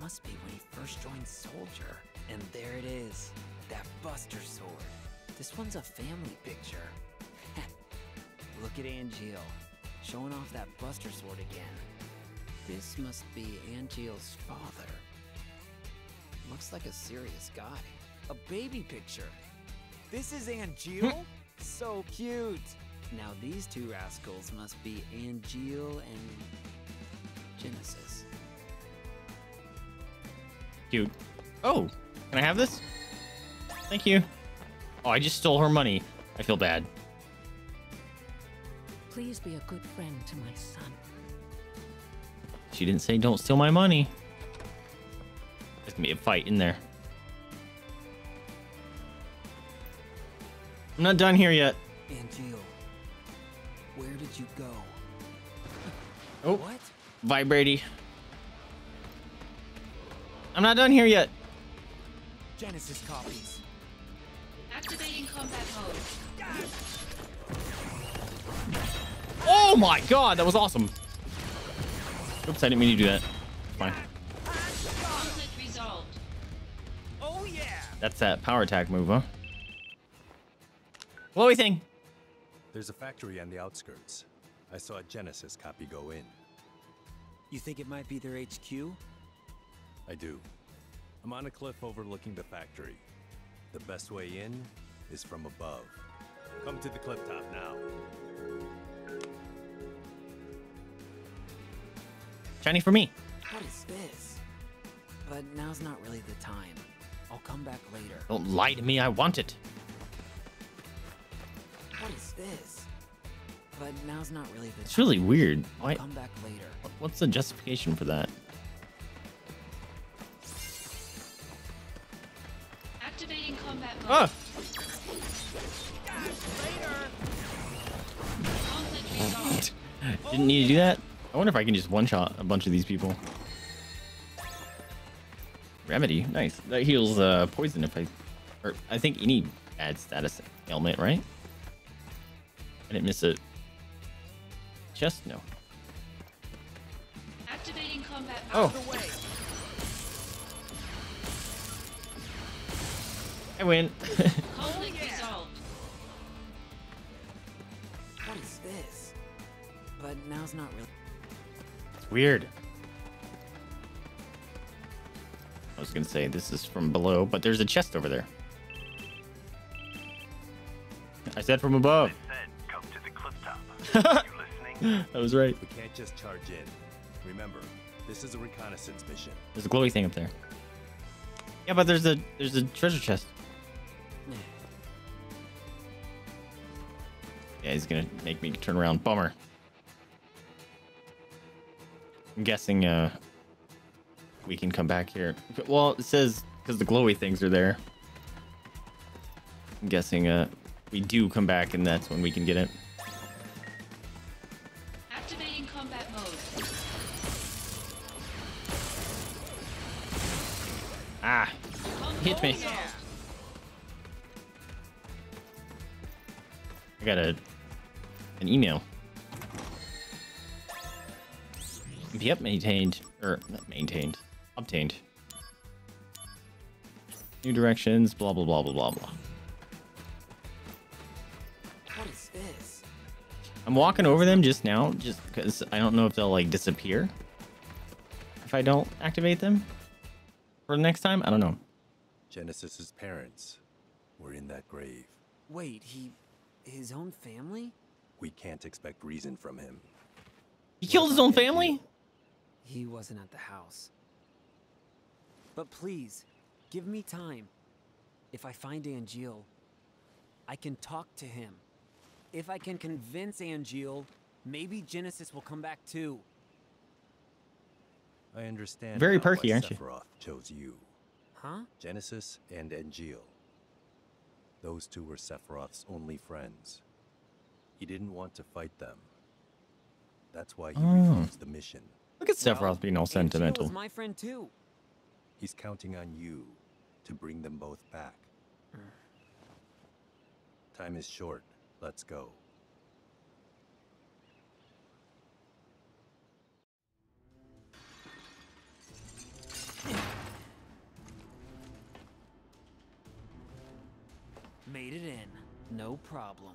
Must be when he first joined Soldier. And there it is. That Buster Sword. This one's a family picture. Look at Angeal. Showing off that Buster Sword again. This must be Angeal's father. Looks like a serious guy. A baby picture. This is Angeal? So cute. Now these two rascals must be Angeal and Genesis. Cute. Oh, can I have this? Thank you. Oh, I just stole her money. I feel bad. Please be a good friend to my son. She didn't say don't steal my money. There's gonna be a fight in there. I'm not done here yet. Angeal, where did you go? Oh, what? Vibrati. I'm not done here yet. Genesis copies. Activating combat mode. Oh my god, that was awesome. Oops, I didn't mean to do that. Fine. Conflict resolved. Oh yeah. That's that power attack move, huh? Glowy thing. There's a factory on the outskirts. I saw a Genesis copy go in. You think it might be their H Q? I do. I'm on a cliff overlooking the factory. The best way in is from above. Come to the cliff top now. Shiny for me. What is this? But now's not really the time. I'll come back later. Don't lie to me. I want it. What is this? But now's not really the It's time. Really weird. I'll Why? come back later. What's the justification for that? Activating combat mode. Ah. Didn't need to do that. I wonder if I can just one-shot a bunch of these people. Remedy, nice. That heals uh, poison if I, or I think any bad status ailment, right? I didn't miss it. Just no. Activating combat out of the way. I win. Conflict resolved. What is this? But now's not really. It's weird. I was gonna say this is from below, but there's a chest over there. I said from above. That was right. We can't just charge in. Remember, this is a reconnaissance mission. There's a glowy thing up there. Yeah, but there's a there's a treasure chest. Yeah, he's gonna make me turn around. Bummer. I'm guessing uh we can come back here. Well, it says because the glowy things are there. I'm guessing uh we do come back and that's when we can get it. Ah, hit me. I got a an email. Yep, maintained or not maintained, obtained. New directions, blah blah blah blah blah blah. What is this? I'm walking over them just now, just because I don't know if they'll like disappear if I don't activate them. For the next time, I don't know. Genesis's parents were in that grave. Wait, he... his own family? We can't expect reason from him. He killed his own family? He wasn't at the house. But please, give me time. If I find Angeal, I can talk to him. If I can convince Angeal, maybe Genesis will come back too. I understand. Very perky, aren't you? Sephiroth chose you. Huh? Genesis and Angeal. Those two were Sephiroth's only friends. He didn't want to fight them. That's why he oh. refused the mission. Look at Sephiroth well, being all sentimental. Angeal was my friend too. He's counting on you to bring them both back. Mm. Time is short. Let's go. Made it in, no problem.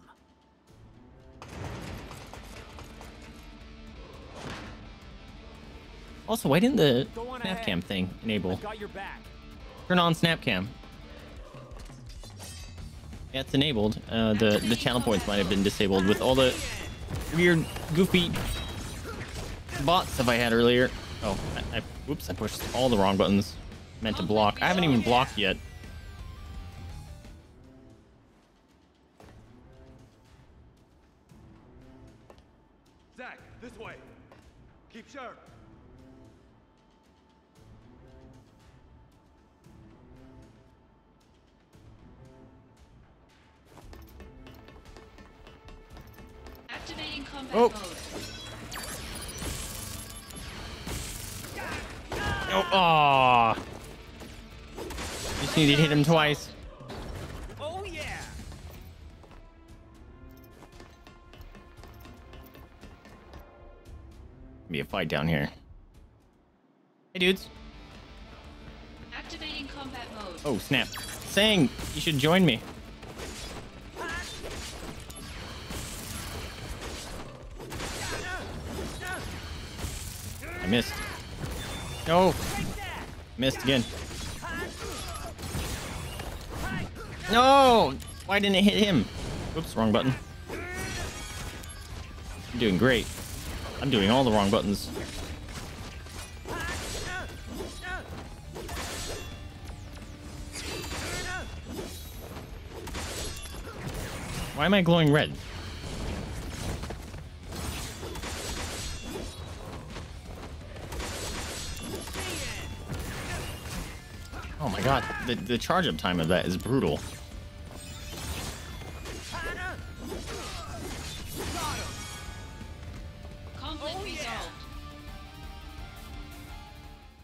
Also, why didn't the snap cam thing enable? Got your back. Turn on snap cam. Yeah, it's enabled. Uh, the the channel points might have been disabled with all the weird, goofy bots stuff I had earlier. Oh, I, I, whoops! I pushed all the wrong buttons. Meant to block. I haven't even blocked yet. Keep sharp. Activating combat oh. mode. Oh, aw. Just need to hit him twice. Be a fight down here. Hey dudes. Activating combat mode. Oh snap. Saying you should join me. I missed. No. Missed again. No! Why didn't it hit him? Oops, wrong button. I'm doing great. I'm doing all the wrong buttons. Why am I glowing red? Oh my god, the, the charge up time of that is brutal.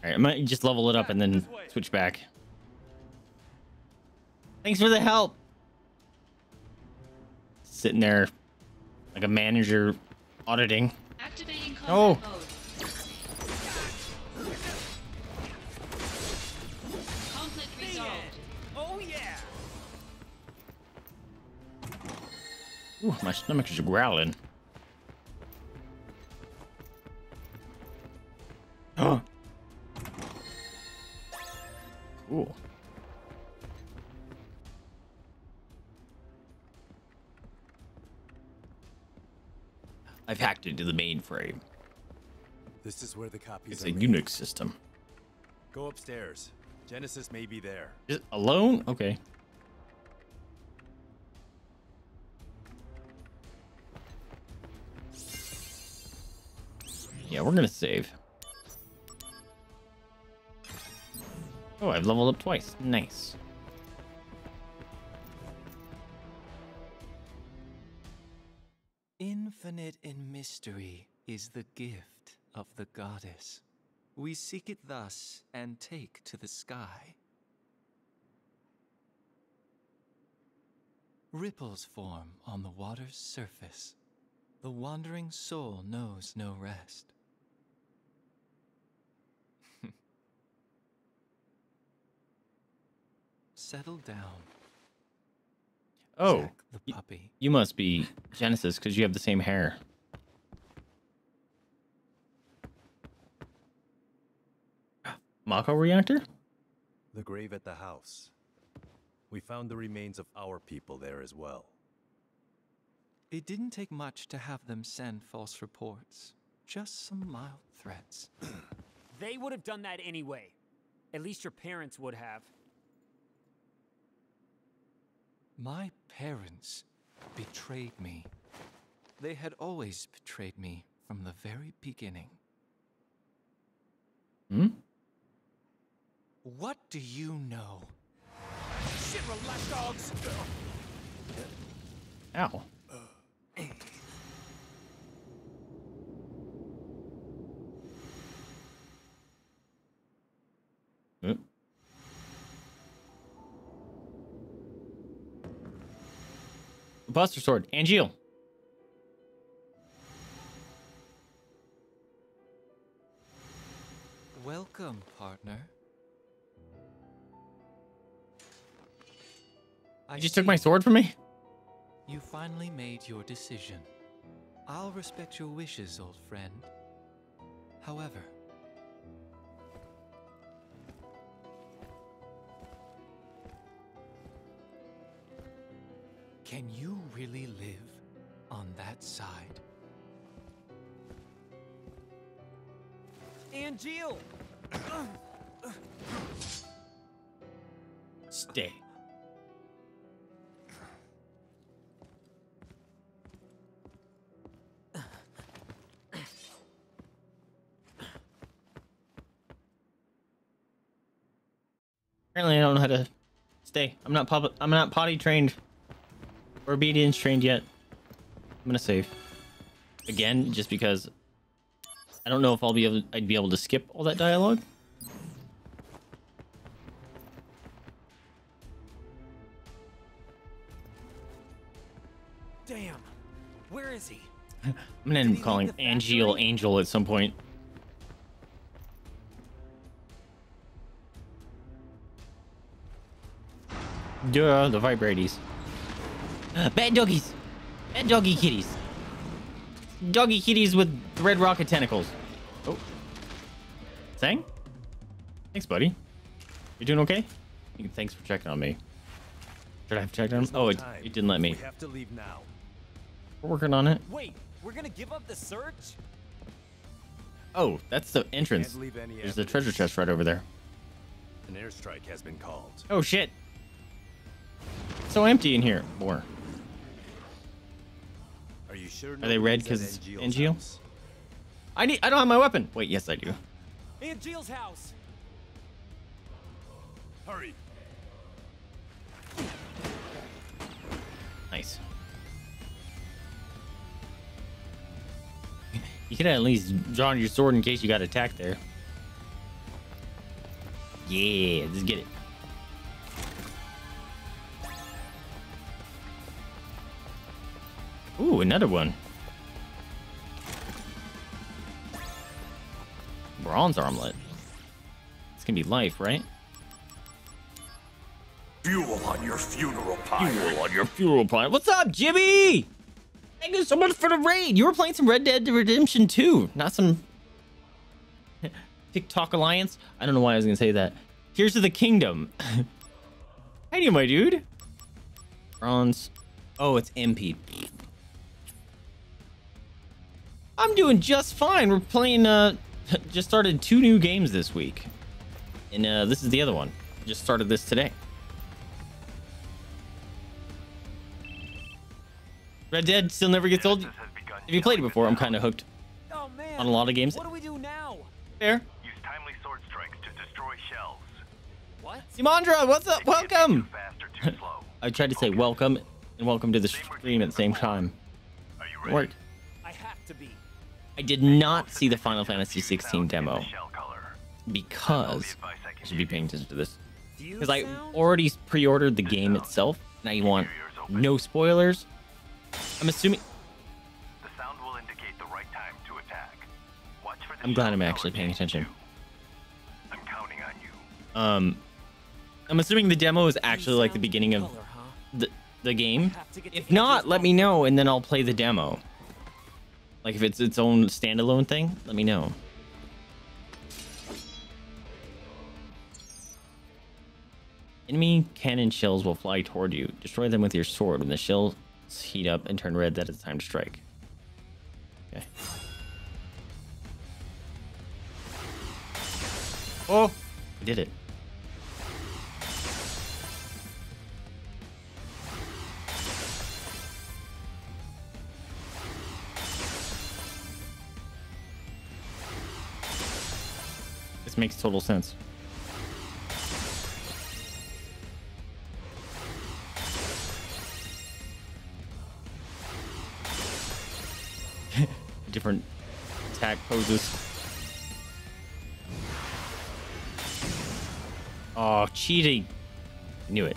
I might just level it up and then switch back. Thanks for the help. Sitting there like a manager auditing. Activating oh. Mode. Conflict resolved. Oh yeah. Ooh, my stomach is growling. Oh. Ooh. I've hacked into the mainframe. This is where the copies It's a made. Unix system. Go upstairs. Genesis may be there. Is it alone? Okay. Yeah, we're gonna save. Oh, I've leveled up twice. Nice. Infinite in mystery is the gift of the goddess. We seek it thus and take to the sky. Ripples form on the water's surface. The wandering soul knows no rest. Settle down. Oh, Zack the puppy. You must be Genesis because you have the same hair. Mako reactor? The grave at the house. We found the remains of our people there as well. It didn't take much to have them send false reports. Just some mild threats. They would have done that anyway. At least your parents would have. My parents betrayed me. They had always betrayed me from the very beginning. Hmm? What do you know? Shinra Watchdogs! Ow. Huh? Buster Sword, Angeal. Welcome, partner. You just took my sword from me? You finally made your decision. I'll respect your wishes, old friend. However, can you really live on that side? Angeal! Stay. Apparently I don't know how to stay. I'm not pop I'm not potty trained or obedience trained yet. I'm gonna save again just because I don't know if I'll be able to, I'd be able to skip all that dialogue. Damn, where is he? I'm gonna end up calling Angeal Angel at some point. Duh, the vibraties. Bad doggies! Bad doggy kitties! Doggy kitties with red rocket tentacles. Oh. Sang? Thanks, buddy. You're doing okay? Thanks for checking on me. Should I have checked on him? Oh, it, it didn't let me. We have to leave now. We're working on it. Wait, we're gonna give up the search? Oh, that's the entrance. There's evidence. The treasure chest right over there. An airstrike has been called. Oh shit. It's so empty in here. More. Are you sure? Are they red because it's Angeal? I need. I don't have my weapon. Wait, yes I do. Angeal's house. Hurry. Nice. You could at least draw your sword in case you got attacked there. Yeah, just get it. Ooh, another one. Bronze armlet. It's gonna be life, right? Fuel on your funeral pyre. Fuel on your funeral pyre. What's up, Jimmy? Thank you so much for the raid. You were playing some Red Dead Redemption two, not some TikTok alliance. I don't know why I was gonna say that. Here's to the kingdom. How do you, my dude? Bronze. Oh, it's M P. I'm doing just fine. We're playing. Uh, just started two new games this week, and uh, this is the other one. Just started this today. Red Dead still never gets old. If you played it before, I'm kind of hooked oh, man. on a lot of games. What do we do now? Fair. Use timely sword strikes to destroy shells. What? Simandra, what's up? It welcome. Too too I tried to say okay. welcome and welcome to the stream at the same time. Are you ready? Work. I have to be. I did not see the Final Fantasy sixteen demo because I should be paying attention to this because I already pre-ordered the game itself and I want no spoilers. I'm assuming the sound will indicate the right time to attack. Watch for the I'm glad I'm actually paying attention. I'm counting on you. Um I'm assuming the demo is actually like the beginning of the the game. If not, let me know and then I'll play the demo. Like if it's its own standalone thing, let me know. Enemy cannon shells will fly toward you. Destroy them with your sword when the shell heat up and turn red. That is time to strike. Okay. Oh, I did it. This makes total sense. Different attack poses. Oh, cheating. I knew it.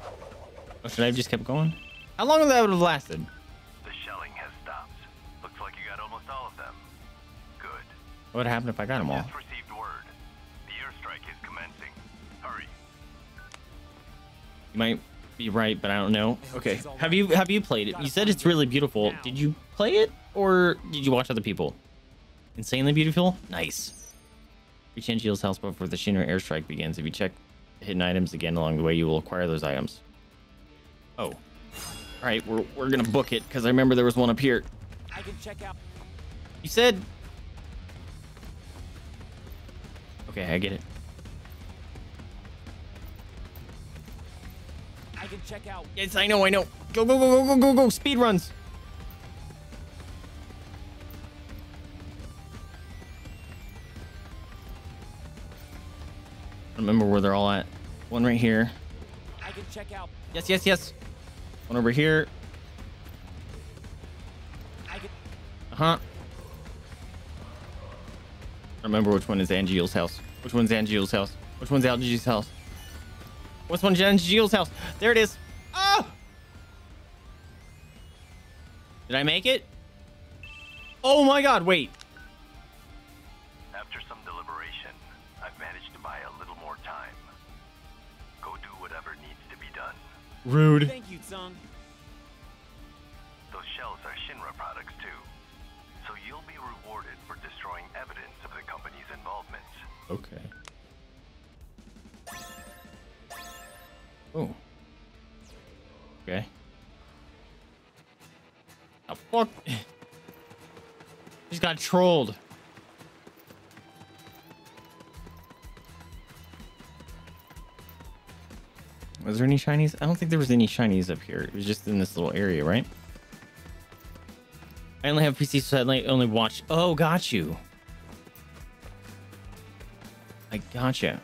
Oh, should I have just kept going? How long would that have lasted? The shelling has stopped. Looks like you got almost all of them. Good. What would happen if I got them all? Just received word. The airstrike is commencing. Hurry. You might be right, but I don't know. Okay, have you have you played it? You said it's really beautiful. Did you play it or did you watch other people? Insanely beautiful. Nice. Reach Angeal's house before the Shinra airstrike begins. If you check hidden items again along the way, you will acquire those items. Oh, all right. We're we're gonna book it because I remember there was one up here. I can check out. You said. Okay, I get it. I can check out. Yes, I know, I know. Go, go, go, go, go, go, go. Speed runs. remember where they're all at. One right here. I can check out. Yes, yes, yes. One over here. Uh-huh. Remember which one is Angeal's house. Which one's Angeal's house? Which one's Angeal's house? Which one's Angeal's house? There it is. Oh! Did I make it? Oh my god, wait. After some deliberation, I've managed to buy a little more time. Go do whatever needs to be done. Rude. Thank you, Tsung. Those shells are Shinra products too. So you'll be rewarded for destroying evidence of the company's involvement. Okay. Oh. Okay. The fuck? Just got trolled. Was there any shinies? I don't think there was any shinies up here. It was just in this little area, right? I only have P C, so I only watch. Oh, got you. I gotcha.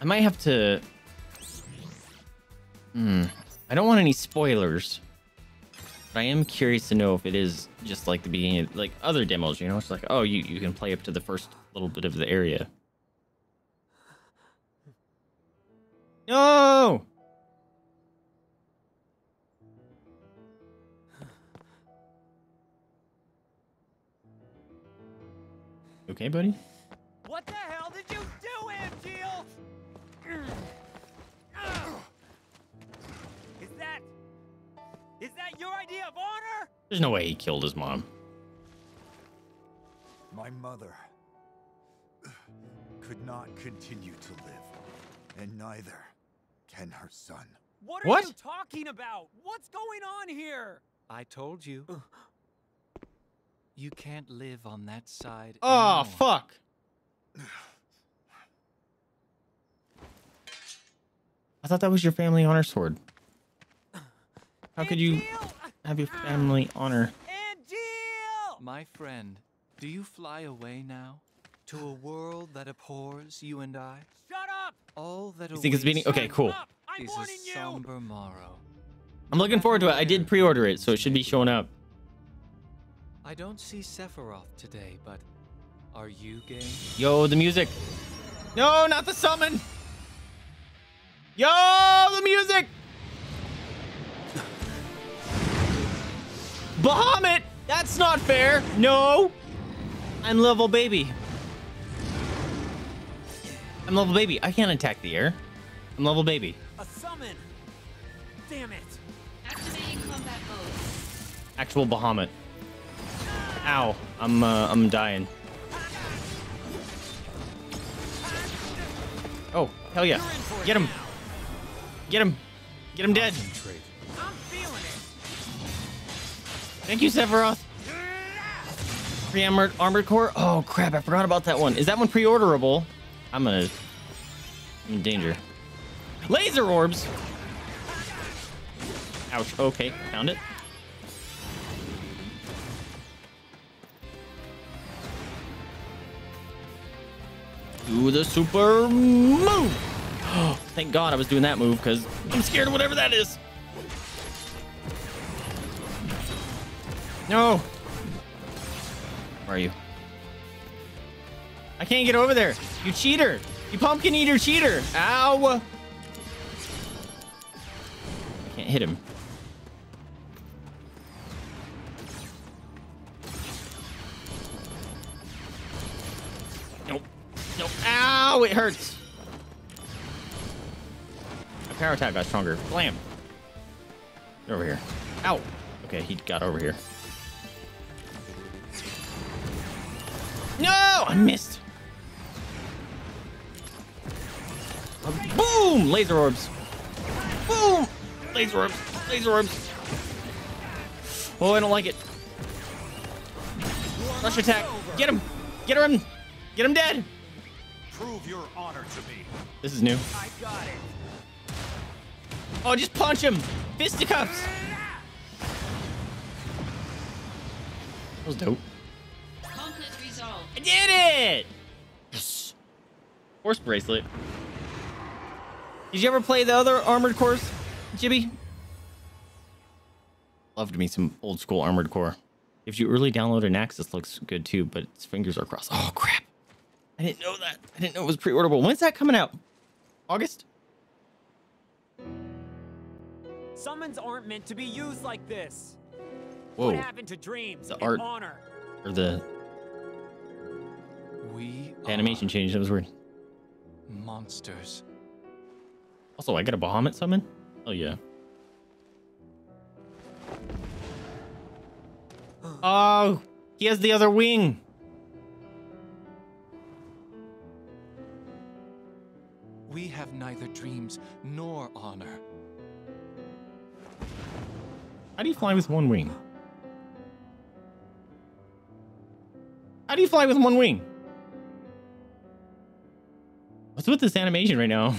I might have to. Hmm. I don't want any spoilers. But I am curious to know if it is just like the beginning of like other demos, you know? It's like, oh, you, you can play up to the first little bit of the area. No! Okay, buddy? What the hell did you do, Angeal? Is that... Is that your idea of honor? There's no way he killed his mom. My mother could not continue to live, and neither can her son. What are what? you talking about? What's going on here? I told you. Uh. You can't live on that side anymore. Oh, fuck. I thought that was your family honor sword. How could you have your family honor? Angeal! My friend, do you fly away now? To a world that abhors you and I? Shut up! All that you think it's beating? Okay, cool. I'm warning you. Somber morrow. I'm looking forward to it. I did pre-order it, so it should be showing up. I don't see Sephiroth today, but are you game? Yo, the music. No, not the summon. Yo, the music. Bahamut, that's not fair. No. I'm level baby. I'm level baby. I can't attack the air. I'm level baby. A summon. Damn it. Activating combat mode. Actual Bahamut. Ow, I'm uh, I'm dying. Oh, hell yeah. Get him. Get him. Get him dead. I'm feeling it. Thank you, Sephiroth. Free armored, armored core. Oh, crap. I forgot about that one. Is that one pre-orderable? I'm gonna... I'm in danger. Laser orbs. Ouch. Okay, found it. Do the super move. Oh, thank God I was doing that move because I'm scared of whatever that is. No. Where are you? I can't get over there. You cheater. You pumpkin eater cheater. Ow. I can't hit him. Nope. Ow, it hurts. My power attack got stronger. Blam. Get over here. Ow. Okay, he got over here. No! I missed. Boom! Laser orbs. Boom! Laser orbs. Laser orbs. Oh, I don't like it. Rush attack. Get him. Get him. Get him dead. Prove your honor to me. This is new. I got it. Oh, just punch him. Fisticuffs. That was dope. Conflict resolved. I did it. Yes. Horse bracelet. Did you ever play the other Armored Cores, Jibby? Loved me some old school Armored Core. If you early download an axe, this looks good too, but its fingers are crossed. Oh crap! I didn't know that. I didn't know it was pre-orderable. When's that coming out? August? Summons aren't meant to be used like this. Whoa. What happened to dreams? The art honor. Or the we the animation changed. That was weird. Monsters. Also, I got a Bahamut summon? Oh yeah. Oh, he has the other wing. We have neither dreams nor honor. How do you fly with one wing? How do you fly with one wing? What's with this animation right now?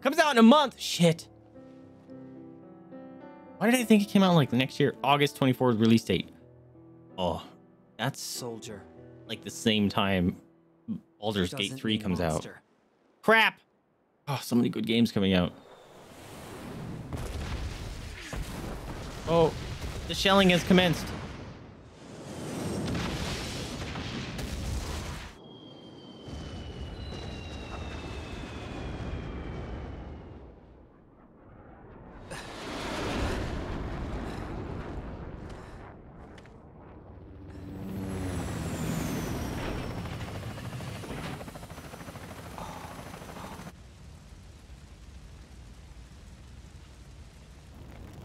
Comes out in a month. Shit. Why did I think it came out like next year? August twenty-fourth release date. Oh, that's Soldier. Like the same time Baldur's Gate three comes out. Crap. Oh, so many good games coming out. Oh, the shelling has commenced.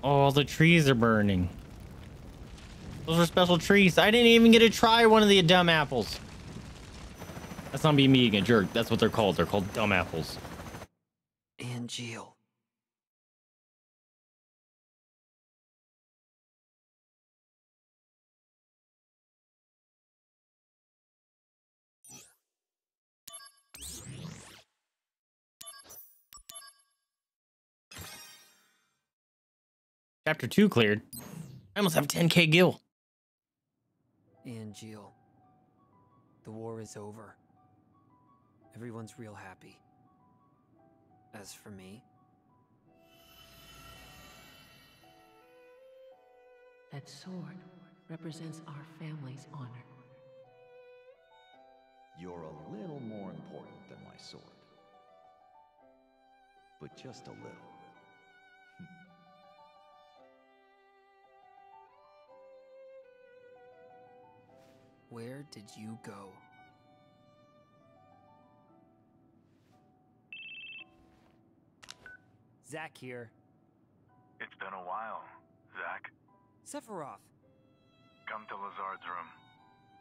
All the trees are burning. Those are special trees. I didn't even get to try one of the dumb apples. That's not me being a jerk. That's what they're called. They're called dumb apples. Angeal. Chapter two cleared. I almost have ten K gil. Angeal, the war is over. Everyone's real happy. As for me, that sword represents our family's honor. You're a little more important than my sword, but just a little. Where did you go? Zack here. It's been a while, Zack. Sephiroth. Come to Lazard's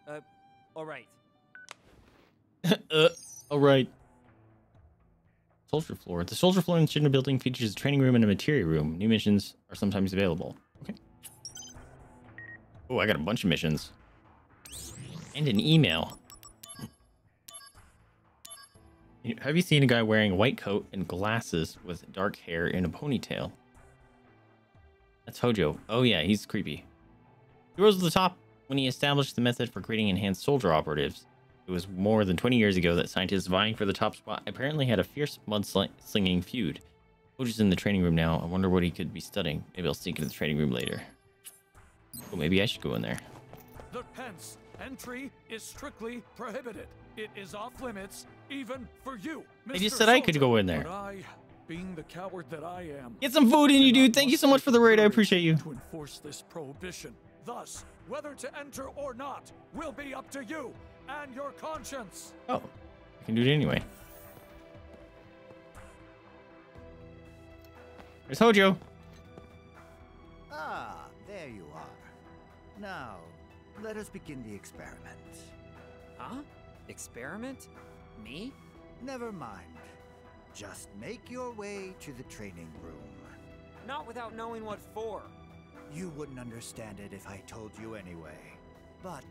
room. Uh, alright. uh, alright. Soldier floor. The soldier floor in the Shinra building features a training room and a materia room. New missions are sometimes available. Okay. Oh, I got a bunch of missions. And an email. Have you seen a guy wearing a white coat and glasses with dark hair and a ponytail? That's Hojo. Oh yeah, he's creepy. He rose to the top when he established the method for creating enhanced soldier operatives. It was more than twenty years ago that scientists vying for the top spot apparently had a fierce mudslinging feud. Hojo's in the training room now. I wonder what he could be studying. Maybe I'll sneak into the training room later. Well, maybe I should go in there. The pence. Entry is strictly prohibited. It is off limits, even for you, Mister They just said Soldier. I could go in there. But I, being the coward that I am, get some food in you, dude. Thank you so much for the raid. I appreciate you. To enforce this prohibition, thus, whether to enter or not will be up to you and your conscience. Oh, I can do it anyway. There's Hojo. Ah, there you are. Now. Let us begin the experiment. Huh? Experiment? Me? Never mind. Just make your way to the training room. Not without knowing what for. You wouldn't understand it if I told you anyway. But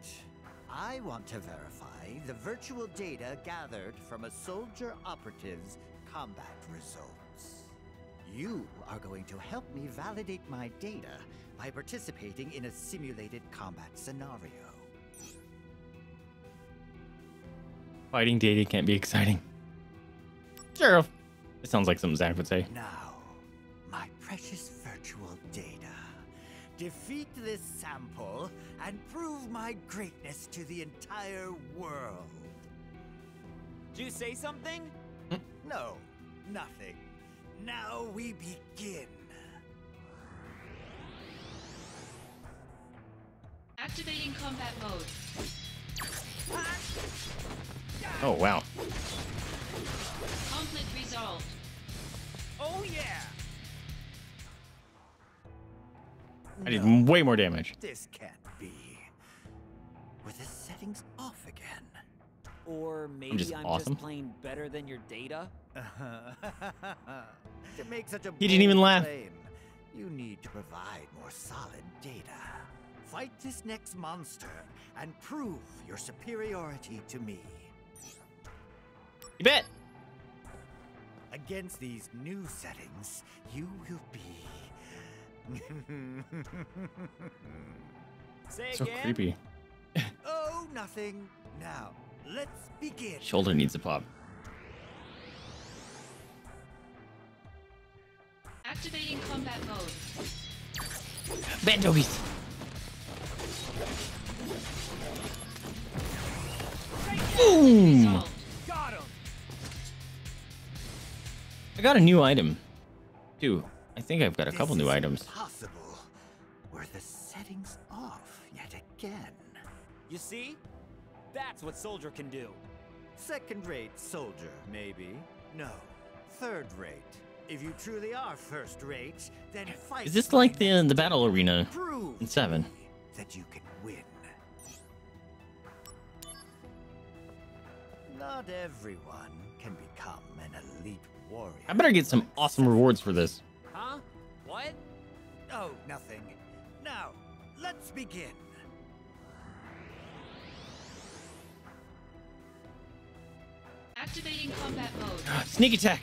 I want to verify the virtual data gathered from a soldier operative's combat results. You are going to help me validate my data by participating in a simulated combat scenario. Fighting deity can't be exciting. Sheriff. It sounds like something Zack would say. Now, my precious virtual data. Defeat this sample and prove my greatness to the entire world. Do you say something? Hm? No, nothing. Now we begin. Activating combat mode. Oh, wow. Conflict resolved. Oh, yeah. I did no, way more damage. This can't be. Were the settings off again? Or maybe I'm just, I'm awesome. just playing better than your data? To make such a he didn't even laugh. Claim, you need to provide more solid data. Fight this next monster and prove your superiority to me. You bet. Against these new settings, you will be. Say so again? Creepy. Oh, nothing. Now, let's begin. Shoulder needs a pop. Activating combat mode. Bandoies. Boom! Got him. I got a new item. Dude, I think I've got a couple new items. Possible. Were the settings off yet again? You see? That's what Soldier can do. Second-rate Soldier, maybe. No, third-rate. If you truly are first-rate, then fight. Is this like the the battle arena in seven? That you can win. Not everyone can become an elite warrior. I better get some awesome rewards for this. Huh? What? Oh, nothing. Now, let's begin. Activating combat mode. Sneak attack.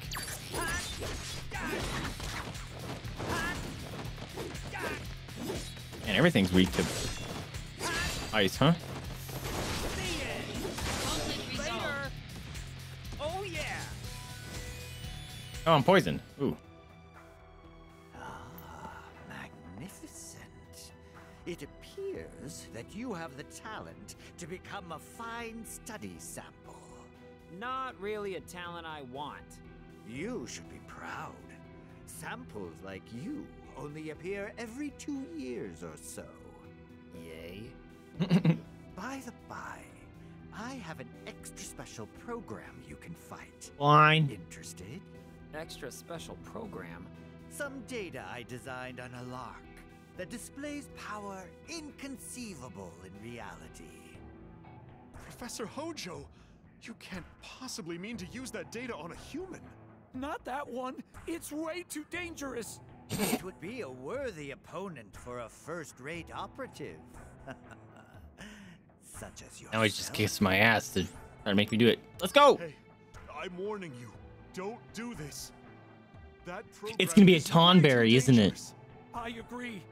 And everything's weak to ice, huh? Oh, yeah. Oh, I'm poisoned. Ooh. Ah, magnificent. It appears that you have the talent to become a fine study sample. Not really a talent I want. You should be proud. Samples like you only appear every two years or so. Yay. By the by, I have an extra special program you can fight. Fine. Interested? Extra special program? Some data I designed on a lark that displays power inconceivable in reality. Professor Hojo, you can't possibly mean to use that data on a human. Not that one. It's way too dangerous. It would be a worthy opponent for a first-rate operative. Such as yourself. Now he just kissed my ass to try to make me do it. Let's go! Hey, I'm warning you. Don't do this. That it's gonna be a Tonberry, isn't it? I agree.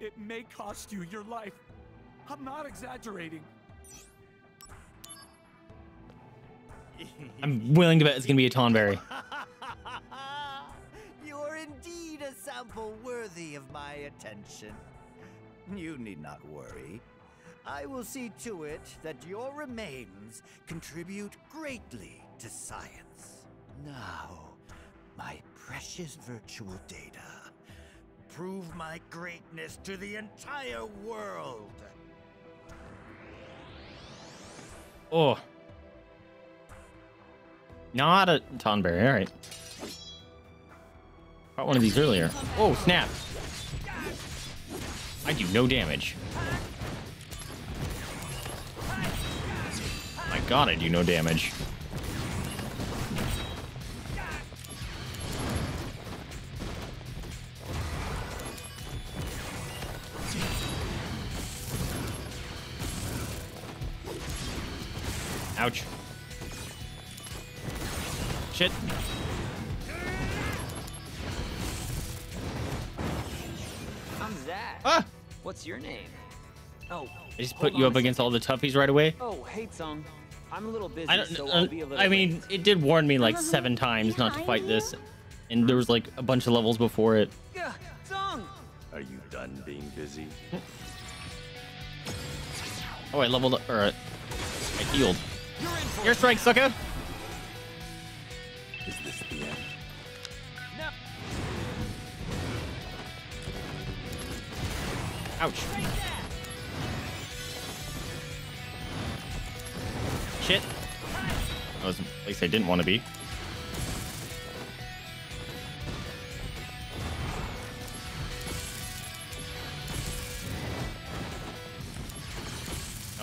It may cost you your life. I'm not exaggerating. I'm willing to bet it's gonna be a Tonberry. You're indeed a sample worthy of my attention. You need not worry. I will see to it that your remains contribute greatly to science. Now, my precious virtual data, prove my greatness to the entire world. Oh. Not a Tonberry, all right. Caught one of these earlier. Oh, snap. I do no damage. My god, I do no damage. Ouch. Shit. I'm Zack. Ah! What's your name? Oh. I just put you up against all the toughies right away. Oh, hey, Song. I'm a little busy. I, don't, so uh, I'll be a little I mean, it did warn me like seven times yeah, not to fight this, and there was like a bunch of levels before it. Are you done being busy? Oh, I leveled up. Or I healed. Your strike, sucker. Is this the end? No. Ouch. Right shit. That was a place I didn't want to be.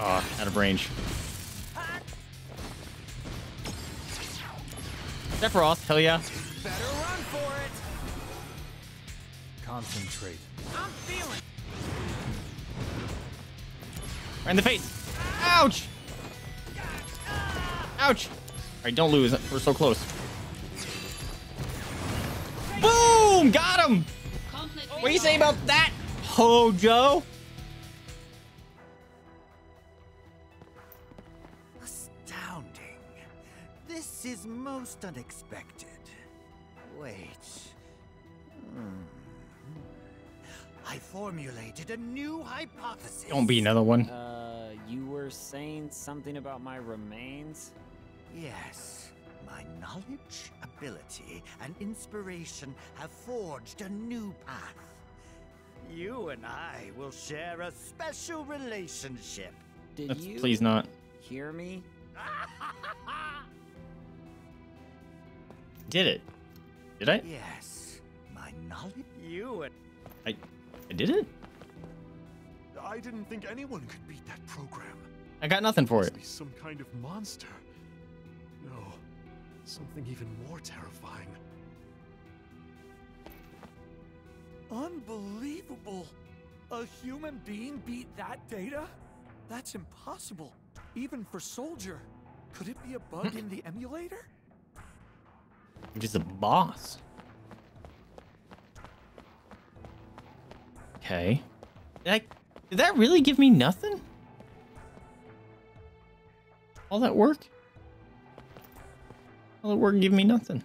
Ah, oh, out of range. Sephiroth, hell yeah. Better run for it. Concentrate. I'm feeling. Right in the face. Ouch. Ouch. All right, don't lose. We're so close. Boom! Got him. What do you say about that, Hojo? Is most unexpected. Wait. Hmm. I formulated a new hypothesis. Don't be another one. Uh, you were saying something about my remains? Yes. My knowledge, ability, and inspiration have forged a new path. You and I will share a special relationship. Did That's, you please not hear me? Did it? Did I? Yes, my knowledge. You and I, I did it. I didn't think anyone could beat that program. I got nothing for it. Must be some kind of monster. No, something even more terrifying. Unbelievable! A human being beat that data? That's impossible, even for Soldier. Could it be a bug in the emulator? Which is a boss. Okay. Did, I, did that really give me nothing? All that work? All that work give me nothing.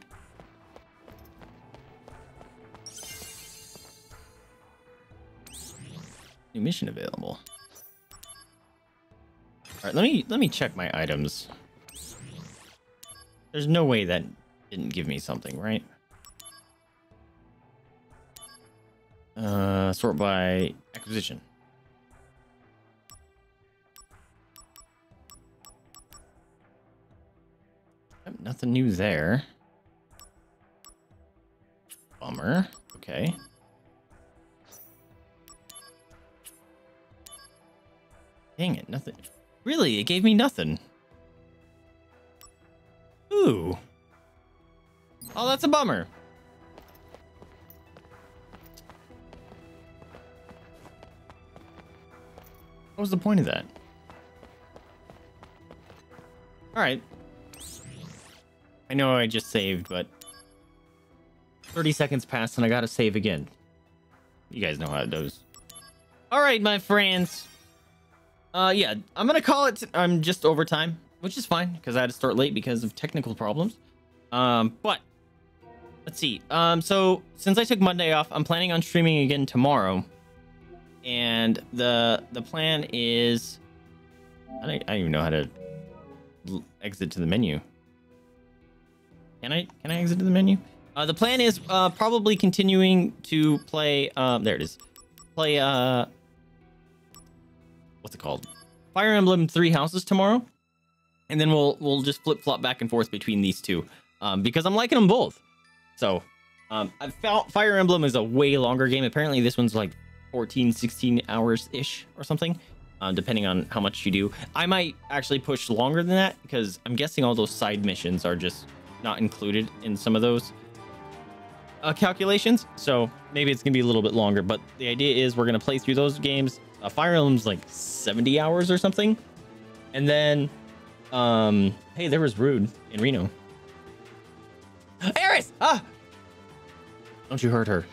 New mission available. All right, let me let me check my items. There's no way that didn't give me something, right? Uh, sort by acquisition. Yep, nothing new there. Bummer. Okay. Dang it, nothing. Really, it gave me nothing. Ooh. Oh, that's a bummer. What was the point of that? All right. I know I just saved, but thirty seconds passed and I gotta save again. You guys know how it goes. All right, my friends. Uh, yeah, I'm gonna call it. I'm just over time, which is fine because I had to start late because of technical problems. Um, but. Let's see. Um, so since I took Monday off, I'm planning on streaming again tomorrow, and the the plan is I don't, I don't even know how to exit to the menu. Can I can I exit to the menu? Uh, the plan is uh, probably continuing to play. Um, there it is. Play uh, what's it called? Fire Emblem Three Houses tomorrow, and then we'll we'll just flip flop back and forth between these two um, because I'm liking them both. So, um, I found Fire Emblem is a way longer game. Apparently, this one's like fourteen, sixteen hours-ish or something, um, depending on how much you do. I might actually push longer than that because I'm guessing all those side missions are just not included in some of those uh, calculations. So maybe it's going to be a little bit longer, but the idea is we're going to play through those games. Uh, Fire Emblem's like seventy hours or something. And then, um, hey, there was Rude in Reno. Aerith! Ah! Don't you hurt her. I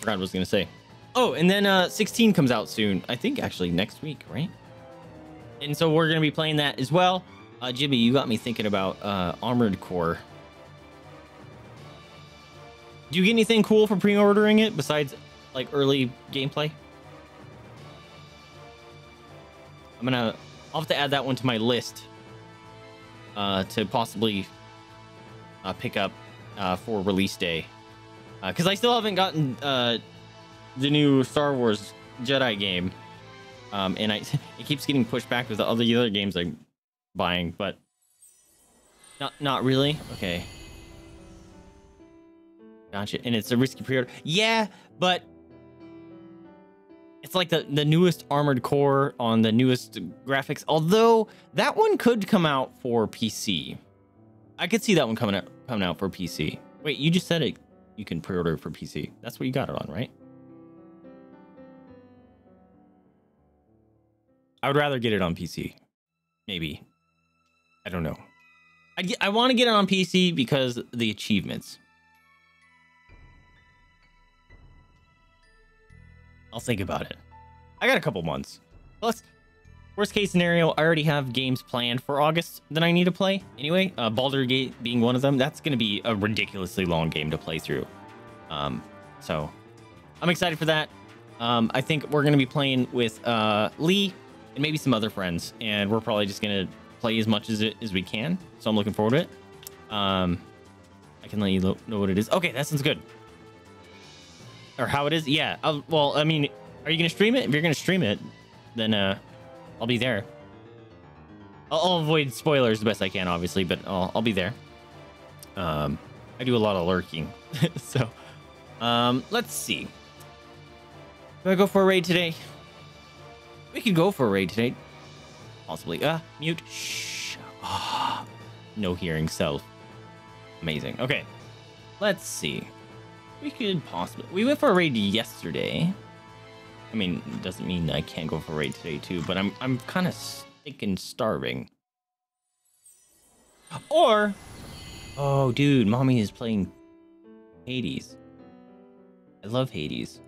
forgot what I was going to say. Oh, and then uh, sixteen comes out soon. I think actually next week, right? And so we're going to be playing that as well. Uh, Jimmy, you got me thinking about uh, Armored Core. Do you get anything cool for pre-ordering it besides like early gameplay? I'm gonna, I'll have to add that one to my list uh, to possibly uh, pick up uh, for release day. Because uh, I still haven't gotten uh, the new Star Wars Jedi game. Um, and I, it keeps getting pushed back with the other, the other games I'm buying, but not not really. Okay. Gotcha. And it's a risky pre-order. Yeah, but it's like the, the newest Armored Core on the newest graphics. Although that one could come out for P C. I could see that one coming out, coming out for P C. Wait, you just said it. You can pre-order it for P C. That's what you got it on, right? I would rather get it on P C. Maybe. I don't know. I, get, I want to get it on P C because the achievements. I'll think about it. I got a couple months. Plus, worst case scenario, I already have games planned for August that I need to play. Anyway, uh, Baldur's Gate being one of them. That's going to be a ridiculously long game to play through. Um, so I'm excited for that. Um, I think we're going to be playing with uh, Lee and maybe some other friends, and we're probably just gonna play as much as it as we can. So I'm looking forward to it. Um, I can let you lo know what it is. Okay, that sounds good. Or how it is? Yeah. I'll, well, I mean, are you gonna stream it? If you're gonna stream it, then uh, I'll be there. I'll, I'll avoid spoilers the best I can, obviously, but I'll, I'll be there. Um, I do a lot of lurking, so um, let's see. Do I go for a raid today? We could go for a raid today. Possibly. Ah, uh, mute. Shh. Ah, oh, no hearing self. Amazing. Okay. Let's see. We could possibly... We went for a raid yesterday. I mean, it doesn't mean I can't go for a raid today, too. But I'm, I'm kind of stinking starving. Or... Oh, dude. Mommy is playing Hades. I love Hades.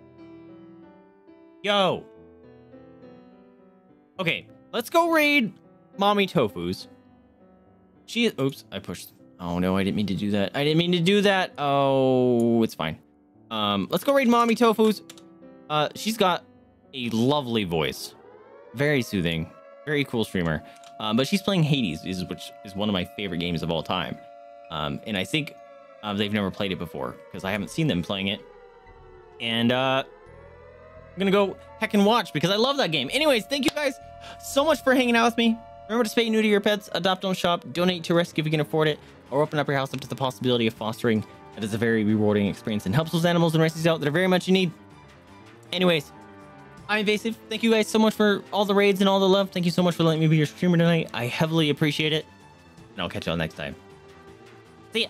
Yo! Okay, let's go raid Mommy Tofu's. She is, oops, I pushed. Oh no, I didn't mean to do that. I didn't mean to do that. Oh, it's fine. Um, let's go raid Mommy Tofu's. Uh, she's got a lovely voice. Very soothing, very cool streamer. Um, but she's playing Hades, which is one of my favorite games of all time. Um, and I think uh, they've never played it before because I haven't seen them playing it. And uh, I'm gonna go heck and watch because I love that game. Anyways, thank you guys so much for hanging out with me. Remember to spay new to your pets, adopt, don't shop, donate to rescue if you can afford it, or open up your house up to the possibility of fostering. That is a very rewarding experience and helps those animals and rescues out that are very much in need. Anyways, I'm Invasive. Thank you guys so much for all the raids and all the love. Thank you so much for letting me be your streamer tonight. I heavily appreciate it, and I'll catch y'all next time. See ya.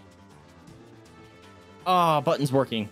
Ah, oh, button's working.